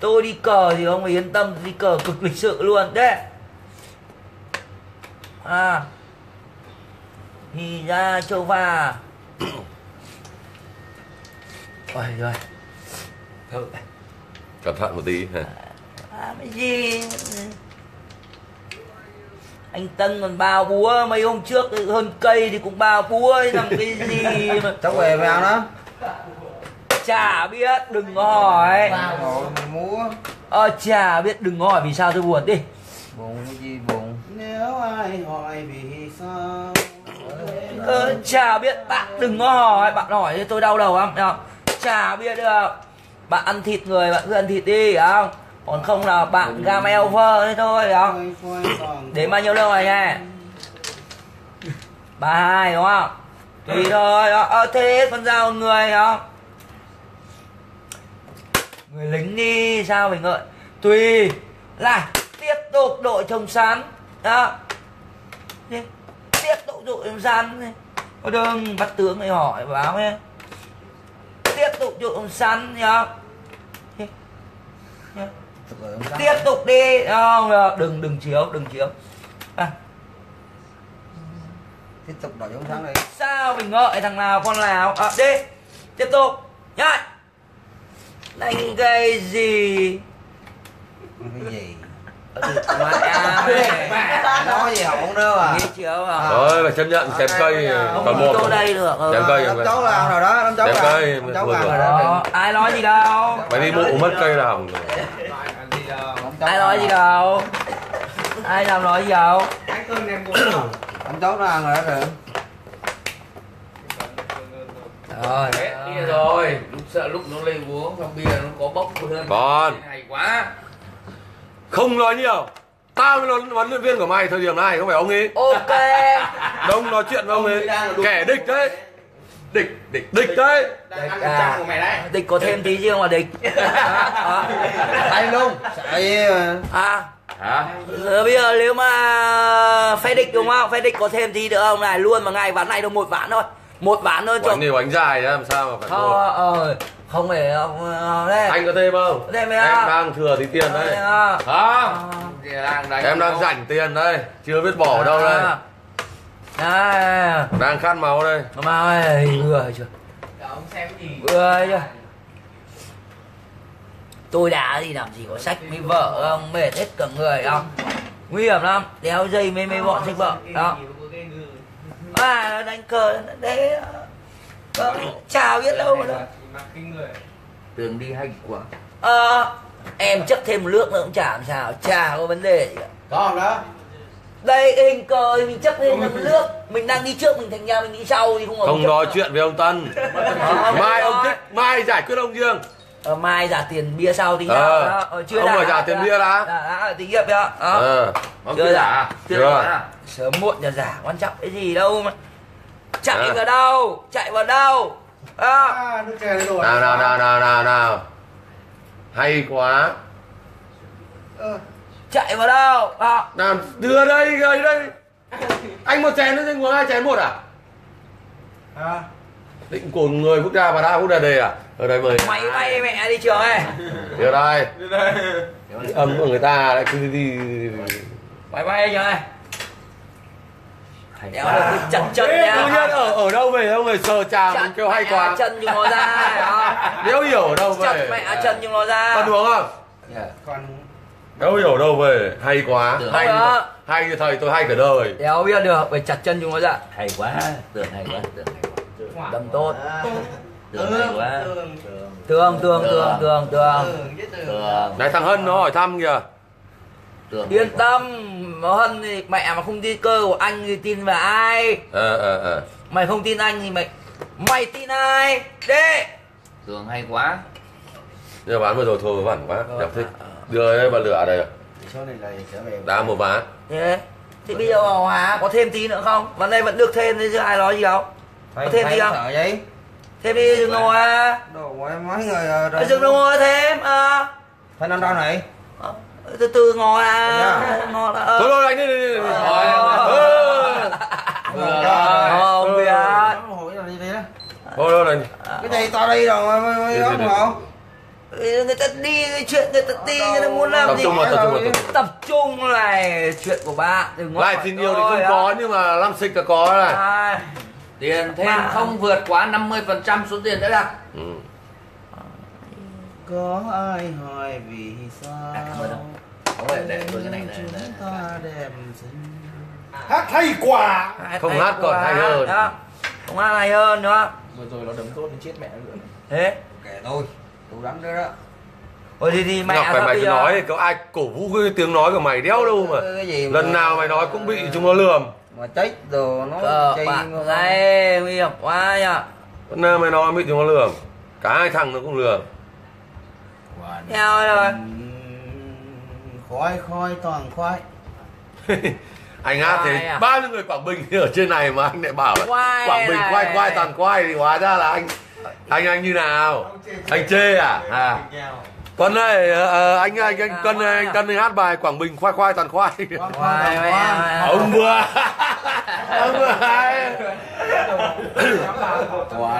Tôi đi cờ thì ông phải yên tâm, đi cờ cực lịch sự luôn. Đê. À. Thì ra châu pha. Ôi giời. Thôi. Cẩn thận một tí hả? Cái gì? Anh Tân còn bao búa mấy hôm trước hơn cây thì cũng bao búa làm cái gì mà cháu về vào đó chả biết, đừng hỏi múa chả biết, đừng hỏi vì sao tôi buồn đi buồn cái gì buồn nếu ai hỏi vì sao chả biết, bạn đừng hỏi, bạn hỏi thì tôi đau đầu không chả biết được. Bạn ăn thịt người bạn cứ ăn thịt đi không. Còn không là bạn Gamel over thế thôi phải không? Đến bao nhiêu đâu này nha? 32 đúng không? Tùy thôi, thế hết con dao người không? Người lính đi sao mình ngợi? Tùy là tiếp tục đội trồng sắn. Đó. Tiếp tục đội trồng sắn. Có đường bắt tướng này hỏi báo nghe. Tiếp tục đội trồng sắn nhá. Tiếp tục đi không, đừng chiếu tiếp tục đòi giống thắng này sao mình ngợi thằng nào con nào đi tiếp tục nhá đánh cái gì nói gì không đâu à thôi phải chấp nhận xem cây còn một chỗ đây được xem cây cháu làm rồi đó xem cây ai nói gì đâu mày đi mụ mất cây là hỏng. Ai nói gì đâu. Ai làm nói gì đâu. Cái cơm em cũng không. Anh cháu nó ăn rồi đó rồi. Rồi. Đi rồi. Lúc sợ lúc nó lên uống xong bia nó có bốc hơn. Còn. Hay quá. Không nói nhiều. Tao mới là huấn luyện viên của mày thời điểm này không phải ông ấy. Ok. Đông nói chuyện với ông ấy. Kẻ địch đấy. Địch đấy. Địch có thêm tí riêng mà địch. Anh đúng. Bây giờ nếu mà phê địch đúng không? Phê địch có thêm tí nữa không này luôn mà ngày ván này đâu một ván thôi. Một ván thôi. Quán nhiều bánh dài làm sao mà phải mua. Không phải đấy. Anh có thêm không? Em đang thừa tí tiền đấy. Em đang rảnh tiền đây. Chưa biết bỏ ở đâu đây. Đang khát máu đây. Máu ơi, vừa chưa? Ông xem gì? Vừa chưa? Tôi đã thì làm gì có sách mấy vợ không? Mệt hết cả người không? Nguy hiểm lắm, đéo dây mấy bọn sách vợ đó. Đánh cờ đấy. Chào biết đâu mà đâu. Tường đi hay quá. Em chấp thêm một nước nữa cũng chả làm sao, chả có vấn đề gì cả. Còn đó. Đây hình cờ mình chấp lên một nước. Mình đang đi trước mình thành ra mình đi sau thì không có. Không nói chuyện với ông Tân. Mai ông thích, mai giải quyết ông Dương. Mai giả tiền bia sau thì chưa. Ông phải giả tiền bia đã. Đã tí hiệp đó. Chưa giả. Sớm muộn là giả, quan trọng cái gì đâu mà. Chạy vào đâu, chạy vào đâu. Nào. Hay quá. Chạy vào đâu? Nào, đưa đây, gầy đây. Anh một chén nữa, anh uống hai chén một à? Định cồn người quốc gia và đa quốc gia đề à? Ở đây mời. Máy bay mẹ đi trường ấy. Đưa đây. Âm của người ta lại cứ đi. Máy bay anh ơi. Thành đéo là cái chân chân nha. Nhân ở đâu về đâu người sờ trà mình kêu hay quá. Chân nhưng nó ra. Đéo hiểu ở đâu về. Chân mẹ chân nhưng nó ra. Con uống không? Con đéo hiểu đâu về hay quá. Hay hay như thầy tôi hay cả đời. Đéo biết được phải chặt chân chúng nó ra. Hay quá, tưởng hay quá, tưởng hay quá. Đâm tốt. Tường. Này thằng Hân nó hỏi thăm kìa. Yên tâm, nó Hân thì mẹ mà không tin cơ của anh thì tin vào ai? Mày không tin anh thì mày tin ai? Đê. Tường hay quá. Giờ bán vừa rồi thôi vẩn quá, đẹp thích. Đưa bà lửa đây. Đã một bán. Thì bây giờ Hòa có thêm tí nữa không? Vấn đây vẫn được thêm chứ ai nói gì không? Có thêm tí không? Thêm đi Dương Đông Hoa. Đồ quá mấy người rồi. Dương Đông Hoa thêm. Phải năm đâu này. Từ từ ngồi ngồi là. Thôi thôi anh đi đi. Rồi. Không biết. Thôi thôi cái này tao đi rồi mới không không. Người ta đi chuyện người ta đi người ta muốn làm tập gì trung rồi, tập trung này chuyện của bạn lại thì nhiều thì không có nhưng mà làm xịt là có này tiền thêm mà. Không vượt quá 50% số tiền đã đặt có ai hỏi vì sao để tôi cái này này hát hay quá không hát còn hay hơn đó. Không hát hay hơn nữa vừa rồi nó đấm tốt đến chết mẹ nữa thế kể tôi lắm đó. Ôi thì mẹ phải mày cứ nói thì có ai cổ vũ cái tiếng nói của mày đéo đâu mà. Lần nào mày nói cũng bị chúng nó lườm. Mà trách rồi nó chơi này nguy hiểm quá nhở. Lần nào mày nói bị chúng nó lườm. Cả hai thằng nó cũng lườm. Theo rồi. Khói khói toàn khói. Anh hát thế à? Bao nhiêu người Quảng Bình ở trên này mà anh lại bảo quay Quảng Bình quay quay toàn quay thì hóa ra là anh như nào anh chê à con này anh cân hát bài Quảng Bình khoai khoai toàn khoai ông vừa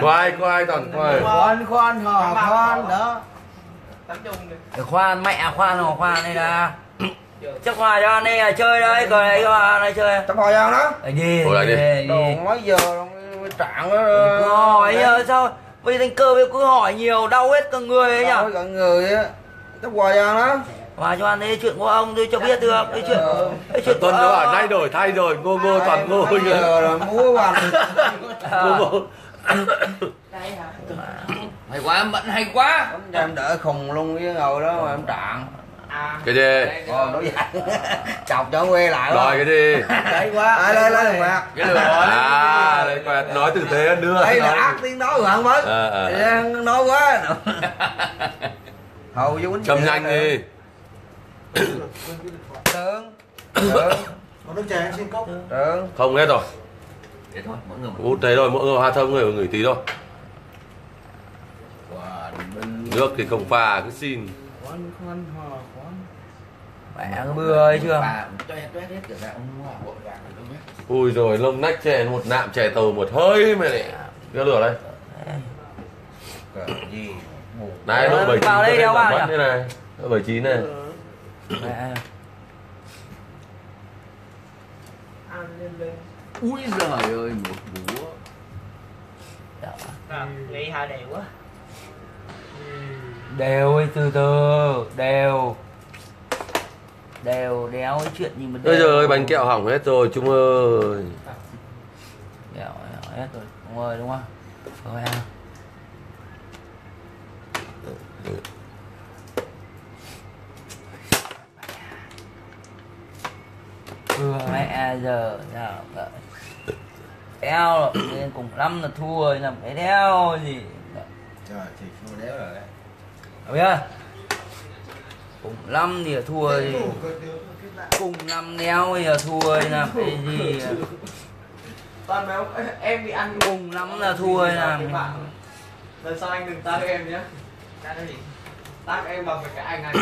khoai khoai toàn khoai khoan hò khoan đó khoan mẹ khoan hò khoan đây là chắc Hòa cho anh đi chơi đấy còn đấy Hòa chơi chắc Hòa cho đó đi đồ nói giờ trạng hỏi giờ sao bây giờ anh Cơ bây cứ hỏi nhiều đau hết cả người ấy nhở cả người á chắc Hòa cho đó Hòa cho anh ấy chuyện của ông tôi cho biết được cái chuyện Tuấn nó ở đây đổi thay rồi ngô toàn ngô rồi múa hoàn hay quá em bận hay quá em đỡ khùng luôn với ngồi đó mà em trạng cái đi chọc cho quê lại rồi cái đi đấy quá ai lấy thằng Mạc cái rồi nói tử tế đưa đây là ác tiếng nói của hắn mới nói quá hầu vô châm nhanh đi không hết rồi thế thôi mọi người út thế rồi mọi người hoa thơm người ngửi tí thôi nước thì không pha cứ xin mẹ mưa ơi chưa ui rồi lông nách chè một nạm chè tàu một hơi mày lại ra lửa đây này độ 79 thế này độ 79 này ui giời ơi một búa lấy hà đều quá đều ơi từ từ đều đéo cái chuyện gì mà bây giờ bánh kẹo hỏng hết rồi Trung ơi kẹo hỏng hết rồi Trung ơi đúng không thôi em mẹ giờ đéo rồi nên cùng lắm là thua rồi làm cái đéo gì trời thì thua đéo rồi đấy đúng chưa? Cùng năm thì thua gì cùng năm đéo thì thua làm cái gì toàn béo em bị ăn cùng lắm là thua làm lần sau anh đừng tát em nhé tát em bằng cái anh chỉ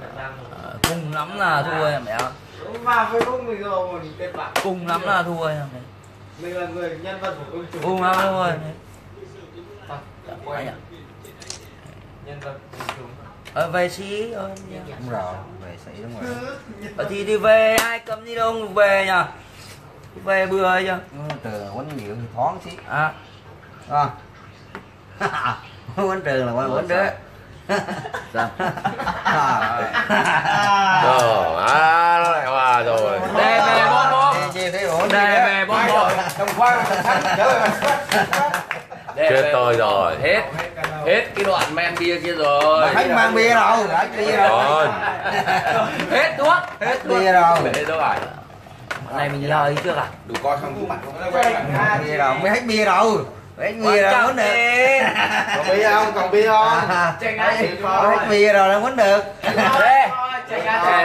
phải làm cùng lắm là thua làm béo vào Facebook mình rồi mình kết bạn cùng lắm là thua làm mình là người nhân vật của cùng lắm thôi nhân vật về sĩ ơi đúng rồi về sĩ đúng rồi thì đi về ai cấm đi đâu về nhờ Về bừa chưa? Trừ là quánh miệng thì thoáng xí. À. Không? Quánh trừ là quánh quánh đứa. Sao? Rồi. Đó rồi. Đây về bốn bốn. Đây về bốn bốn. Đồng khoan trở về. Chết tôi rồi. Hết. Hết cái đoạn men bia kia rồi. Hết mang bia đâu. Hết bia rồi. Hết thuốc. Hết bia rồi. Hết thuốc rồi. Này mình lời trước à? Đủ coi không có mặt không bia đâu, mới hết bia đâu. Hết bia đâu muốn được. Còn bia không? Còn bia không? Hết bia rồi đâu muốn được.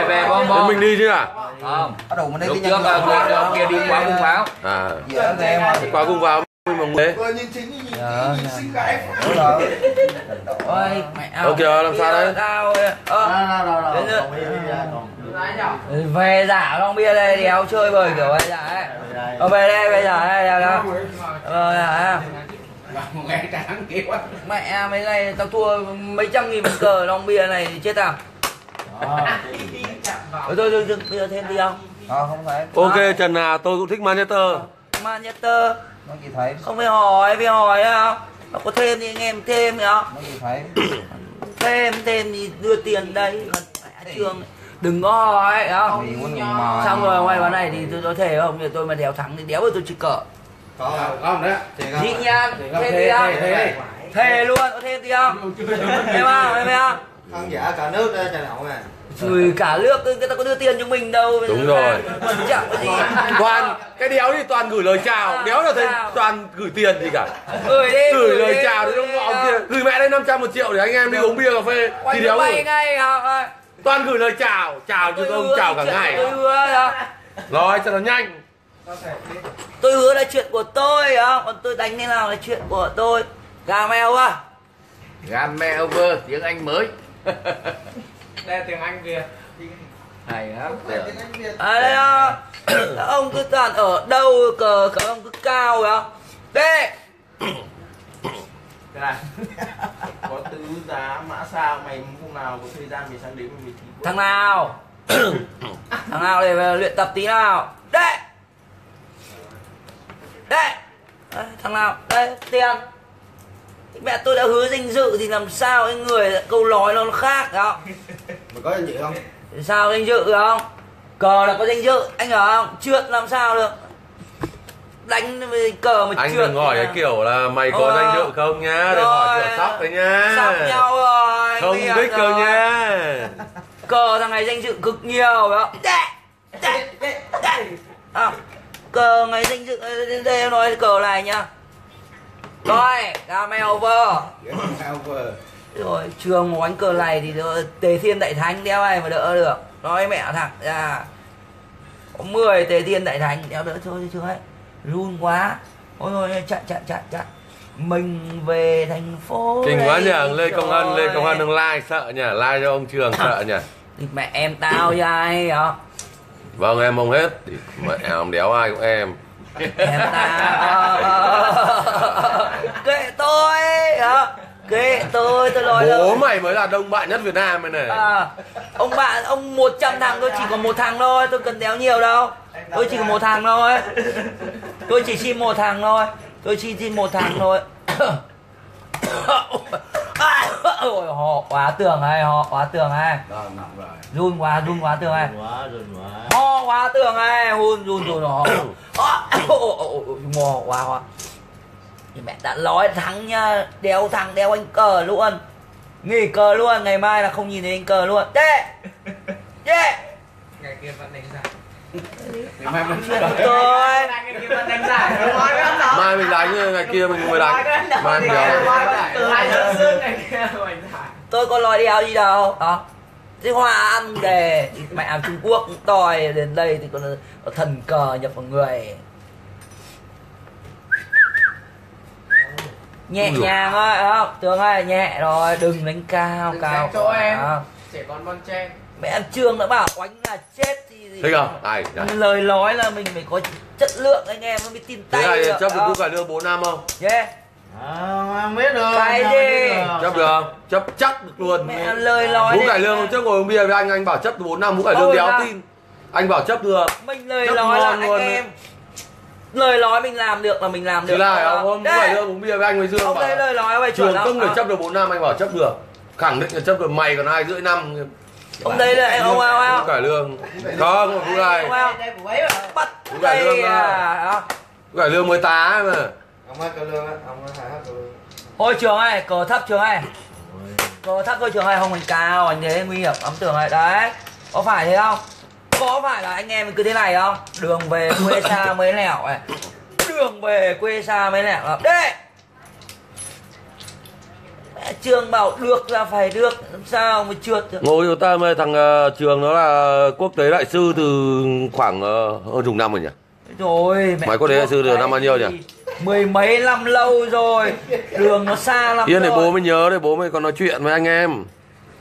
Về bom bom. Mình đi chứ à? Không. Mình đi trước là kia đi qua cung pháo. À. Qua cung pháo. Ok làm sao đấy? Về giả con bia đây đéo chơi bời kiểu vậy giả ấy. Về đây bây giờ đây đâu. Mẹ mấy ngày tao thua mấy trăm nghìn cờ long bia này chết tao. Thôi đưa thêm đi không? Không phải. Ok Trần à, tôi cũng thích Manchester. Manchester. Không phải hỏi không? Nó có thêm thì anh em thêm nữa. Thêm thì đưa tiền đây. Trường đừng có hỏi không? Xong rồi ngoài bán này thì tôi thề không? Thì tôi mà đéo thắng thì đéo rồi tôi chỉ cỡ. Không đấy. Dĩ nhiên. Thêm đi không? Thề luôn. Có thêm đi không? Thêm không? Thêm không? Thằng giả cả nước đây trời nậu này. Trời cả nước người ta có đưa tiền cho mình đâu. Đúng rồi. Chẳng có gì. Toàn cái đéo thì toàn gửi lời chào, đéo là thấy toàn gửi tiền gì cả. Gửi đi. Gửi lời chào đến ông kia. Gửi mẹ đây 500 1 triệu để anh em đi uống bia cà phê. Thì đéo gửi. Toàn gửi lời chào, chào cho ông chào cả ngày. Rồi cho nó nhanh. Tôi hứa là chuyện của tôi, còn tôi đánh thế nào là chuyện của tôi. Gà mèo à? Gà mèo vơ tiếng Anh mới. Đây tiếng Anh kìa. Hay lắm. À, ông cứ toàn ở đâu cờ cả ông cứ cao rồi không? Đây. Cái này. Có tứ giá mã sao mày hôm nào có thời gian mình sang đến mình thi. Thằng nào? Thằng nào để luyện tập tí nào? Đây. Đây. Thằng nào? Đây, tiền. Mẹ tôi đã hứa danh dự thì làm sao cái người câu nói nó khác đó. Mà có danh dự không? Sao danh dự không? Cờ là có danh dự, anh hiểu không? Trượt làm sao được? Đánh cờ mà trượt. Anh đừng hỏi cái kiểu là mày có danh dự không nhá, đừng hỏi kiểu sóc đấy nhá. Sóc nhau rồi. Không thích cơ nhá. Cờ thằng này danh dự cực nhiều đó. Cờ này danh dự đây em nói cờ này nhá. Rồi, gà mèo over. Rồi, Trường mà đánh cờ này thì Tề Thiên Đại Thánh đeo ai mà đỡ được. Nói mẹ thẳng ra. Có 10 Tề Thiên Đại Thánh đeo đỡ thôi chứ ấy. Run quá. Ôi thôi chặn. Mình về thành phố. Kinh quá nhờ, Lê Công Hân đang like sợ nhờ, like cho ông Trường sợ nhờ. Mẹ em tao nha ai hả? Vâng em không hết, mẹ không đéo ai cũng em. Em tao kệ tôi hả? Kệ tôi nói bố rồi. Mày mới là đông bạn nhất Việt Nam này này à, ông bạn ông 100 thằng tôi chỉ có 1 thằng thôi, tôi cần đéo nhiều đâu, tôi chỉ có 1 thằng thôi, tôi chỉ xin 1 thằng thôi, tôi chỉ xin 1 thằng thôi. Ôi họ quá tưởng này, họ quá tưởng này, run quá tưởng này, ho quá tưởng này, run họ ngò quá hoa. Mẹ đã nói thắng nhá, đéo thằng đéo anh cờ luôn, nghỉ cờ luôn, ngày mai là không nhìn thấy anh cờ luôn. Ngày kia vẫn đánh giải. Mai mình đánh, ngày kia mình mới đánh. Mai mình đánh. Tôi có nói đéo gì đâu. Thế Hoa ăn kìa, mẹ ăn Trung Quốc cũng tòi đến đây thì còn thần cờ nhập vào người. Nhẹ nhàng thôi, không? Tường ơi, nhẹ rồi, đừng đánh cao, cao chỗ em, trẻ con bon chen. Mẹ em Trương đã bảo oánh là chết thì thế không? Này, lời nói là mình phải có chất lượng anh em mới tin tay được. Thế này chấp được cũng phải đưa 4 năm không? Yeah. À, biết được. Cái gì? Chấp được không? Chấp chắc được luôn. Mẹ lời nói. Vũ Cải Lương hôm trước ngồi uống bia với anh bảo chấp 4 năm, Vũ Cải Lương đéo tin. Anh bảo chấp được. Mình lời nói là anh em. lời nói mình làm được là mình làm được. Thì là hôm bảy giờ uống bia với anh với Dương ông đấy, lời nói về Trường không được chấp được 4 năm, anh bảo chấp được, khẳng định là chấp được. Mày còn 2,5 năm. Ông đây là ông ao cải lương không, cũng này bắt cải lương à, cải lương mới tá mà ông hát cải lương á, ông hát cải lương. Ôi Trường ơi, cờ thấp Trường ơi, cờ thấp thôi Trường ơi, không, anh cao anh thế nguy hiểm ấm Tưởng ơi đấy, có phải thế không? Có phải là anh em cứ thế này không? Đường về quê xa mới lẻo này, đường về quê xa mới lẻo lắm đấy. Trường bảo được là phải được, làm sao mà trượt được. Ngồi chúng ta, thằng Trường nó là quốc tế đại sư từ khoảng hơn chục năm rồi nhỉ? Rồi, mày quốc tế đại sư từ năm bao nhiêu nhỉ? 10 mấy năm lâu rồi, đường nó xa lắm. Yên để bố mới nhớ đấy, bố mới còn nói chuyện với anh em.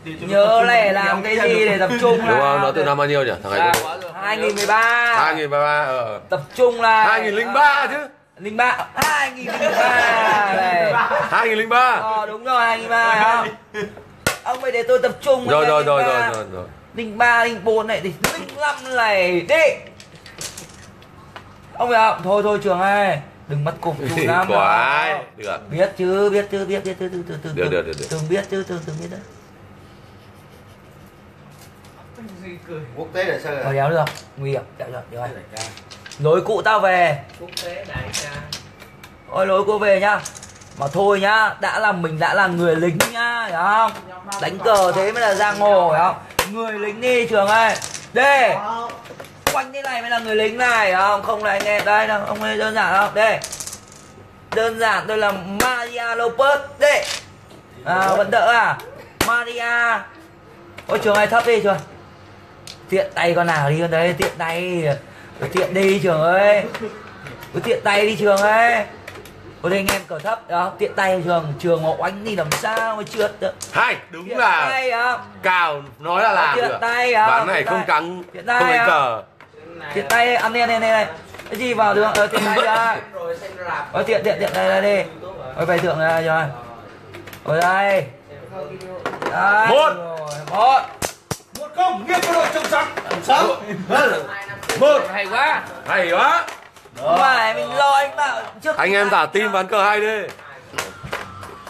Nhớ này làm cái gì để tập trung là. Đúng không? Nó từ năm bao nhiêu nhỉ? Thằng này 2013. 2013. Tập trung là 2003 chứ. 2003. 2003 này. 2003. Ờ đúng rồi, 2003 không? Ông phải để tôi tập trung. Rồi. 03, 04 này thì 05 này đi. Ông hiểu không? Thôi Trường ơi, đừng mất cục chú lắm. Quá. Được. Biết chứ. Được. Từng biết đấy. Quốc tế là sao rồi? Đéo được, nguy hiểm, đéo được, được rồi. Lối cụ tao về. Quốc tế đại ca. Ôi lối cô về nhá. Mà thôi nhá, đã là mình đã là người lính nhá, hiểu không? Đánh cờ thế mới là giang hồ, hiểu không? Người lính đi Trường ơi. Đi. Quanh thế này mới là người lính này, hiểu không? Không là anh em đây đâu, ông ấy đơn giản không? Đi. Đơn giản tôi là Maria Lopez. Đi. À vẫn đỡ à? Maria. Ôi Trường ơi thấp đi Trường. Tiện tay con nào đi con đấy, tiện tay. Tiện đi Trường ơi. Cứ tiện tay đi Trường ơi. Ở đây anh em cờ thấp đó, tiện tay Trường họ oánh đi làm sao mà trượt được. Hay, đúng tiện là tay, cào nói là làm tiện được. Tay bán này không cắn, không đánh cờ. Tiện tay ăn lên này. Cái gì vào đường tiện tay ra. Ở tiện đây đi. Ôi bài thượng ra rồi. Ở đây. Đấy, 1-0 nghiêng cái đội trong trắng. Một hay quá. Đó. Phải mình lo anh bảo trước. Anh em tả tin ván cờ hay đi.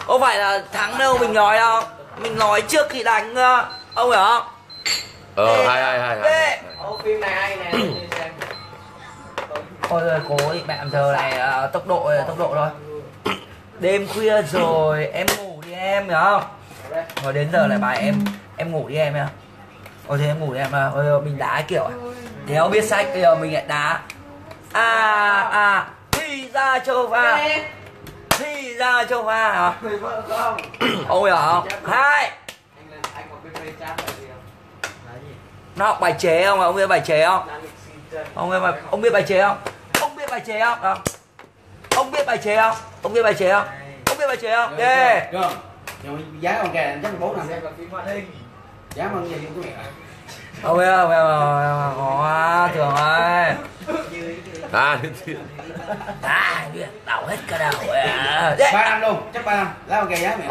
Không phải là thắng đâu mình nói đâu. Mình nói trước khi đánh, ông hiểu không? Hay. Phim này hay này. Ôi giời cố ý, mẹ giờ này tốc độ rồi. Đêm khuya rồi em ngủ đi em, hiểu không? Rồi đến giờ lại bài em ngủ đi em nhá. Ôi thế em ngủ đi em à. Ôi mình đá kiểu à. Đéo biết sách bây giờ mình lại đá. Thi ra châu pha. Thi ra châu pha hả? Ông hiểu không? Hai. Nó học bài chế không? Ông biết bài chế không? Ông biết bài chế không? Ông biết bài chế không? Ông biết bài chế không? Ông biết bài chế không? Ông biết bài chế không? Ghê. Giá còn kè, chắc 4 năm. Giá bằng gì cũng mẹ. Ông ơi, ông Thường ơi. Đau hết cả đầu. 3 năm luôn, chắc 3 năm. Lá bằng kè giá mẹ.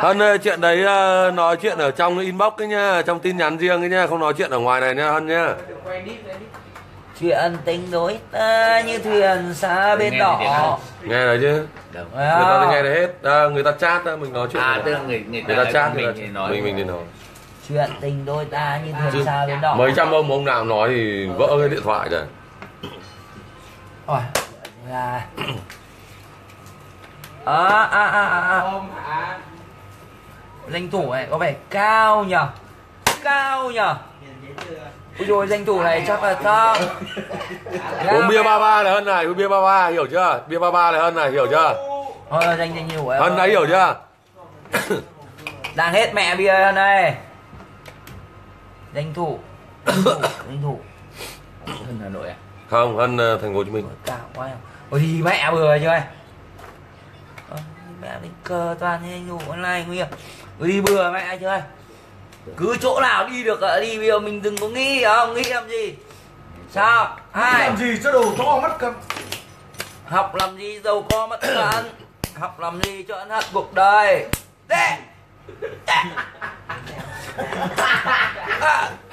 Hân ơi, chuyện đấy nói chuyện ở trong inbox ấy nha, trong tin nhắn riêng ấy nha, không nói chuyện ở ngoài này nha Hân nha. Chuyện tình đối ta như thuyền xa bên đỏ. Nghe rồi chứ? Đúng. Người ta nghe được hết. Người ta chat mình nói chuyện. Tức là người ta chat mình thì nói. Chuyện tình đôi ta như thuyền xa bên đỏ. Mấy trăm ông nào nói thì vỡ cái điện thoại rồi. Ôi. Danh thủ này có vẻ cao nhờ. Ôi dồi, danh thủ này chắc là thơm. Uống bia 33 là Hân này, uống bia 33 hiểu chưa? Bia 33 là Hân này, hiểu chưa? Thôi, danh hiểu rồi. Hân đã hiểu chưa? Đang hết mẹ bia Hân này. Danh thủ. Hân Hà Nội à? Không, Hân thành phố Hồ Chí Minh. Cao quá. Ôi đi mẹ vừa chưa? Mẹ đánh cờ toàn như danh thủ này nguy hiểm. Ôi đi bừa mẹ chưa? Cứ chỗ nào đi được đi, bây giờ mình đừng có nghĩ, không nghĩ làm gì sao hai làm gì cho đầu to mất cân, học làm gì giàu co mất cân, học làm gì cho ăn hận cuộc đời.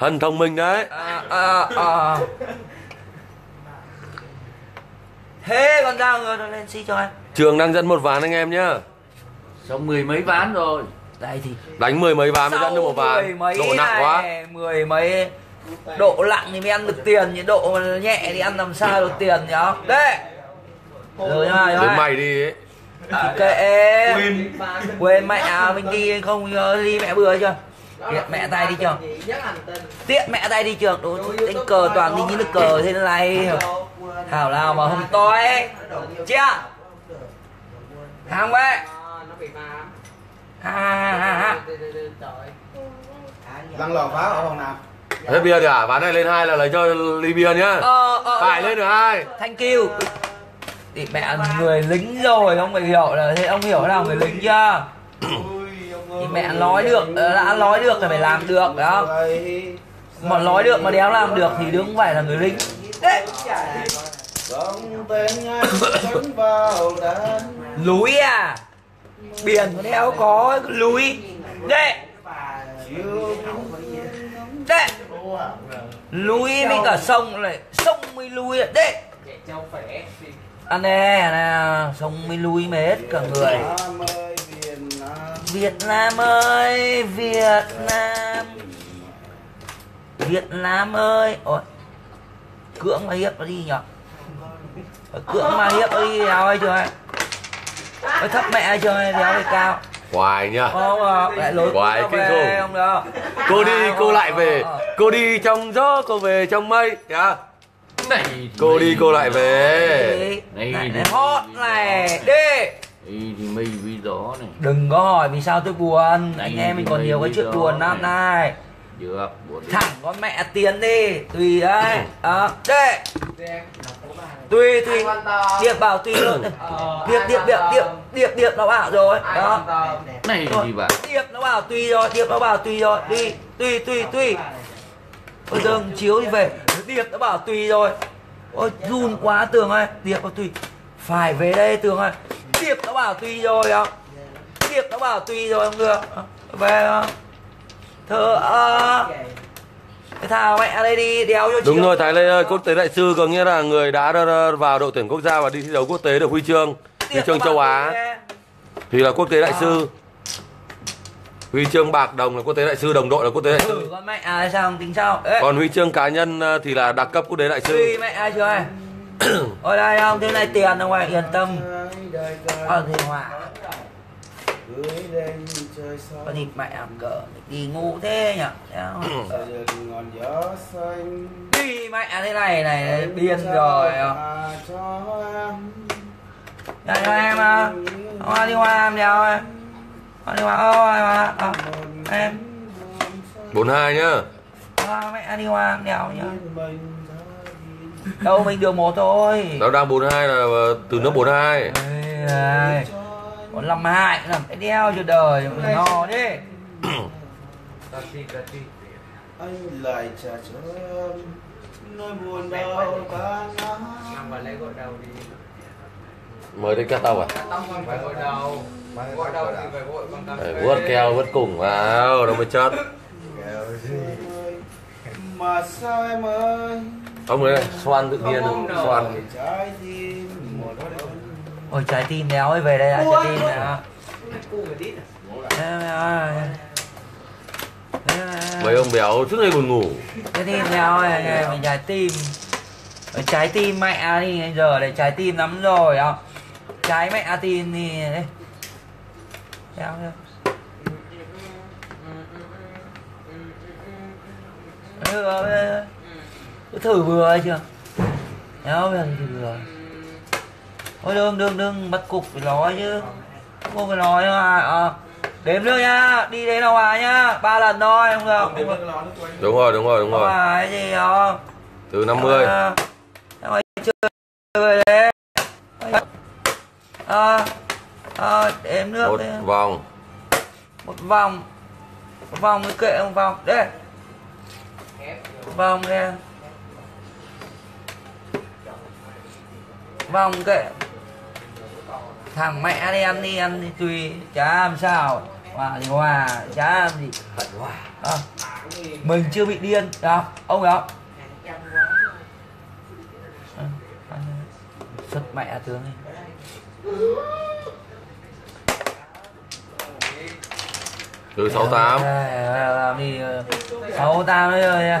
Hân thông minh đấy. Thế còn ra người nó lên xí cho anh. Trường đang dẫn một ván anh em nhá. Xong mười mấy ván rồi. Đây thì đánh mười mấy ván mới dẫn được một ván. Độ nặng quá. Mười mấy. Độ lặng thì mới ăn được tiền, những độ nhẹ thì ăn làm sao được tiền nhá. Đấy. Rồi nha. Đến mày đi ấy. À, kệ em. Quên mẹ mình đi không đi mẹ bừa chưa? Tiện mẹ tay đi trường. Tiện mẹ tay đi trường. Đối đánh cờ toàn đi những nước cờ thế này. Thảo nào mà hôm tối chưa? Hàng vậy. Răng lò phá ở phòng nào? Hết bia rồi à? Ván này lên 2 là lấy cho ly bia nhá. Phải lên được 2. Thank you. Thì mẹ người lính rồi, ông phải hiểu là thế, ông hiểu thế nào người lính chưa? Thì mẹ nói được, đã nói được là phải làm được, phải không? Mà nói được mà đéo làm được thì đúng phải là người lính. Lúi à? Biển đéo có lúi. Đấy. Đấy. Lúi với cả sông này, sông mới lúi à? Đấy. Anh nè, nè, sông mới lui mới hết cả người. Việt Nam ơi, Việt Nam, Việt Nam ơi. Ôi, cưỡng mà hiếp nó đi nhở. Cưỡng mà hiếp nó đi đéo ấy trời. Ôi thấp mẹ ấy trời, đéo ấy cao. Hoài nhá. Không, lại lối hoài kinh về, không được. Cô đi, cô lại về. Cô đi trong gió, cô về trong mây. Nhá. Này, cô đi cô lại về. Này hot này đi. Đi mây với gió này. Đừng có hỏi vì sao tôi buồn. Anh em mình còn nhiều cái chuyện buồn lắm này. Được. Thẳng con mẹ tiến đi. Tùy đấy. Đây. Tùy. Điệp bảo tùy luôn. Điệp nó bảo rồi. Đó. Này gì vậy? Điệp nó bảo tùy rồi. Đi. Tùy. Ôi dừng chiếu đi về. Điệp đã bảo tùy rồi. Ôi run quá Tường ơi. Điệp bảo tùy. Phải về đây Tường ơi. Điệp đã bảo tùy rồi không? Điệp đã bảo tùy rồi không được. Về không? Thơ thảo mẹ đây đi đéo cho chị. Đúng rồi Thái Lê ơi. Quốc tế đại sư có nghĩa là người đã vào đội tuyển quốc gia và đi thi đấu quốc tế được huy chương châu Á. Thì là quốc tế đại sư. Huy chương bạc đồng là quốc tế đại sư, đồng đội là quốc tế đại sư. Con mẹ ai sao không tính sao? Ê. Còn huy chương cá nhân thì là đặc cấp quốc tế đại sư. Ui mẹ ai chưa? Ôi đây không, thế này tiền đâu mày, yên tâm. Ở thì hòa. Có thịt mẹ làm cỡ, đi ngủ thế nhỉ? Đi mẹ thế này điên rồi. Đây cho em à, hoa đi hoa làm đéo ơi. Em 42 nhá. Mẹ đi hoa đèo nhá. Đâu mình được 1 thôi. Tao đang 42 là từ nước 42. Còn 52 làm cái đeo cho đời no đi. Anh lại trà trộn nỗi buồn đau ta nằm vào lấy gội đầu đi. Mới đi cắt tóc à? Tóc không phải gội đầu. Gội đầu thì phải gội bằng tăm. Vớt keo vớt cùng vào nó mới chết. Mà sao em ơi. Ông ơi, xoan tự nhiên xoan. Ôi trái tim đéo ơi về đây đã trái tim nè. Mấy ông béo suốt ngày buồn ngủ. Trái tim đéo ơi, mình trái tim. Trái tim mẹ đi, giờ để trái tim lắm rồi không? Trái mẹ tim thì đéo chưa? Thử vừa hay chưa? Đéo bây giờ thử vừa. Ôi đừng bắt cục phải nói chứ. Không phải nói mà. Đếm nước nhá, đi đến đâu mà nhá. 3 lần thôi, không được. Đúng rồi. Cái gì không? Từ 50. Chơi đấy. Đếm nước. Một vòng mới kệ một vòng đấy. Vòng đây. Vòng kệ. Thằng mẹ đi ăn đi tùy chả làm sao. Hòa thì hòa, chả làm gì. Mình chưa bị điên, được không? Ông được không? Sức mẹ tướng ấy. Từ 68. 68 đấy rồi nha.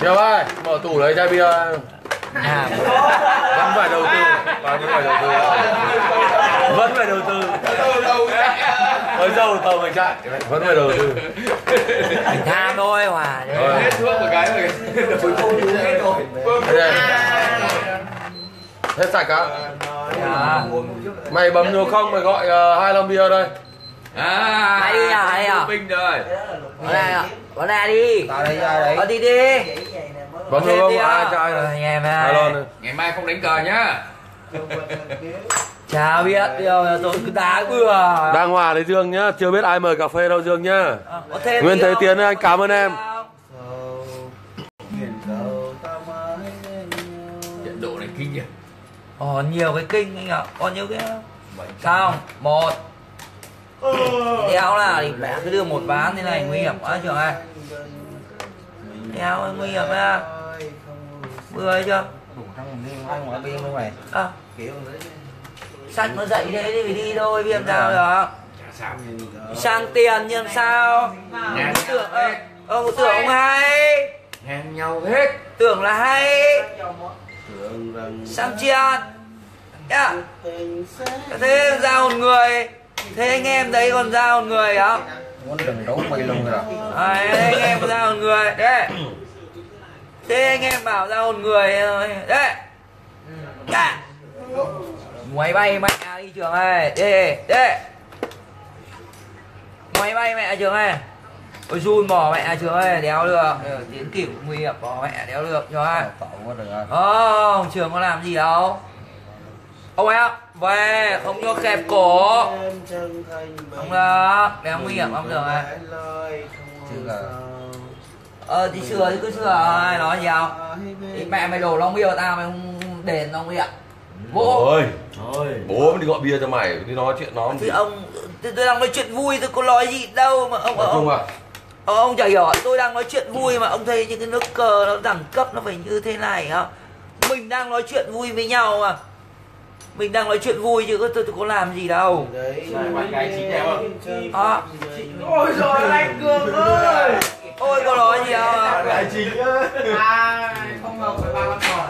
Nhiều ơi, mở tủ lấy chai bia. Vẫn phải đầu tư, vẫn phải đầu tư. Mới dầu tàu mình chạy, vẫn phải đầu tư. Mình tham thôi hòa. Hết thuốc một cái rồi. Hết sạch á? Mày bấm nhiều không mày gọi 25 bia đây. Hay à, hay à. Bình rồi. Bấm ra đi. Bấm đi đi. Bấm nhiều không ai trai rồi. Ngày mai không đánh cờ nhá. Chả biết, tôi cứ đá vừa. Đang hòa đấy Dương nhá, chưa biết ai mời cà phê đâu Dương nhá. Nguyên Thế Tiến anh cảm ơn em. Trận độ này kinh nhỉ. Nhiều cái kinh anh ạ, còn nhiều cái sao một đéo là thì mẹ cứ đưa một ván thế này nguy hiểm quá trường ai đéo nguy hiểm nha vừa ấy chưa sách nó dậy thế thì phải đi thôi viêm sao được sang tiền nhưng sao ông tưởng hay hẹn nhau hết tưởng là hay sang chia yeah. Thế ra một người thế anh em đấy còn ra một người đó à, anh em ra một người đấy thế anh em bảo ra một người đấy yeah. Máy bay mẹ đi Trường ơi đấy đấy máy bay mẹ Trường ơi ôi run bỏ mẹ Trường ơi đéo được tiến kỷ nguy hiểm bỏ mẹ đéo được cho ai không Trường có làm gì đâu ông em về không cho kẹp cổ không được đéo nguy hiểm không được này thì sửa thì cứ sửa ai nói gì không thì mẹ mày đổ long bia vào tao mày không đền long bia bố ơi bố đi gọi bia cho mày đi nói chuyện nó thì ông tôi đang nói chuyện vui tôi có nói gì đâu mà ông chả hiểu tôi đang nói chuyện vui mà ông thấy những cái nước cờ nó đẳng cấp nó phải như thế này không mình đang nói chuyện vui với nhau mà mình đang nói chuyện vui chứ tôi có làm gì đâu à. Ôi giời anh Cường ơi ôi có nói gì đâu à? Không không